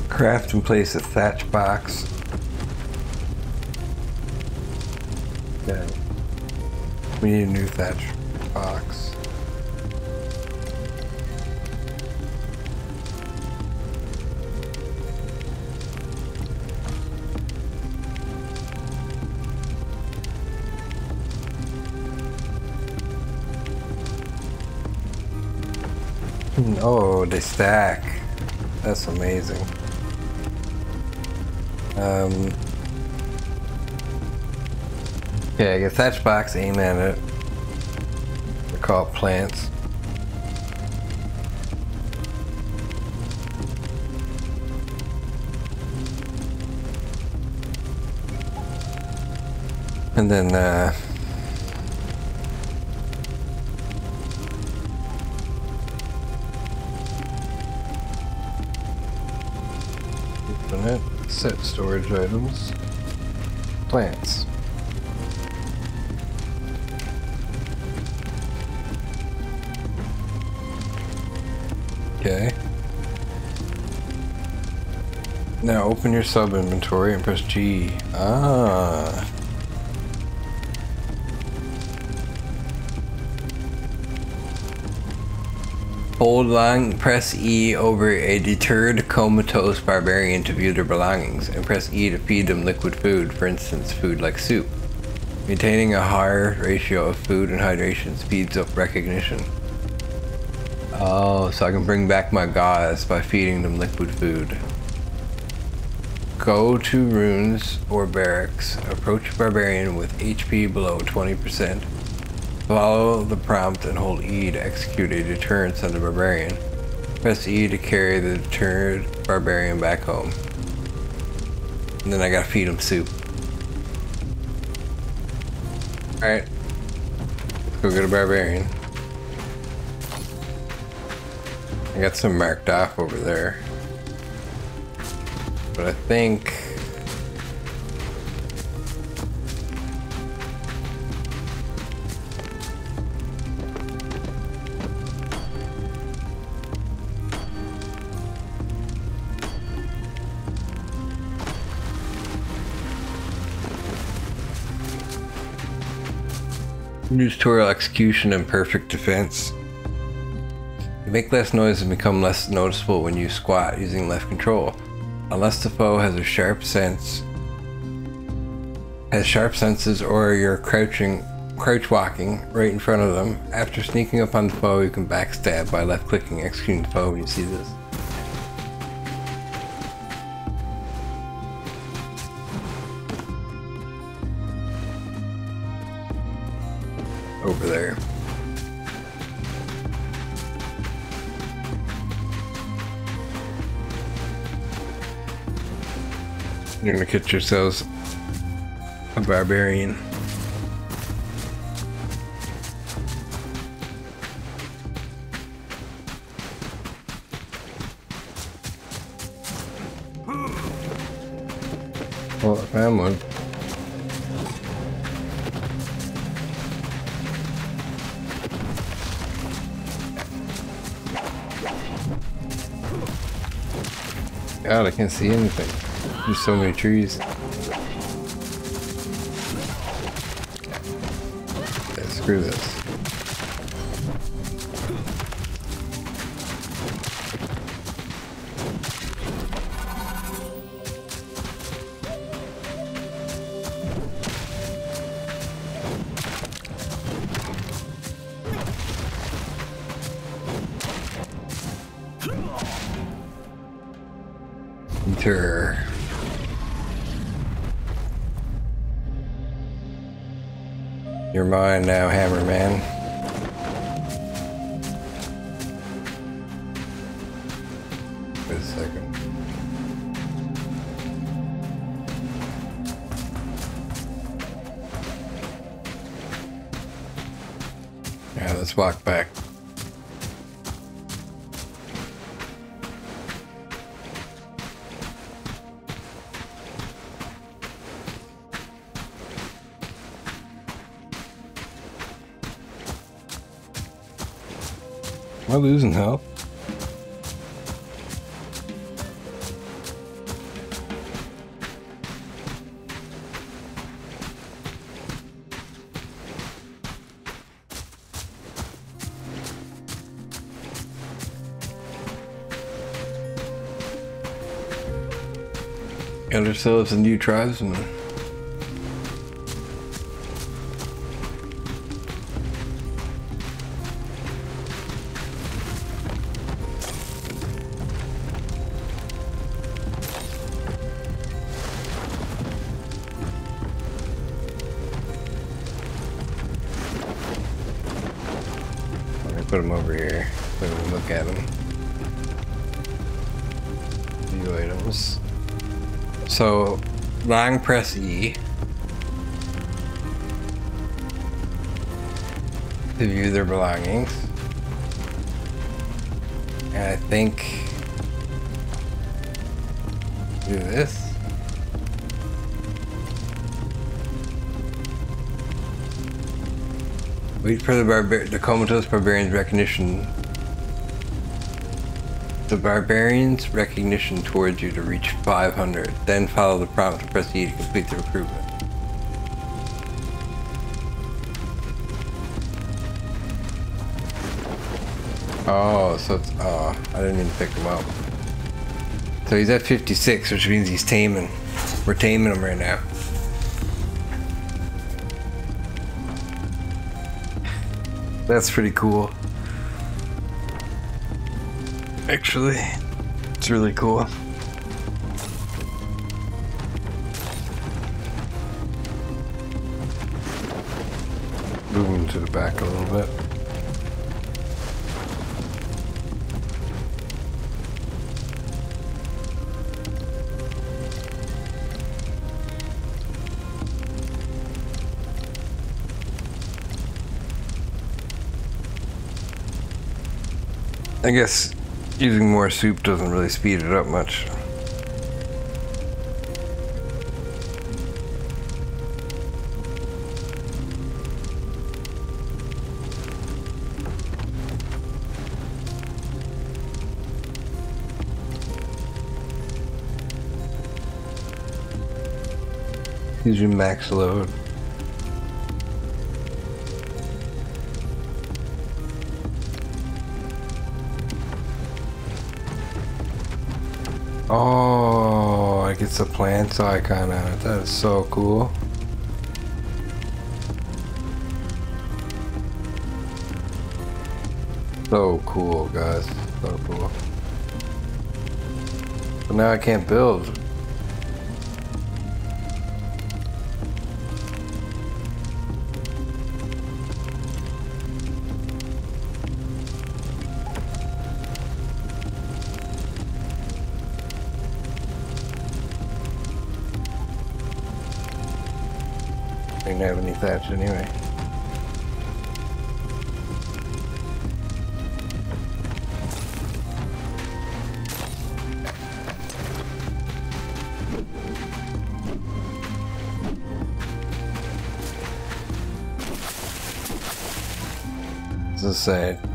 Craft and place a thatch box. Okay. We need a new thatch box. Oh, they stack. That's amazing. Yeah, I guess thatch box, aim at it. We call it plants. And then, open it. Set storage items, plants. Now open your sub inventory and press G. Ah. Hold long, press E over a deterred comatose barbarian to view their belongings, and press E to feed them liquid food, for instance food like soup. Maintaining a higher ratio of food and hydration speeds up recognition. Oh, so I can bring back my guys by feeding them liquid food. Go to ruins or barracks, approach barbarian with HP below 20%, follow the prompt and hold E to execute a deterrence on the barbarian. Press E to carry the deterred barbarian back home. And then I gotta feed him soup. Alright, let's go get a barbarian. I got some marked off over there. But I think use tutorial execution and perfect defense. You make less noise and become less noticeable when you squat using left control. Unless the foe has a sharp senses, or you're crouch walking right in front of them. After sneaking up on the foe, you can backstab by left clicking, executing the foe when you see this. Over there. You're gonna get yourselves a barbarian. Well, I found one. God, I can't see anything. There's so many trees. Yeah, screw this. Enter. You're mine now, Hammer Man. Wait a second. Yeah, let's walk back. Am I losing health? Got ourselves a new tribesman. Put him over here. Let me look at him. View items. So, long press E to view their belongings. And I think do this. Wait for the comatose barbarian's recognition the barbarian's recognition towards you to reach 500. Then follow the prompt to press E to complete the recruitment. Oh, so it's, oh, I didn't even pick him up. So he's at 56, which means he's taming. We're taming him right now. That's pretty cool. Actually, it's really cool. Moving to the back a little bit. I guess using more soup doesn't really speed it up much. Use your max load. Oh, it gets a plants icon on it. That is so cool. So cool, guys. So cool. But now I can't build. Have any thatch anyway. As I said,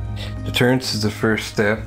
deterrence is the first step.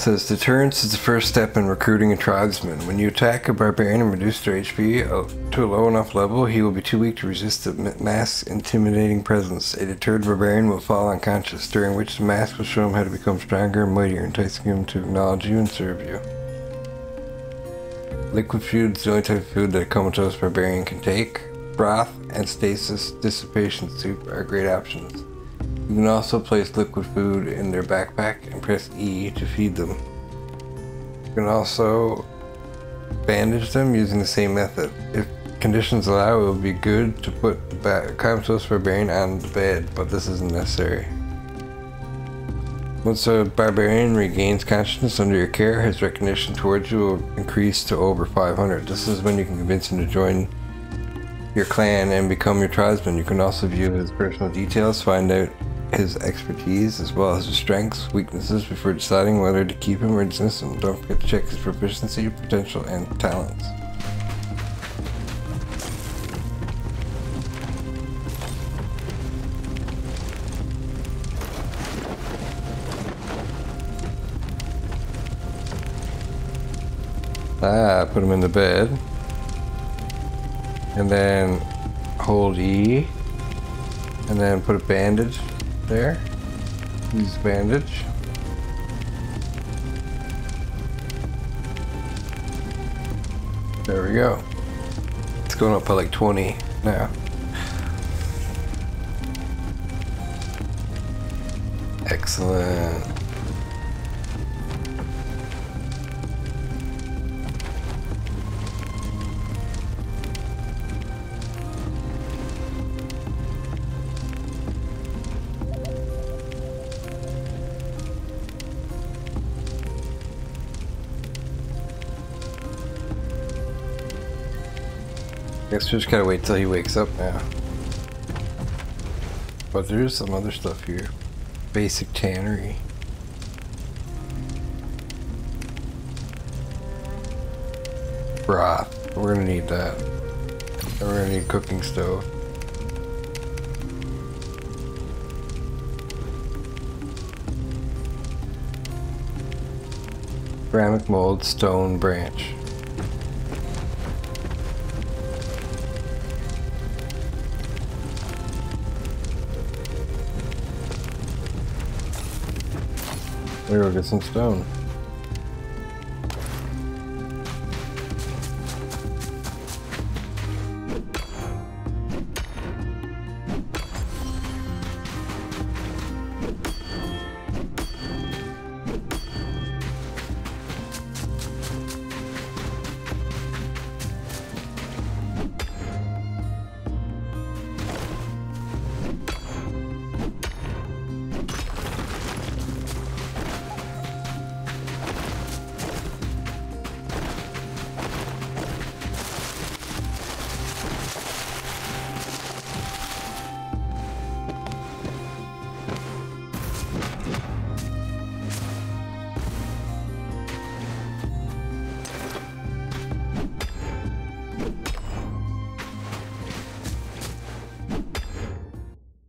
Says, deterrence is the first step in recruiting a tribesman. When you attack a barbarian and reduce their HP to a low enough level, he will be too weak to resist the mask's intimidating presence. A deterred barbarian will fall unconscious, during which the mask will show him how to become stronger and mightier, enticing him to acknowledge you and serve you. Liquid food is the only type of food that a comatose barbarian can take. Broth and stasis dissipation soup are great options. You can also place liquid food in their backpack and press E to feed them. You can also bandage them using the same method. If conditions allow, it would be good to put the comatose barbarian on the bed, but this isn't necessary. Once a barbarian regains consciousness under your care, his recognition towards you will increase to over 500. This is when you can convince him to join your clan and become your tribesman. You can also view his personal details, find out his expertise as well as his strengths, weaknesses before deciding whether to keep him or dismiss him. Don't forget to check his proficiency, potential, and talents. Ah, put him in the bed. And then hold E. And then put a bandage there. Use bandage. There we go. It's going up by like 20 now. Excellent. Guess we just gotta wait till he wakes up now. But there's some other stuff here. basic tannery. Broth. We're gonna need that. And we're gonna need a cooking stove. Ceramic mold, stone branch. There, we'll get some stone.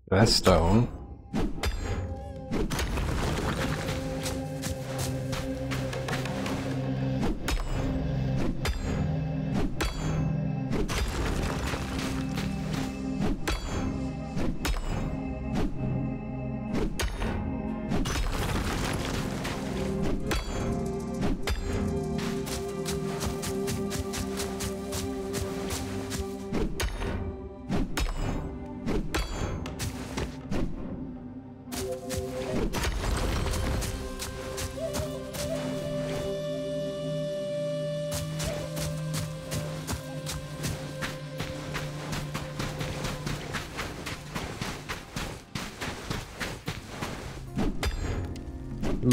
That's stone.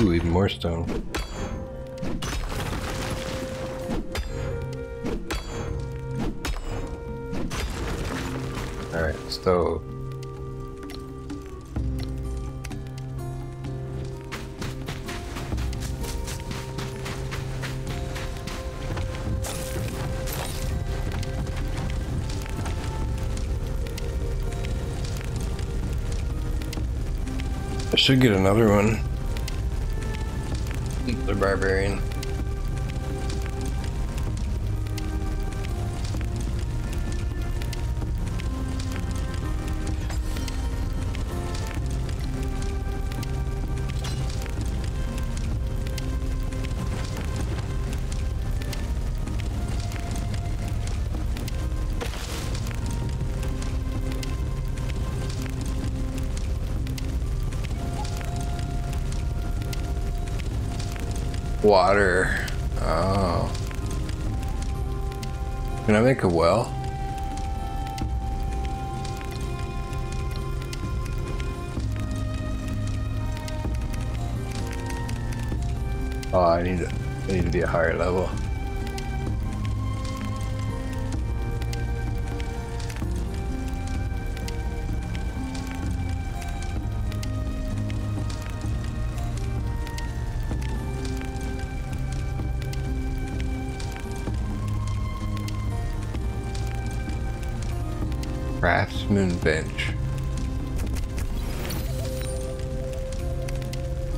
Ooh, even more stone. Alright, stove. I should get another one. The barbarian. Water. Oh. Can I make a well? Oh, I need to be a higher level. Craftsman bench.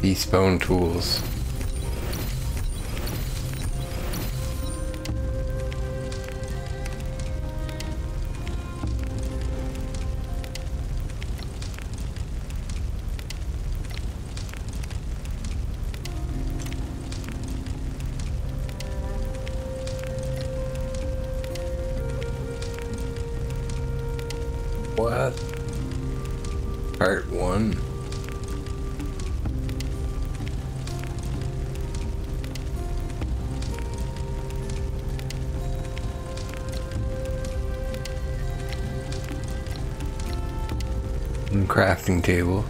These bone tools. What? Part 1. And crafting table.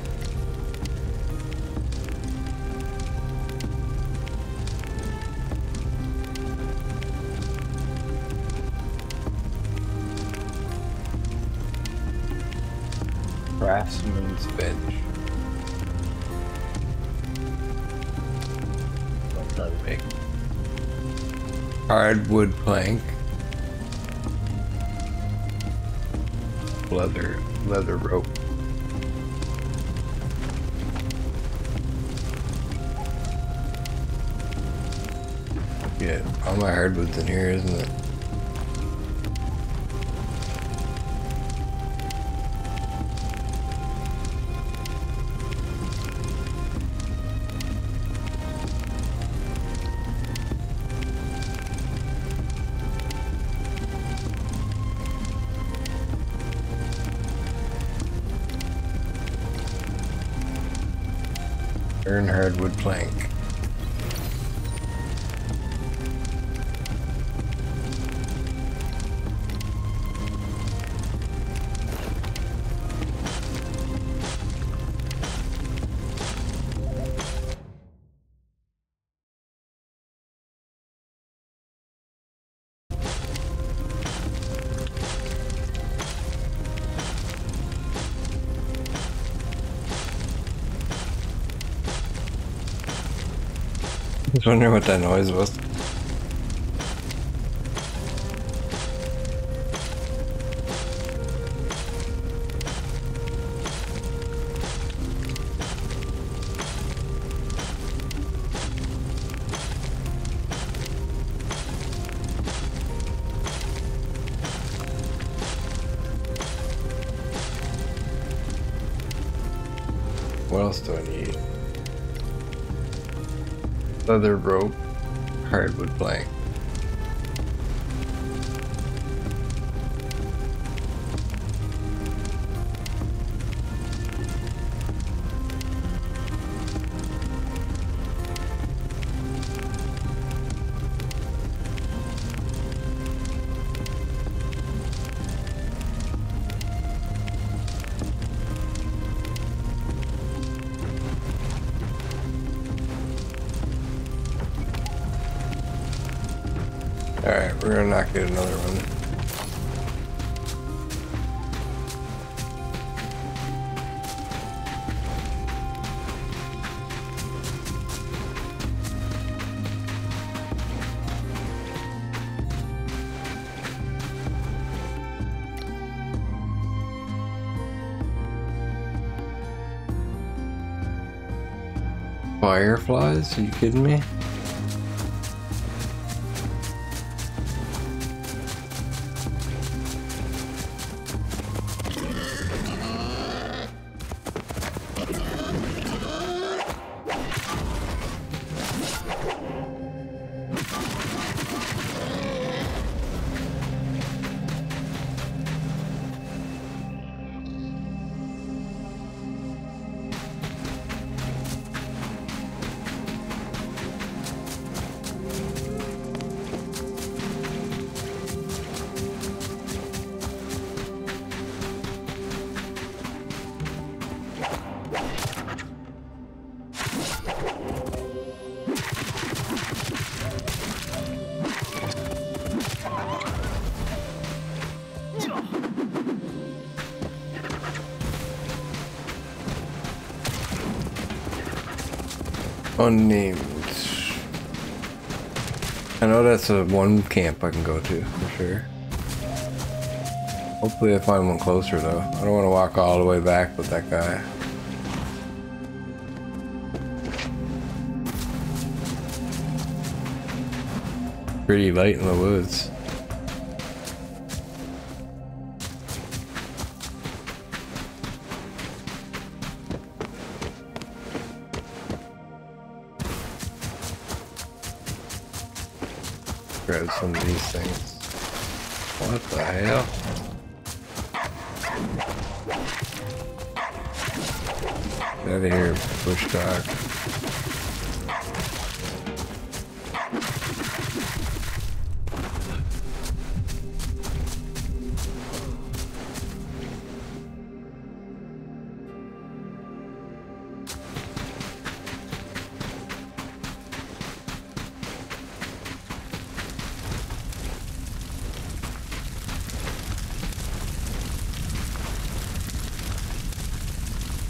Craftsman's bench. done big. Hardwood plank. Leather rope. Yeah, all my hardwood's in here, isn't it? Hardwood plank. I was wondering what that noise was. What else do I need? Leather rope, hardwood plank. Alright, we're gonna knock out another one. Fireflies? Are you kidding me? Unnamed. I know that's a one camp I can go to for sure. Hopefully I find one closer though. I don't want to walk all the way back with that guy. Pretty light in the woods. Grab some of these things. What the hell? Get out of here, bushcock.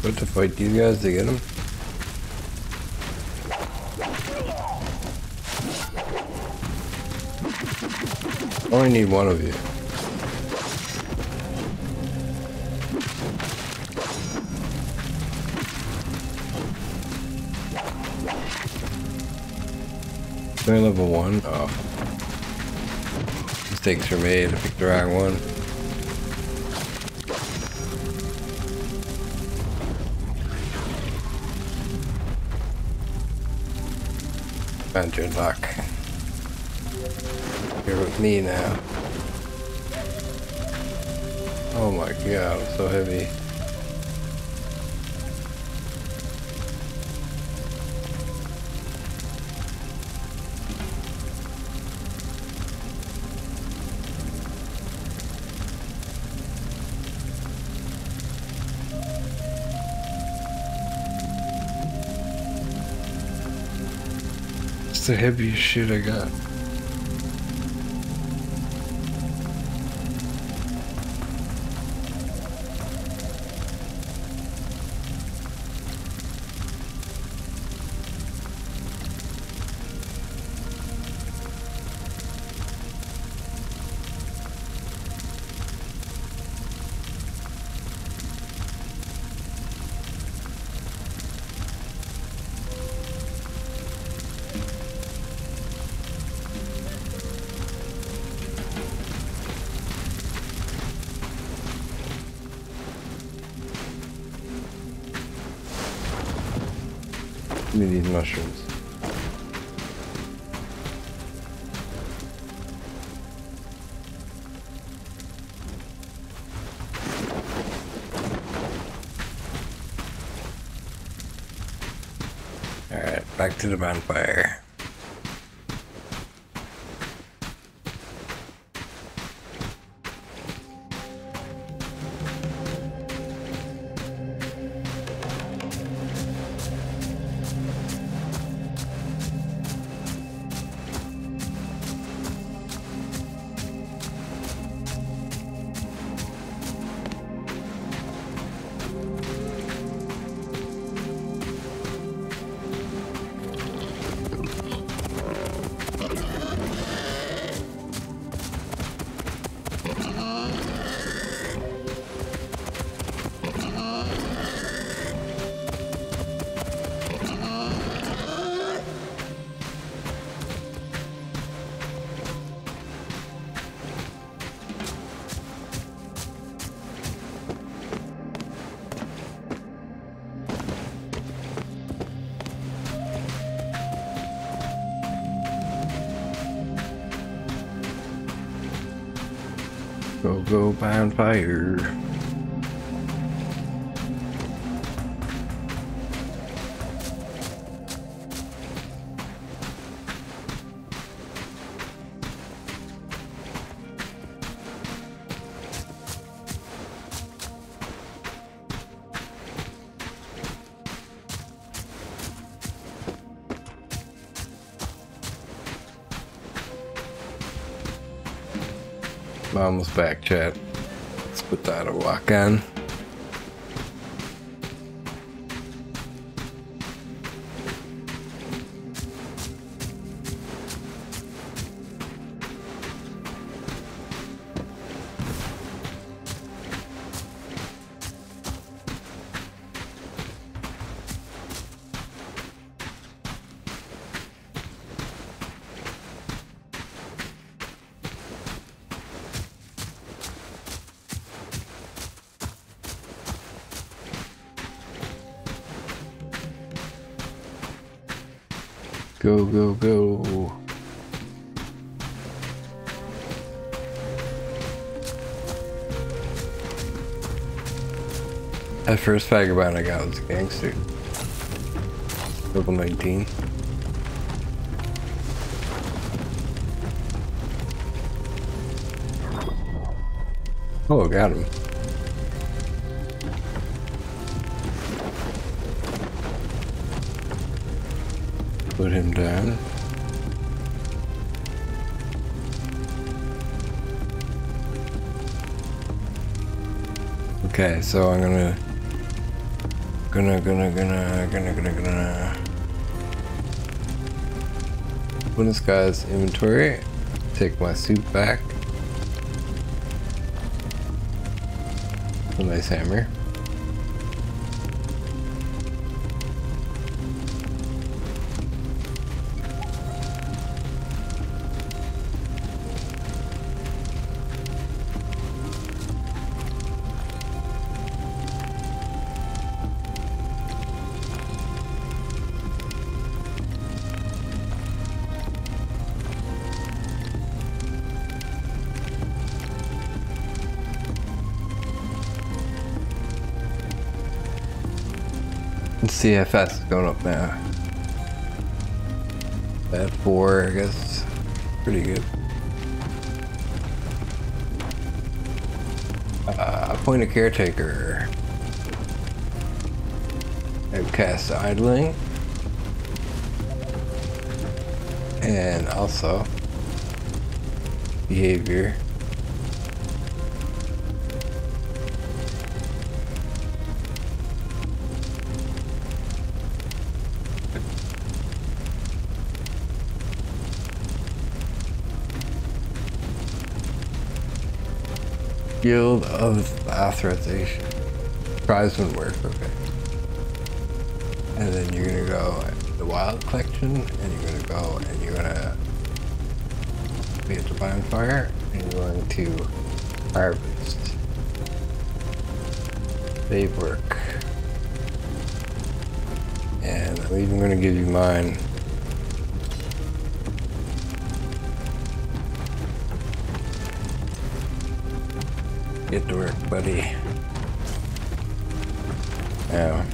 What to fight these guys to get them? only need one of you. Only level 1? Oh. Mistakes were made. I picked the wrong one. And your luck. You're with me now. Oh my god, I'm so heavy. The heaviest shit I got. These mushrooms. All right, back to the bonfire. Go, go, bonfire. Mom's back, chat. Let's put that a walk on. Go, go, go. That first vagabond I got was a gangster. Level 19. Oh, got him. Put him down. Okay, so I'm gonna open this guy's inventory, take my suit back, a nice hammer. Let's see how fast it's going up now. At 4, I guess. Pretty good. Appoint a caretaker. And cast idling. And also behavior. Guild of Authorization. Tribesman work, okay. And then you're gonna go the wild collection, and you're gonna go and you're gonna be at the bonfire, and you're going to harvest. They work. And I'm even gonna give you mine. Get to work, buddy. Now.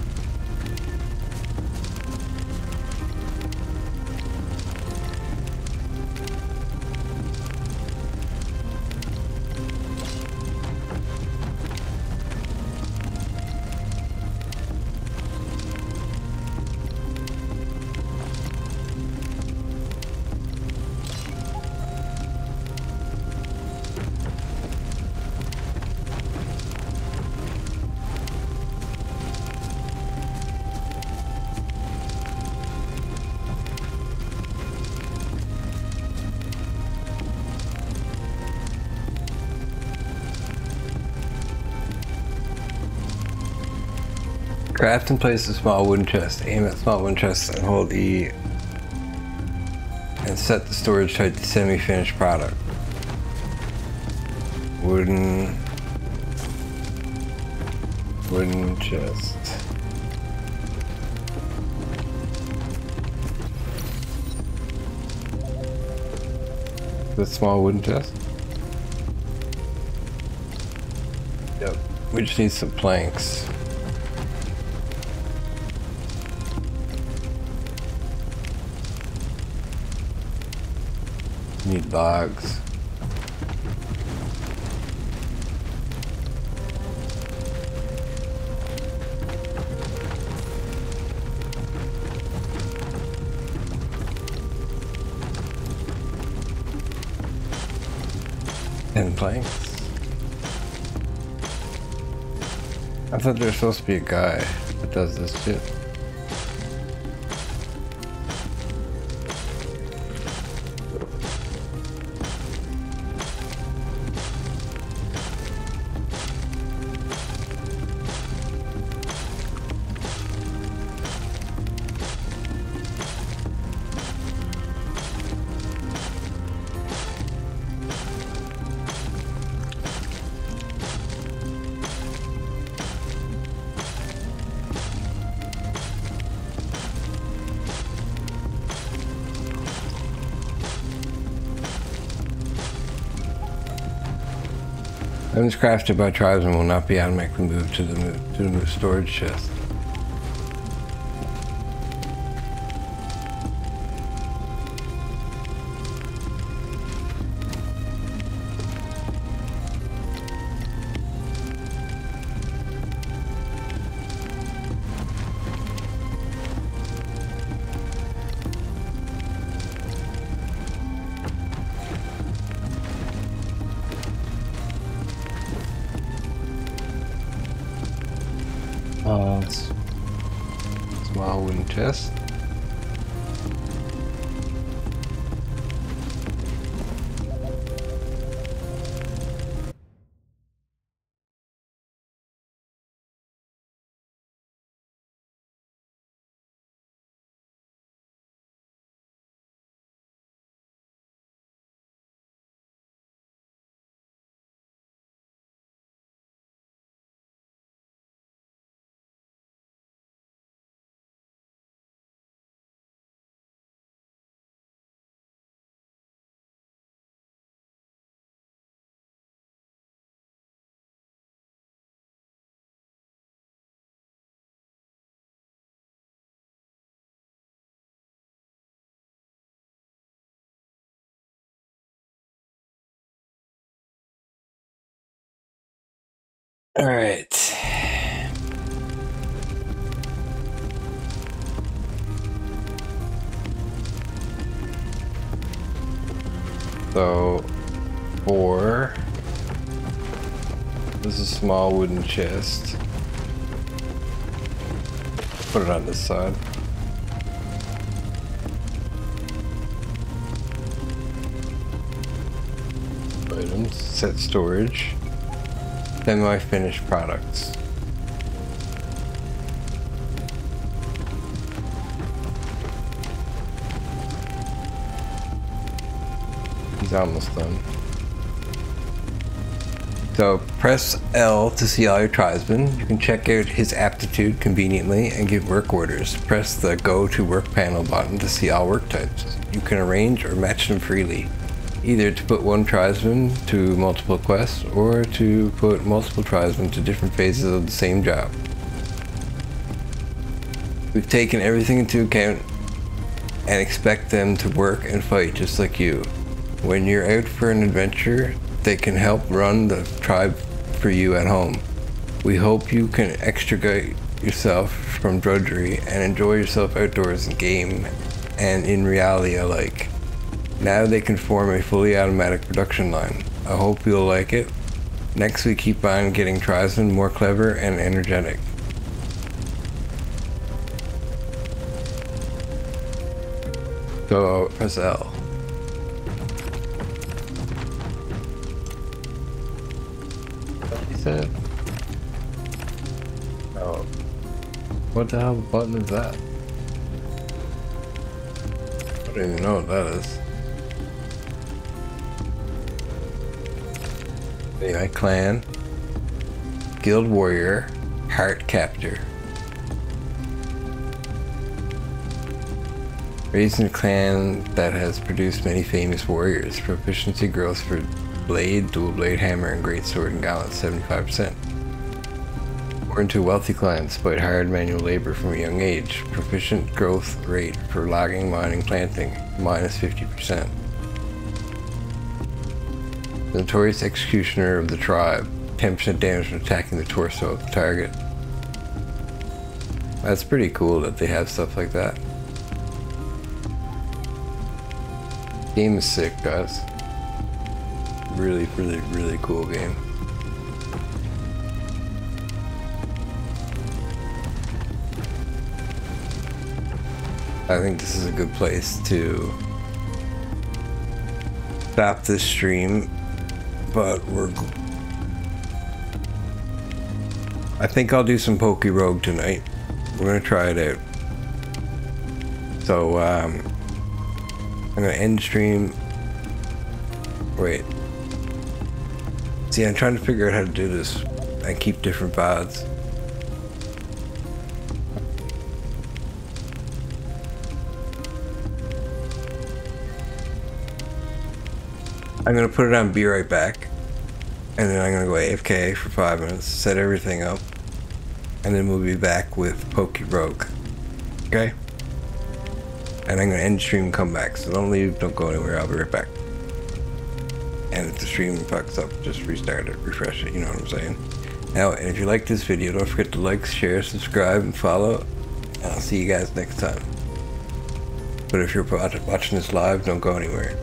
Craft and place a small wooden chest. Aim at small wooden chests and hold E and set the storage type to semi-finished product. Wooden chest. The small wooden chest? Yep. We just need some planks. Need logs. And planks. I thought there was supposed to be a guy that does this shit. Items crafted by tribesmen will not be automatically moved to the storage chest. Small wooden chest. All right. So, four. This is a small wooden chest. Put it on this side. Items, set storage. Semi-finished products. He's almost done. So press L to see all your tribesmen. You can check out his aptitude conveniently and give work orders. Press the Go to Work panel button to see all work types. You can arrange or match them freely, either to put one tribesman to multiple quests or to put multiple tribesmen to different phases of the same job. We've taken everything into account and expect them to work and fight just like you. When you're out for an adventure, they can help run the tribe for you at home. We hope you can extricate yourself from drudgery and enjoy yourself outdoors in game and in reality alike. Now they can form a fully automatic production line. I hope you'll like it. Next we keep on getting tribesmen more clever and energetic. So press L. What he said? Oh. What the hell button is that? I don't even know what that is. My clan, guild warrior, heart captor. Raising a clan that has produced many famous warriors. Proficiency growth for blade, dual blade hammer, and great sword and gauntlet 75%. Born into a wealthy clan despite hard manual labor from a young age. Proficient growth rate for logging, mining, planting minus 50%. The notorious executioner of the tribe, 10% damage from attacking the torso of the target. That's pretty cool that they have stuff like that. Game is sick, guys. Really, really, really cool game. I think this is a good place to stop this stream. But I think I'll do some Poke Rogue tonight. We're gonna try it out. So I'm gonna end stream. Wait. See, I'm trying to figure out how to do this and keep different VODs. I'm gonna put it on Be Right Back, and then I'm gonna go AFK for 5 minutes, set everything up, and then we'll be back with Poke Rogue. Okay? And I'm gonna end stream and come back, so don't leave, don't go anywhere, I'll be right back. And if the stream fucks up, just restart it, refresh it, you know what I'm saying? Now, and if you like this video, don't forget to like, share, subscribe, and follow, and I'll see you guys next time. But if you're watching this live, don't go anywhere.